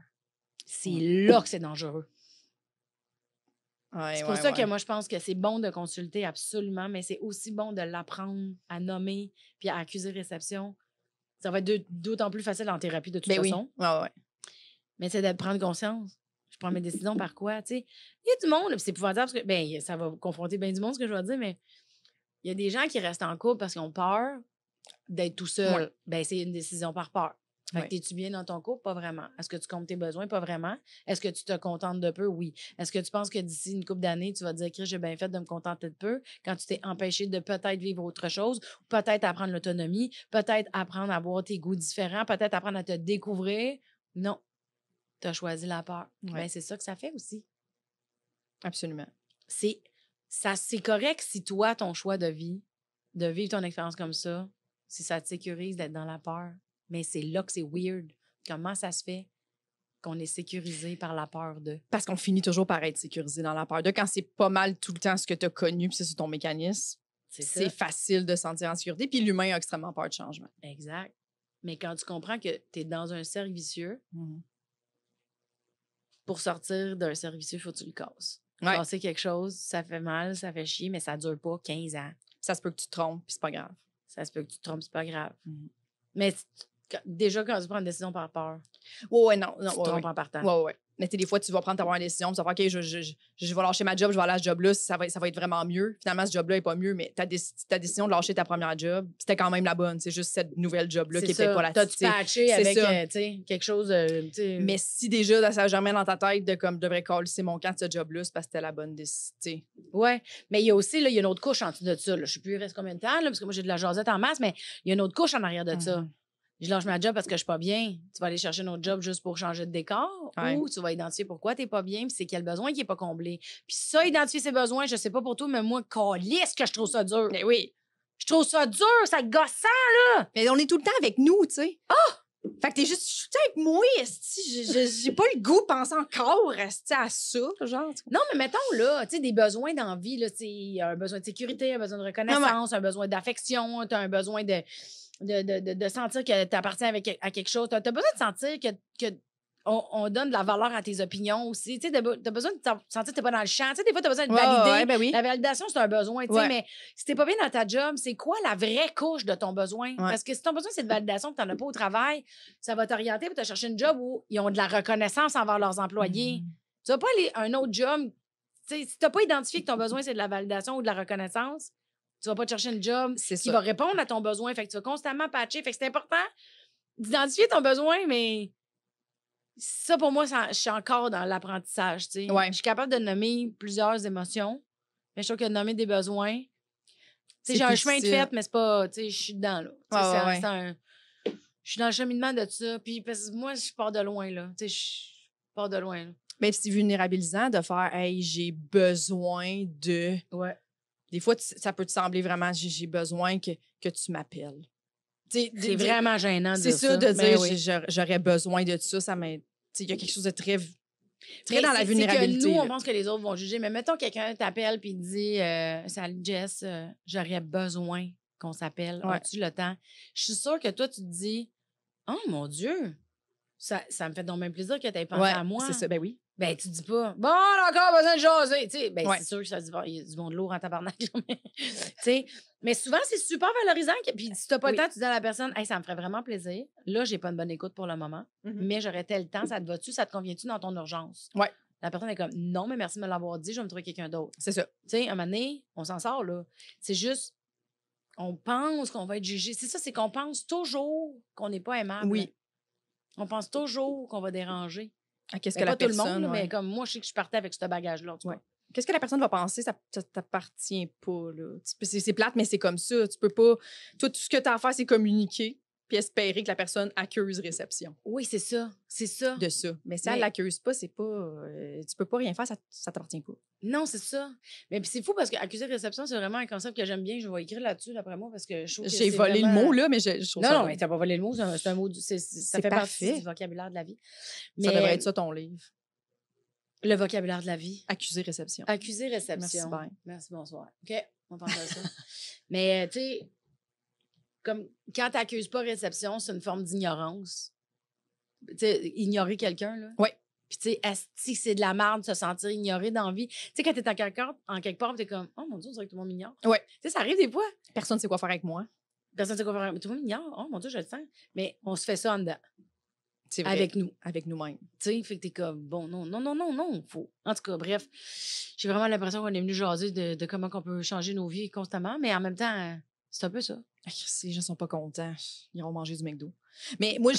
C'est là que c'est dangereux. Ouais, c'est pour ça que moi, je pense que c'est bon de consulter absolument, mais c'est aussi bon de l'apprendre à nommer puis à accuser réception. Ça va être d'autant plus facile en thérapie de toute façon. Mais c'est de prendre conscience. Je prends mes décisions par quoi, tu sais. Il y a du monde, c'est épouvantable, parce que ben, ça va confronter bien du monde, ce que je vais dire, mais il y a des gens qui restent en couple parce qu'ils ont peur d'être tout seul. Ouais. Ben, c'est une décision par peur. Fait que t'es-tu bien dans ton couple? Pas vraiment. Est-ce que tu comptes tes besoins? Pas vraiment. Est-ce que tu te contentes de peu? Oui. Est-ce que tu penses que d'ici une couple d'années, tu vas te dire que j'ai bien fait de me contenter de peu quand tu t'es empêché de peut-être vivre autre chose, peut-être apprendre l'autonomie, peut-être apprendre à avoir tes goûts différents, peut-être apprendre à te découvrir? Non. Tu as choisi la peur. Ben, c'est ça que ça fait aussi. Absolument. C'est correct si toi, ton choix de vie, de vivre ton expérience comme ça, si ça te sécurise d'être dans la peur. Mais c'est là que c'est weird. Comment ça se fait qu'on est sécurisé par la peur de... Parce qu'on finit toujours par être sécurisé dans la peur de. Quand c'est pas mal tout le temps ce que tu as connu, puis c'est ton mécanisme, c'est facile de sentir en sécurité. Puis l'humain a extrêmement peur de changement. Exact. Mais quand tu comprends que tu es dans un cercle vicieux... Pour sortir d'un service, il faut que tu le casses. Casser quelque chose, ça fait mal, ça fait chier, mais ça ne dure pas 15 ans. Ça se peut que tu te trompes, puis c'est pas grave. Ça se peut que tu te trompes, c'est pas grave. Mais déjà, quand tu prends une décision par peur, tu te trompes en partant. Mais des fois, tu vas prendre ta décision, tu vas faire, OK, je vais lâcher ma job, je vais aller à ce job-là, ça va être vraiment mieux. Finalement, ce job-là n'est pas mieux, mais ta décision de lâcher ta première job, c'était quand même la bonne. C'est juste cette nouvelle job-là qui n'est peut-être pas la tienne. T'as-tu patché avec quelque chose... Mais si déjà, ça germe dans ta tête de comme, je devrais coller, c'est mon camp de ce job-là, c'est parce que c'était la bonne décision. Oui, mais il y a aussi, il y a une autre couche en dessous de ça. Je ne sais plus, il reste combien de temps, là, parce que moi, j'ai de la jasette en masse, mais il y a une autre couche en arrière de ça. Je lâche ma job parce que je suis pas bien. Tu vas aller chercher un autre job juste pour changer de décor ou tu vas identifier pourquoi t'es pas bien, puis c'est quel besoin qui est pas comblé. Puis ça, identifier ses besoins, je sais pas pour toi, mais moi, calisse que je trouve ça dur. Mais oui. Je trouve ça dur, ça gossant, là. Mais on est tout le temps avec nous, tu sais. Ah! Fait que t'es juste, je suis avec moi, j'ai pas le goût de penser encore à ça, genre. Non, mais mettons, là, tu sais, des besoins d'envie, là, tu sais, un besoin de sécurité, un besoin de reconnaissance, un besoin d'affection, t'as un besoin de sentir que tu appartiens à quelque chose. Tu as besoin de sentir qu'on donne de la valeur à tes opinions aussi. Tu as besoin de sentir que tu n'es pas dans le champ. T'sais, des fois, tu as besoin de valider. Ben oui. La validation, c'est un besoin. Mais si tu n'es pas bien dans ta job, c'est quoi la vraie couche de ton besoin? Parce que si ton besoin, c'est de validation que tu n'en as pas au travail, ça va t'orienter pour te chercher une job où ils ont de la reconnaissance envers leurs employés. Tu ne vas pas aller à un autre job. T'sais, si tu n'as pas identifié que ton besoin, c'est de la validation ou de la reconnaissance, tu vas pas te chercher une job qui va répondre à ton besoin. Fait que tu vas constamment patcher. Fait que c'est important d'identifier ton besoin, mais ça, pour moi, je suis encore dans l'apprentissage. Je suis capable de nommer plusieurs émotions, mais je trouve que de nommer des besoins... J'ai un chemin de fait, mais c'est pas... Je suis dedans, là. Je suis dans le cheminement de ça. Puis parce que moi, je pars de loin, là. Mais c'est vulnérabilisant de faire « Hey, j'ai besoin de... » Des fois, ça peut te sembler vraiment, j'ai besoin que tu m'appelles. C'est vraiment gênant de dire ça. C'est ça, de dire j'aurais besoin de ça, ça m'aide. Il y a quelque chose de très... Très dans la vulnérabilité. Que nous, on pense que les autres vont juger. Mais mettons, quelqu'un t'appelle et dit salut Jess, j'aurais besoin qu'on s'appelle. Ouais. As-tu le temps? Je suis sûre que toi, tu te dis oh mon Dieu, ça me fait donc même plaisir que tu aies pensé à moi. C'est ça, ben oui. Ben, tu dis pas bon, on a encore besoin de jaser. Tu sais, ben, c'est sûr que ça dit il y a du bon de lourd en tabarnak. Tu sais, mais souvent, c'est super valorisant. Puis si t'as pas le temps, tu dis à la personne hey, ça me ferait vraiment plaisir. Là, j'ai pas une bonne écoute pour le moment, mais j'aurais tel temps, ça te va-tu, ça te convient-tu dans ton urgence? Ouais. La personne est comme non, mais merci de me l'avoir dit, je vais me trouver quelqu'un d'autre. C'est ça. Tu sais, à un moment donné, on s'en sort, là. C'est juste, on pense qu'on va être jugé. C'est ça, c'est qu'on pense toujours qu'on n'est pas aimable. Oui. On pense toujours qu'on va déranger. Ah, qu'est-ce que la personne, tout le monde, mais comme moi, je sais que je partais avec ce bagage-là. Qu'est-ce que la personne va penser? Ça t'appartient pas. C'est plate, mais c'est comme ça. Tu peux pas. Toi, tout ce que tu as à faire, c'est communiquer puis espérer que la personne accuse réception. Oui, c'est ça. C'est ça. De ça. Mais si elle l'accuse pas, c'est pas. Tu peux pas rien faire, ça t'appartient pas. Non, c'est ça. Mais c'est fou parce que accuser réception, c'est vraiment un concept que j'aime bien. Je vais écrire là-dessus, d'après moi, parce que je trouve que j'ai volé vraiment... le mot, là, mais je trouve Non, mais t'as pas volé le mot. C'est un mot. Ça fait partie du vocabulaire de la vie. Mais... Ça devrait être ça, ton livre. Le vocabulaire de la vie. Accuser réception. Accuser réception. Merci, bien. Merci, bonsoir. OK, on pense à ça. Mais, tu sais. Comme quand tu n'accuses pas réception, c'est une forme d'ignorance. Tu sais, ignorer quelqu'un, là. Oui. Puis, tu sais, asti, c'est de la merde de se sentir ignoré dans la vie. Tu sais, quand tu es en quelque part, tu es comme, oh mon Dieu, on dirait que tout le monde m'ignore. Oui. Tu sais, ça arrive des fois. Personne ne sait quoi faire avec moi. Personne ne sait quoi faire avec moi. Tout le monde m'ignore. Oh mon Dieu, je le sens. Mais on se fait ça en dedans. C'est vrai. Avec nous. Avec nous-mêmes. Tu sais, fait que t'es comme, bon, non, faut. En tout cas, bref, j'ai vraiment l'impression qu'on est venu jaser de comment on peut changer nos vies constamment, mais en même temps, c'est un peu ça. Les gens sont pas contents. Ils iront manger du McDo. Mais moi,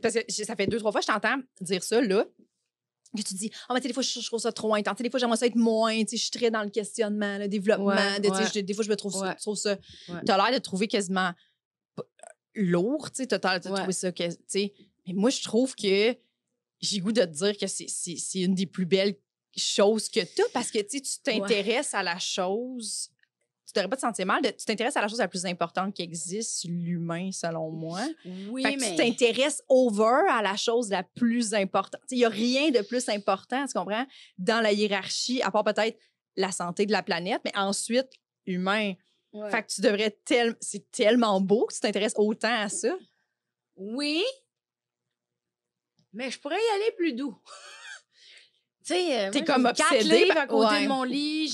parce que ça fait 2-3 fois que je t'entends dire ça, là, que tu dis « Ah, mais des fois, je trouve ça trop intense. Des fois, j'aimerais ça être moins. Je suis très dans le questionnement, le développement. Ouais, des fois, je me trouve ça... Ouais. » Tu as l'air de trouver quasiment lourd. Tu as l'air de trouver ça... Mais moi, je trouve que j'ai goût de te dire que c'est une des plus belles choses que tu as parce que tu t'intéresses à la chose... Tu t'aurais pas de sentir mal. Tu t'intéresses à la chose la plus importante qui existe, l'humain, selon moi. Oui, fait que tu t'intéresses over à la chose la plus importante. Il n'y a rien de plus important, tu comprends, dans la hiérarchie, à part peut-être la santé de la planète, mais ensuite, humain. Ouais. Fait que tu devrais c'est tellement beau que tu t'intéresses autant à ça. Oui, mais je pourrais y aller plus doux. Tu sais, t'es comme obsédée. À côté de mon lit,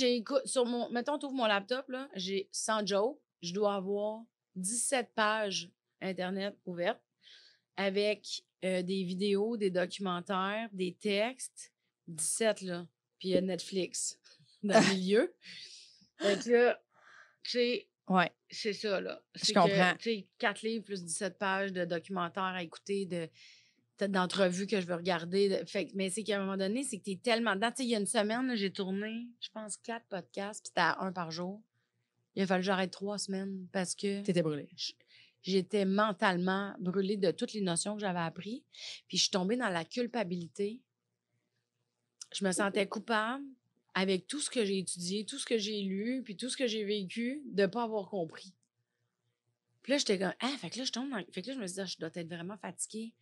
mettons, t'ouvres mon laptop, là, j'ai, sans joke, je dois avoir 17 pages Internet ouvertes avec des vidéos, des documentaires, des textes. 17, là. Puis il y a Netflix dans le milieu. Donc là, tu sais, c'est ça, là. Je comprends. Tu sais, 4 livres plus 17 pages de documentaires à écouter, d'entrevues que je veux regarder. Fait, mais c'est qu'à un moment donné, c'est que t'es tellement dedans. Tu sais, il y a une semaine, là, j'ai tourné, je pense, 4 podcasts, puis c'était à 1 par jour. Il a fallu que j'arrête 3 semaines parce que... T'étais brûlée. J'étais mentalement brûlée de toutes les notions que j'avais apprises. Puis je suis tombée dans la culpabilité. Je me sentais coupable avec tout ce que j'ai étudié, tout ce que j'ai lu, puis tout ce que j'ai vécu, de ne pas avoir compris. Puis là, j'étais comme... Ah, fait que là, je tombe dans... Fait que là, je me suis dit, je dois être vraiment fatiguée.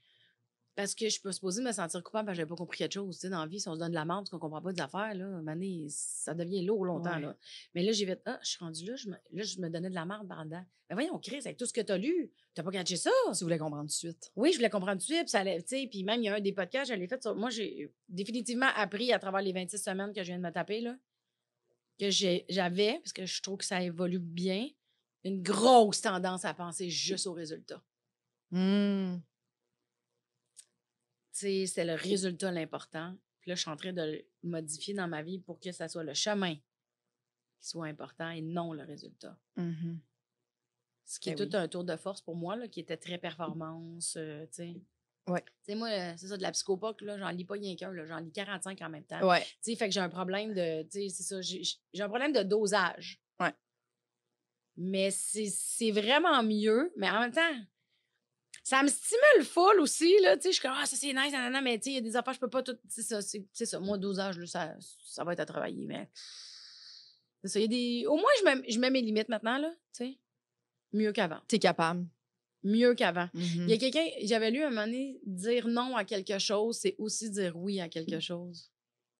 Parce que je peux supposer me sentir coupable parce que j'avais pas compris quelque chose. Tu sais, dans la vie, si on se donne de la merde parce qu'on comprend pas des affaires, là, mané, ça devient lourd longtemps. Ouais. Là. Mais là, j'ai fait, ah, je suis rendue là, je me donnais de la merde pendant. Mais ben voyons, Chris, avec tout ce que tu as lu, t'as pas catché ça. Tu voulais comprendre tout de suite. Oui, je voulais comprendre tout de suite. Ça allait, puis même, il y a un des podcasts, je l'ai fait sur. Moi, j'ai définitivement appris à travers les 26 semaines que je viens de me taper, là, que j'avais, parce que je trouve que ça évolue bien, une grosse tendance à penser juste aux résultats. C'est le résultat l'important. Puis là, je suis en train de le modifier dans ma vie pour que ça soit le chemin qui soit important et non le résultat. Ce qui est tout un tour de force pour moi, là, qui était très performance. Tu sais, moi, c'est ça, de la psychopathe, là, j'en lis pas rien qu'un, j'en lis 45 en même temps. Tu sais, fait que j'ai un problème de... Tu sais, c'est ça, j'ai un problème de dosage. Mais c'est vraiment mieux, mais en même temps... Ça me stimule full aussi, là, tu sais, je suis comme, ah, ça, c'est nice, nanana, mais tu sais, il y a des affaires, je peux pas tout, c'est ça, moi, 12 âges, là, ça va être à travailler, mais, c'est ça, il y a des, au moins, je mets mes limites maintenant, là, tu sais, mieux qu'avant. T'es capable. Mieux qu'avant. Mm-hmm. Il y a quelqu'un, j'avais lu un moment donné, dire non à quelque chose, c'est aussi dire oui à quelque chose.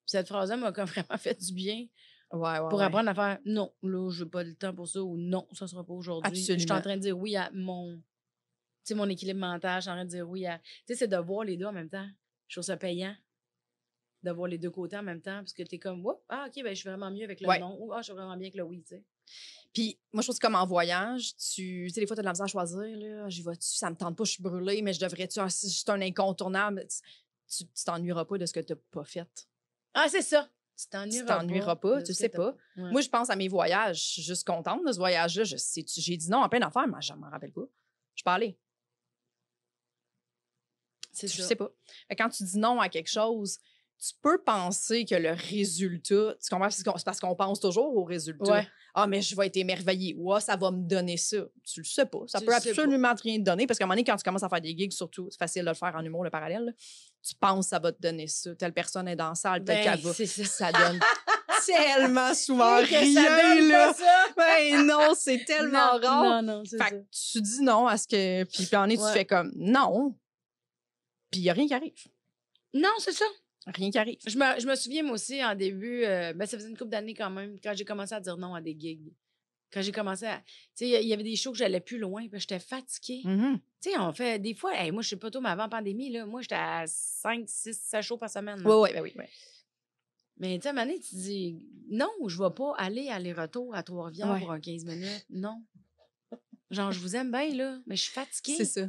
Puis cette phrase-là m'a comme vraiment fait du bien. Pour apprendre à faire non, là, je n'ai pas le temps pour ça, ou non, ça ne sera pas aujourd'hui. Je suis en train de dire oui à mon équilibre mental, je suis en train de dire oui à. Tu sais, c'est de voir les deux en même temps. Je trouve ça payant de voir les deux côtés en même temps, parce que tu es comme, oups, ah, OK, ben, je suis vraiment mieux avec le non, ou ah, je suis vraiment bien avec le oui, tu sais. Puis, moi, je trouve que comme en voyage, tu sais, des fois, tu as de la misère à choisir, là, j'y vas-tu, ça me tente pas, je suis brûlée, mais je devrais-tu, c'est un incontournable, tu t'ennuieras pas de ce que tu n'as pas fait. Ah, c'est ça! Tu t'ennuieras pas, tu sais pas. Ouais. Moi, je pense à mes voyages, je suis juste contente de ce voyage-là. J'ai dit non en plein d'affaires, mais je m'en rappelle pas. Je parlais. C'est ça. Je sais pas. Quand tu dis non à quelque chose, tu peux penser que le résultat, tu comprends, c'est parce qu'on pense toujours au résultat. Ouais. Ah, mais je vais être émerveillée. Ouais, ça va me donner ça. Tu le sais pas. Ça peut absolument rien te donner, parce qu'à un moment donné, quand tu commences à faire des gigs, surtout, c'est facile de le faire en humour, le parallèle, là, tu penses que ça va te donner ça. Telle personne est dans la salle, peut-être qu'elle va. Ça donne tellement souvent rien, ça donne là. Ben non, c'est tellement rare. Non, c'est fait que tu dis non à ce que. Puis en est, tu fais comme non. Puis il n'y a rien qui arrive. Non, c'est ça. Rien qui arrive. Je me souviens, moi aussi, en début, ça faisait une couple d'années quand même, quand j'ai commencé à dire non à des gigs. Quand j'ai commencé à... Tu sais, il y avait des shows que j'allais plus loin, puis j'étais fatiguée. Mm-hmm. Tu sais, on fait... Des fois, hey, moi, je sais pas tôt, mais avant la pandémie, là, moi, j'étais à 5, 6, 7 shows par semaine. Oui. Mais tu sais, à un moment donné, tu dis, non, je vais pas aller-retour à Trois-Rivières pour un 15 minutes. Non. Genre, je vous aime bien, là, mais je suis fatiguée. C'est ça.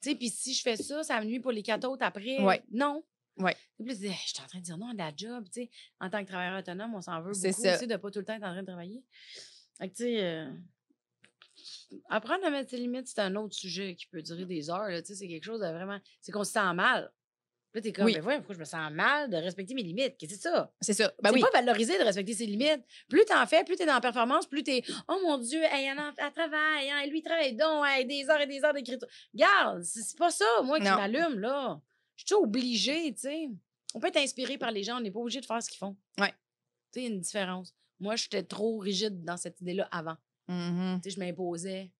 Tu sais, puis si je fais ça, ça me nuit pour les 4 autres après. Ouais. Non. Oui. Puis, je suis en train de dire non à la job. Tu sais, en tant que travailleur autonome, on s'en veut beaucoup aussi de ne pas tout le temps être en train de travailler. Fait que, tu sais, apprendre à mettre ses limites, c'est un autre sujet qui peut durer des heures. Tu sais, c'est quelque chose de vraiment. C'est qu'on se sent mal. Puis là, t'es comme, ben ouais, pourquoi je me sens mal de respecter mes limites? Qu'est-ce que c'est ça? C'est ça. Ben c'est pas valorisé de respecter ses limites. Plus t'en fais, plus t'es dans la performance, plus t'es, oh mon Dieu, elle travaille, hein, lui, il travaille donc, hey, des heures et des heures d'écriture. Regarde, c'est pas ça, moi, qui m'allume, là. Je suis obligée, tu sais. On peut être inspiré par les gens, on n'est pas obligé de faire ce qu'ils font. Oui. Tu sais, il y a une différence. Moi, j'étais trop rigide dans cette idée-là avant. Mm-hmm. Tu sais, je m'imposais.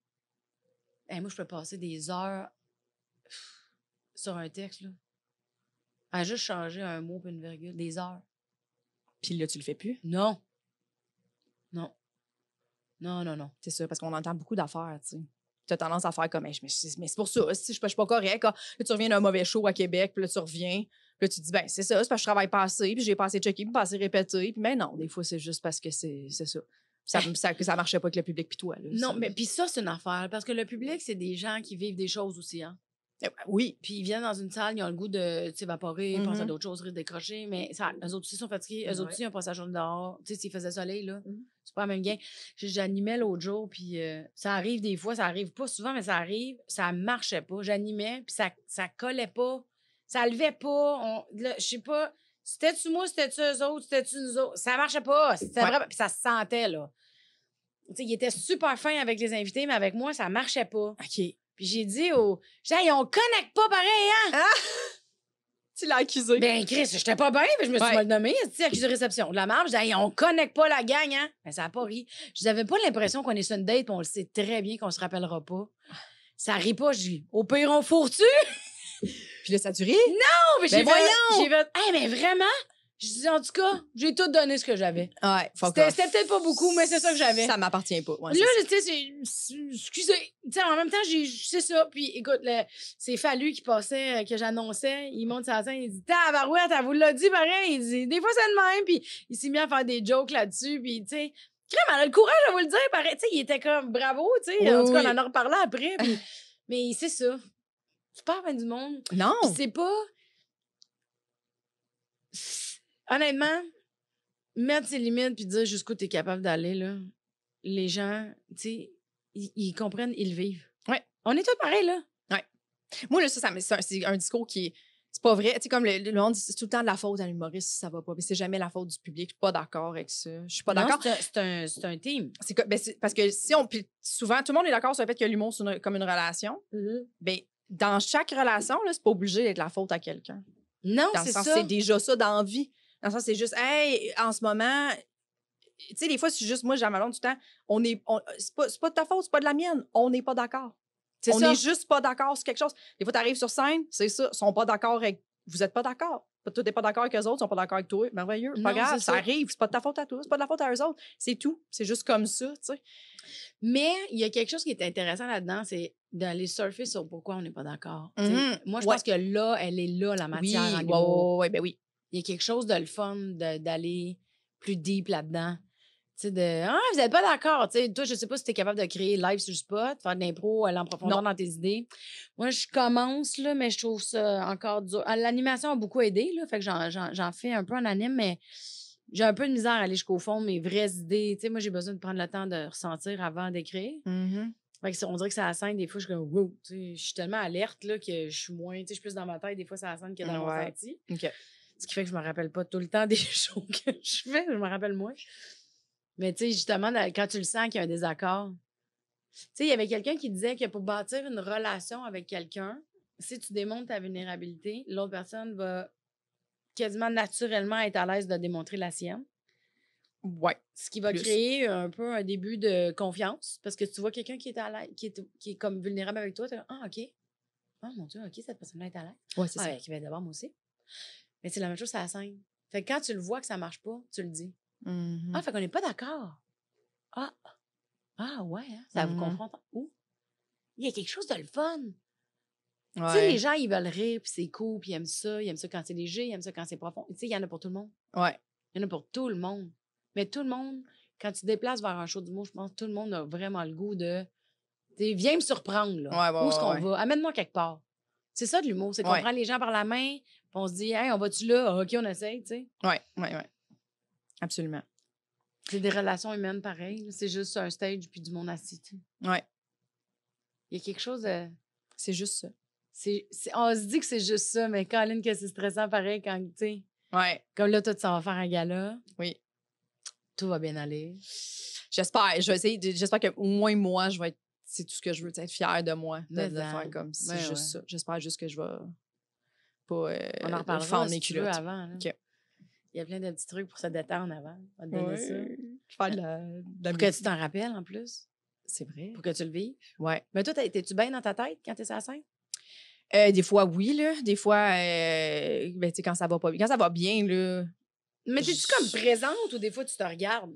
Hey, moi, je peux passer des heures sur un texte, là. À juste changer un mot puis une virgule. Des heures. Puis là, tu le fais plus? Non. C'est ça, parce qu'on entend beaucoup d'affaires, tu sais. Tu as tendance à faire comme, hey, mais c'est pour ça, si je ne suis pas correct. Là, tu reviens d'un mauvais show à Québec, puis là, tu reviens, puis là, tu te dis, ben c'est ça, c'est parce que je travaille pas assez, puis j'ai pas assez checké, puis pas assez répété. Puis, mais non, des fois, c'est juste parce que c'est ça. Ça marchait pas avec le public, puis toi. Là, non, mais puis ça, c'est une affaire, parce que le public, c'est des gens qui vivent des choses aussi, hein. Oui. Puis ils viennent dans une salle, ils ont le goût de s'évaporer, penser à d'autres choses, de décrocher, mais ça, eux autres aussi sont fatigués, eux autres aussi ont passé la journée dehors. Tu sais, s'il faisait soleil, là, c'est pas la même gain. J'animais l'autre jour, puis ça arrive des fois, ça arrive pas souvent, mais ça arrive, ça marchait pas. J'animais, puis ça collait pas, ça levait pas. Je sais pas, c'était-tu moi, c'était-tu eux autres, c'était-tu nous autres? Ça marchait pas, c'était vrai, puis ça se sentait, là. Tu sais, il était super fin avec les invités, mais avec moi, ça marchait pas. OK. Puis j'ai dit hey, on connecte pas pareil, hein? Tu l'as accusé. Ben, Chris, j'étais pas bien, mais je me suis mal nommée. Tu sais, accusé réception. De la marge, j'ai dit, hey, on connecte pas la gang, hein? Ben, ça a pas ri. J'avais pas l'impression qu'on est sur une date, puis on le sait très bien qu'on se rappellera pas. Ça rit pas, je dis, au pire, on fourre-tu? Puis là, ça tu ris? Non, mais j'ai fait, hey, mais vraiment? Je dis, en tout cas, j'ai tout donné ce que j'avais. Ouais, c'était peut-être pas beaucoup, mais c'est ça que j'avais. Ça m'appartient pas. Ouais, là, tu sais, excusez. Tu sais, en même temps, c'est ça. Puis, écoute, c'est Fallu qui passait, que j'annonçais. Il monte sa scène, il dit, tabarouette, elle vous l'a dit pareil. Il dit, des fois, c'est le même. Puis, il s'est mis à faire des jokes là-dessus. Puis, tu sais, crème, elle a le courage à vous le dire. Pareil. Tu sais, il était comme, bravo, tu sais. En tout cas, on en a reparlé après. Puis, mais c'est ça. Tu parles bien du monde. Non. Puis, c'est pas. Honnêtement, mettre ses limites puis dire jusqu'où tu es capable d'aller, là, les gens, tu sais, ils comprennent, ils le vivent. Ouais. On est tous pareils, là. Ouais. Moi, là, c'est un discours qui est. C'est pas vrai. Tu sais, comme le monde dit, c'est tout le temps de la faute à l'humoriste si ça va pas. Mais c'est jamais la faute du public. Je suis pas d'accord avec ça. Je suis pas d'accord. C'est un team. C'est parce que si on. Puis souvent, tout le monde est d'accord sur le fait que l'humour, c'est comme une relation. Mm-hmm. Bien, dans chaque relation, là, c'est pas obligé d'être la faute à quelqu'un. Non, c'est ça. C'est déjà ça dans la vie. Dans le sens, c'est juste, hey, en ce moment, tu sais, des fois, c'est juste moi, j'ai mal du temps. C'est pas de ta faute, c'est pas de la mienne. On n'est pas d'accord. On n'est juste pas d'accord sur quelque chose. Des fois, tu arrives sur scène, c'est ça, ils sont pas d'accord avec. Vous n'êtes pas d'accord. Tout n'est pas d'accord avec eux autres, ils sont pas d'accord avec toi. Merveilleux. Pas grave, ça arrive. C'est pas de ta faute à toi, c'est pas de la faute à eux autres. C'est tout. C'est juste comme ça, tu sais. Mais il y a quelque chose qui est intéressant là-dedans, c'est d'aller surfer sur pourquoi on n'est pas d'accord. Mm-hmm. Moi, je pense que là, elle est là, la matière. Oui, oui. Il y a quelque chose de le fun d'aller plus deep là-dedans. Tu sais, vous n'êtes pas d'accord. Tu sais, toi, je ne sais pas si tu es capable de créer live sur le spot, faire de l'impro, aller en profondeur dans tes idées. Moi, je commence, là, mais je trouve ça encore dur. L'animation a beaucoup aidé, là, fait que j'en fais un peu en anime, mais j'ai un peu de misère à aller jusqu'au fond de mes vraies idées. Tu sais, moi, j'ai besoin de prendre le temps de ressentir avant d'écrire. Mm-hmm. Fait que on dirait que ça assène des fois, je suis comme, wow, tu sais, je suis tellement alerte, là, que je suis moins, tu sais, je suis plus dans ma tête, des fois, ça assène que dans mon ressenti. OK. Ce qui fait que je me rappelle pas tout le temps des shows que je fais, je me rappelle moins. Mais tu sais, justement, quand tu le sens qu'il y a un désaccord, tu sais, il y avait quelqu'un qui disait que pour bâtir une relation avec quelqu'un, si tu démontres ta vulnérabilité, l'autre personne va quasiment naturellement être à l'aise de démontrer la sienne. Ouais. Ce qui va créer un peu un début de confiance, parce que tu vois quelqu'un qui est à l'aise, qui est comme vulnérable avec toi, tu es comme, ah, OK. Ah, mon Dieu, OK, cette personne-là est à l'aise. Oui, c'est ça. Ouais, qui va d'abord, moi aussi. Mais c'est la même chose, ça assène. Fait que quand tu le vois que ça marche pas, tu le dis. Mm-hmm. Ah, fait qu'on n'est pas d'accord. Ah, ouais, hein? Ça vous confronte. Ouh! Il y a quelque chose de le fun. Ouais. Tu sais, les gens, ils veulent rire, puis c'est cool, puis ils aiment ça. Ils aiment ça quand c'est léger, ils aiment ça quand c'est profond. Tu sais, il y en a pour tout le monde. Ouais. Il y en a pour tout le monde. Mais tout le monde, quand tu te déplaces vers un show d'humour, je pense que tout le monde a vraiment le goût de... Viens me surprendre, là. Ouais, où est-ce qu'on va? Amène-moi quelque part. C'est ça, de l'humour. C'est qu'on prend les gens par la main, puis on se dit, hey, on va-tu là? OK, on essaye, tu sais. Ouais. Absolument. C'est des relations humaines pareilles. C'est juste un stage puis du monde assis. Oui. Il y a quelque chose de... C'est juste ça. On se dit que c'est juste ça, mais Colin, que c'est stressant pareil quand, tu sais... Oui. Comme là, toi, tu vas faire un gala. Oui. Tout va bien aller. J'espère. Je vais essayer. J'espère que au moins moi, je vais être... C'est tout ce que je veux, être fière de moi. De faire comme... C'est juste ça. J'espère juste que je vais pas... On en reparlera si tu veux avant. Là. OK. Il y a plein de petits trucs pour se détendre avant. On va te donner ça. Pour que tu t'en rappelles, en plus. C'est vrai. Pour que tu le vives. Oui. Mais toi, t'es-tu bien dans ta tête quand t'es sur la scène? Des fois, oui, là. Des fois, ben, tu sais, quand ça va pas bien. Quand ça va bien, là... Mais t'es-tu comme présente ou des fois, tu te regardes?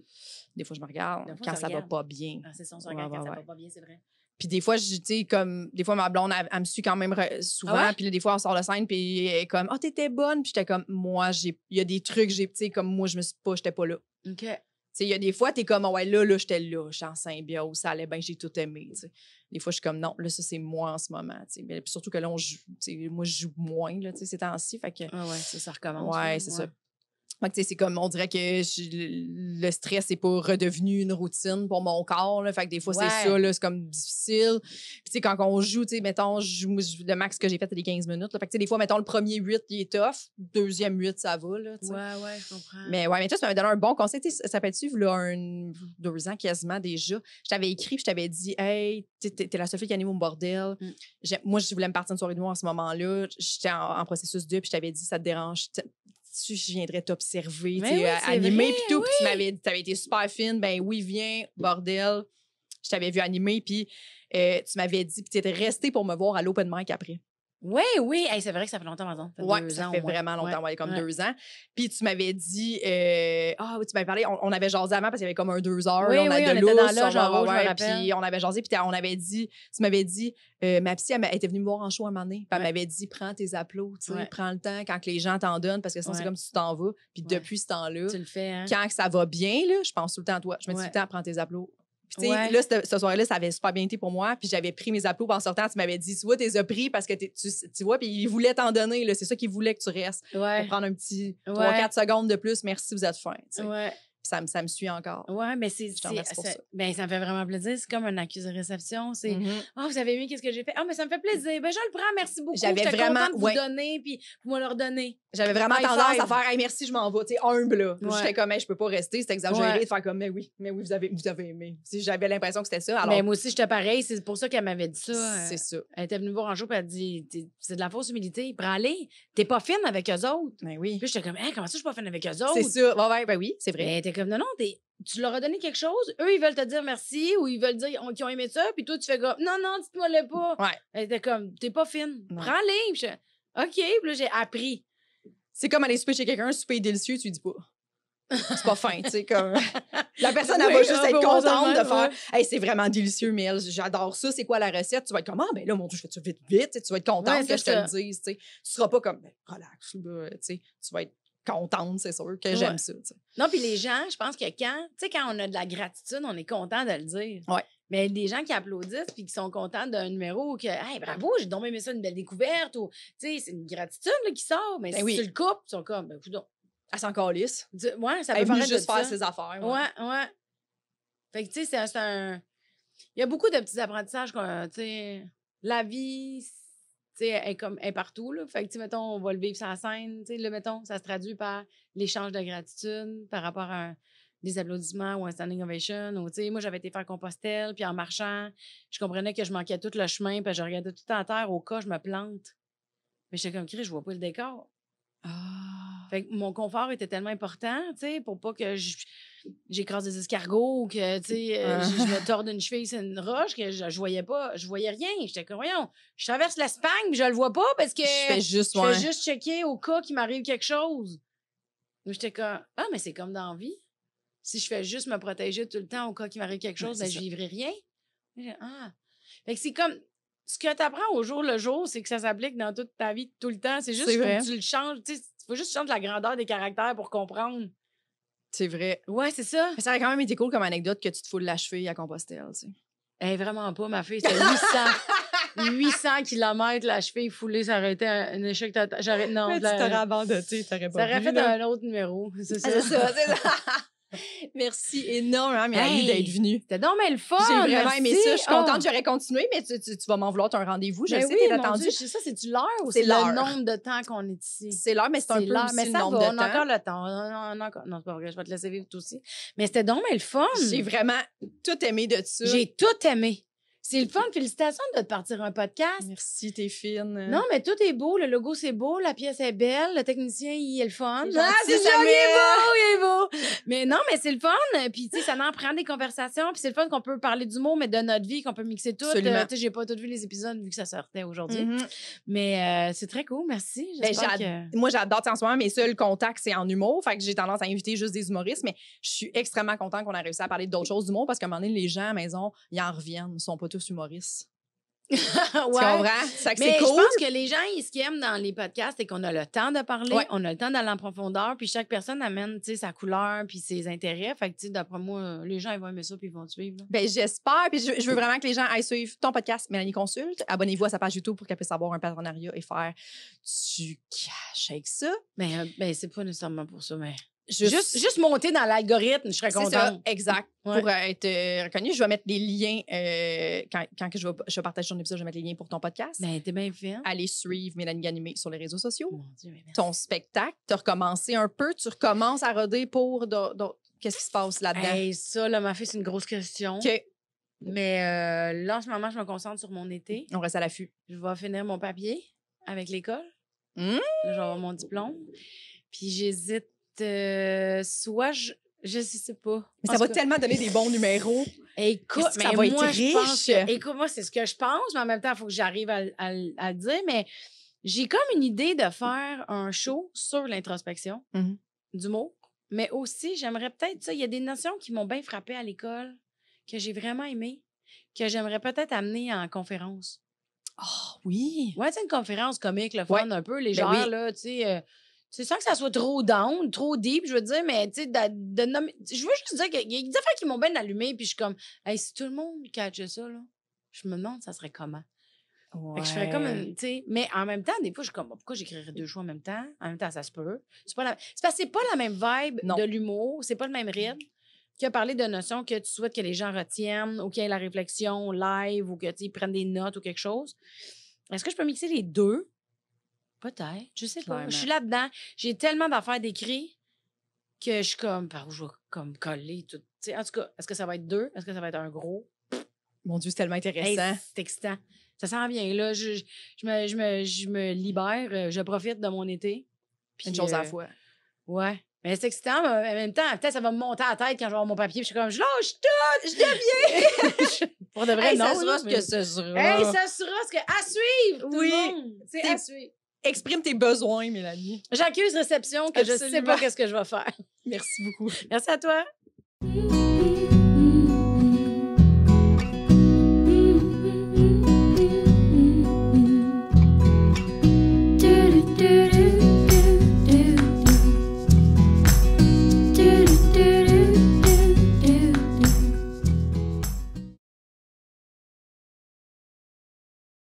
Des fois, je me regarde quand ça va pas bien. Ah, c'est ça, on se regarde quand ça va pas bien, c'est vrai. Puis des fois, tu sais, comme... Des fois, ma blonde, elle me suit quand même souvent. Ah ouais? Puis là, des fois, on sort de scène, puis elle est comme, « Ah, t'étais bonne! » Puis j'étais comme, « Moi, il y a des trucs, tu sais, comme moi, je me suis pas... J'étais pas là. » OK. Tu sais, il y a des fois, t'es comme, « Ouais, là, j'étais là. Je suis en symbiose. Ça allait bien, j'ai tout aimé. » Tu sais. Des fois, je suis comme, « Non, là, ça, c'est moi en ce moment. » Tu sais. Mais puis surtout que là, on joue... Tu sais, moi, je joue moins, là, tu sais, ces temps-ci. Fait que... Ah ouais, ça recommence. Ouais, c'est ça. Fait que, tu sais, c'est comme, on dirait que le stress n'est pas redevenu une routine pour mon corps. Là. Fait que des fois, c'est ça, là, c'est comme difficile. Puis, tu sais, quand on joue, tu sais, mettons, le max que j'ai fait, c'est les 15 minutes. Là. Fait que, tu sais, des fois, mettons, le premier 8, il est tough. Deuxième 8, ça va, là, tu sais. Ouais, je comprends. Mais toi, tu m'avais donné un bon conseil. Tu sais, ça peut-tu, là, 2 ans quasiment déjà, je t'avais écrit puis je t'avais dit, hey, t'es la seule fille qui anime mon bordel. Moi, je voulais me partir une soirée de moi en ce moment-là. J'étais en processus 2 puis je t'avais dit, ça te dérange. Je viendrais t'observer, animer puis tout. Puis tu m'avais dit, t'avais été super fine, ben oui, viens, bordel. Je t'avais vu animer, puis tu m'avais dit, puis tu étais restée pour me voir à l'open mic après. Oui. Hey, c'est vrai que ça fait longtemps, par exemple. Oui, ça fait vraiment longtemps, comme 2 ans. Puis tu m'avais dit, tu m'avais parlé, on avait jasé avant parce qu'il y avait comme 2 heures. Oui, là, puis on avait jasé, puis tu m'avais dit, ma psy, elle était venue me voir en show à un moment donné. Puis elle m'avait dit, prends tes applauds, prends le temps quand que les gens t'en donnent, parce que sinon, c'est comme si tu t'en vas. Puis depuis ce temps-là, tu le fais, hein? Quand ça va bien, là, je pense tout le temps à toi. Je me dis tout le temps, prends tes applauds. Puis, tu sais, là, ce soir-là, ça avait super bien été pour moi. Puis, j'avais pris mes applaudissements en sortant. Tu m'avais dit, tu vois, tu les as pris parce que tu vois, puis ils voulaient t'en donner. Là. C'est ça qu'ils voulaient que tu restes. Ouais. Pour prendre un petit 3-4 secondes de plus. Merci, vous êtes fin. Ouais. Ça me suit encore. Oui, mais je te remercie pour ça. Ben, ça me fait vraiment plaisir. C'est comme un accusé de réception. C'est vous avez vu qu'est-ce que j'ai fait? Ah, mais ça me fait plaisir. Ben, je le prends. Merci beaucoup. J'étais contente de vous donner puis vous me le redonner. J'avais vraiment tendance à faire, hey, merci, je m'en vais. Tu sais, humble, là. Ouais. J'étais comme, hey, je peux pas rester. C'était exagéré de faire comme, mais oui, vous avez aimé. J'avais l'impression que c'était ça. Alors... Mais moi aussi, j'étais pareil. C'est pour ça qu'elle m'avait dit ça. C'est ça. Elle était venue me voir un jour et elle dit, c'est de la fausse humilité. Prends-les. T'es pas fine avec eux autres. Ben oui. Puis j'étais comme, hey, comment ça, je suis pas fine avec eux autres? C'est ça. Ben oui, c'est vrai. T'es comme, non, tu leur as donné quelque chose, eux, ils veulent te dire merci ou ils veulent dire qu'ils ont aimé ça, puis toi, tu fais comme, non, non, dites-moi-le pas. Ouais. Elle était comme, t'es pas fine. Ouais. Prends-les. Puis je, OK, puis là, j'ai appris. C'est comme aller souper chez quelqu'un, souper délicieux, tu lui dis pas. C'est pas fin, tu sais, comme... La personne, elle va juste être contente de faire « Hey, c'est vraiment délicieux, mais j'adore ça, c'est quoi la recette? » Tu vas être comme « Ah, ben là, mon Dieu, je fais ça vite, vite. » Tu vas être contente que je te le dise, tu sais. Tu seras pas comme « Relax, là, tu sais. » Tu vas être contente, c'est sûr, que j'aime ça, tu sais. Non, puis les gens, je pense que quand... Tu sais, quand on a de la gratitude, on est content de le dire. Ouais. Mais des gens qui applaudissent puis qui sont contents d'un numéro ou que « Hey, bravo, j'ai donc aimé ça, une belle découverte. » ou tu sais, c'est une gratitude là, qui sort. Mais si tu le coupes, ils sont comme « Ben, coudonc. » Elle s'en calisse. Ouais, ça peut paraître juste faire ses affaires. Ouais. Fait que, tu sais, c'est un... Il y a beaucoup de petits apprentissages qu'on... Tu sais, la vie, tu sais, est partout, là. Fait que, tu sais, mettons, on va le vivre sur la scène. Tu sais, là, mettons, ça se traduit par l'échange de gratitude par rapport à des applaudissements ou un standing ovation. Ou, tu sais, moi, j'avais été faire Compostelle, puis en marchant, je comprenais que je manquais tout le chemin, puis je regardais tout en terre au cas je me plante. Mais j'étais comme, Christ, je vois pas le décor. Fait que mon confort était tellement important, tu sais, pour pas que j'écrase des escargots ou que, tu sais, je me torde une cheville sur une roche, que je voyais pas, je voyais rien. J'étais comme, voyons, je traverse l'Espagne, mais je le vois pas parce que je fais juste checker au cas qu'il m'arrive quelque chose. J'étais comme, ah, mais c'est comme dans la vie. Si je fais juste me protéger tout le temps au cas qu'il m'arrive quelque chose, ben, je vivrai rien. Ah. Fait que c'est comme... Ce que tu apprends au jour le jour, c'est que ça s'applique dans toute ta vie, tout le temps. C'est juste que tu le changes. Il faut juste changer la grandeur des caractères pour comprendre. C'est vrai. Ouais, c'est ça. Mais ça aurait quand même été cool comme anecdote que tu te foules la cheville à Compostelle, tu sais. Eh, vraiment pas, ma fille. C'était 800 km la cheville foulée, ça aurait été un échec total. Non, mais tu t'aurais abandonné, tu n'aurais pas ça aurait fait un autre numéro, c'est ça. C'est ça, c'est ça. Merci énormément, Mélanie, d'être venue. C'était donc bien le fun. J'ai vraiment aimé ça. Je suis contente, j'aurais continué, mais tu vas m'en vouloir, t'as un rendez-vous. Je sais que t'es attendue. C'est ça, c'est-tu l'heure ou c'est le nombre de temps qu'on est ici? C'est l'heure, mais c'est un peu le nombre de temps. On a encore le temps. Non, c'est pas vrai, je vais te laisser vivre tout aussi. Mais c'était donc bien le fun. J'ai vraiment tout aimé de ça. J'ai tout aimé. C'est le fun. Félicitations de te partir un podcast. Merci, t'es fine. Non, mais tout est beau. Le logo, c'est beau. La pièce est belle. Le technicien, il est le fun. Ah, c'est ça, il est beau. Mais non, mais c'est le fun. Puis, tu sais, ça en prend des conversations. Puis, c'est le fun qu'on peut parler d'humour, mais de notre vie, qu'on peut mixer tout. Tu sais, j'ai pas tout vu les épisodes vu que ça sortait aujourd'hui. Mais c'est très cool. Merci. Moi, j'adore en ce moment. Mes seuls contacts, c'est en humour. Fait que j'ai tendance à inviter juste des humoristes. Mais je suis extrêmement contente qu'on a réussi à parler d'autres choses d'humour parce qu'à un moment donné, les gens à la maison, ils en reviennent. Ils sont pas tous humoristes. Mais cool. Je pense que les gens, ce qu'ils aiment dans les podcasts, c'est qu'on a le temps de parler, on a le temps d'aller en profondeur, puis chaque personne amène sa couleur puis ses intérêts. Fait que, d'après moi, les gens, ils vont aimer ça puis ils vont te suivre. Ben, j'espère. Puis je veux vraiment que les gens aillent suivre ton podcast, Mélanie Consulte. Abonnez-vous à sa page YouTube pour qu'elle puisse avoir un partenariat et faire du cash avec ça. Ben, c'est pas nécessairement pour ça, mais... Juste monter dans l'algorithme, je serais contente. C'est ça, exact. Ouais. Pour être reconnue, je vais mettre des liens. Quand je vais partager ton épisode, je vais mettre les liens pour ton podcast. Ben, t'es bien fine. Allez suivre Mélanie Ghanimé sur les réseaux sociaux. Mon Dieu, mais merci. Ton spectacle, t'as recommencé un peu, tu recommences à roder pour... Qu'est-ce qui se passe là-dedans? Hey, ça, là, ma fille, c'est une grosse question. OK. Mais là, en ce moment, je me concentre sur mon été. On reste à l'affût. Je vais finir mon papier avec l'école. Là, je vais avoir mon diplôme. Puis j'hésite. Soit je sais pas. Mais ça va tellement donner des bons numéros. Écoute, ça va être riche. Écoute, moi, c'est ce que je pense, mais en même temps, il faut que j'arrive à le dire. Mais j'ai comme une idée de faire un show sur l'introspection du mot. Mais aussi, j'aimerais peut-être ça. Il y a des notions qui m'ont bien frappée à l'école, que j'ai vraiment aimées, que j'aimerais peut-être amener en conférence. Ah oui! Ouais, c'est une conférence comique, le fun un peu, légère, là, tu sais... C'est sans que ça soit trop down, trop deep, je veux dire, mais tu sais, je veux juste dire qu'il y a des affaires qui m'ont bien allumée, puis je suis comme, hey, si tout le monde catchait ça, là, je me demande, ça serait comment? Ouais. Fait que je ferais comme une, tu sais, mais en même temps, des fois, je suis comme, pourquoi j'écrirais deux choix en même temps? En même temps, ça se peut. C'est parce que c'est pas la même vibe de l'humour, c'est pas le même rythme que parler de notions que tu souhaites que les gens retiennent, ou qu'il y ait la réflexion live, ou que, tu sais, prennent des notes ou quelque chose. Est-ce que je peux mixer les deux? Peut-être. Je sais pas. Je suis là-dedans. J'ai tellement d'affaires d'écrit que je suis comme, par où je vais comme coller tout. T'sais, en tout cas, est-ce que ça va être deux? Est-ce que ça va être un gros? Mon Dieu, c'est tellement intéressant. Hey, c'est excitant. Ça sent bien. Là, je me libère. Je profite de mon été. Une chose à la fois. Ouais. Mais c'est excitant, mais en même temps, peut-être ça va me monter à la tête quand je vais avoir mon papier. Je suis comme, je lâche tout, je deviens. Pour de vrai, hey, non. Ça sera ce que ce sera. Hey, ça sera ce que. À suivre, tout oui. le monde. C'est à suivre. Exprime tes besoins, Mélanie. J'accuse réception que Absolument. Je ne sais pas qu'est-ce que je vais faire. Merci beaucoup. Merci à toi.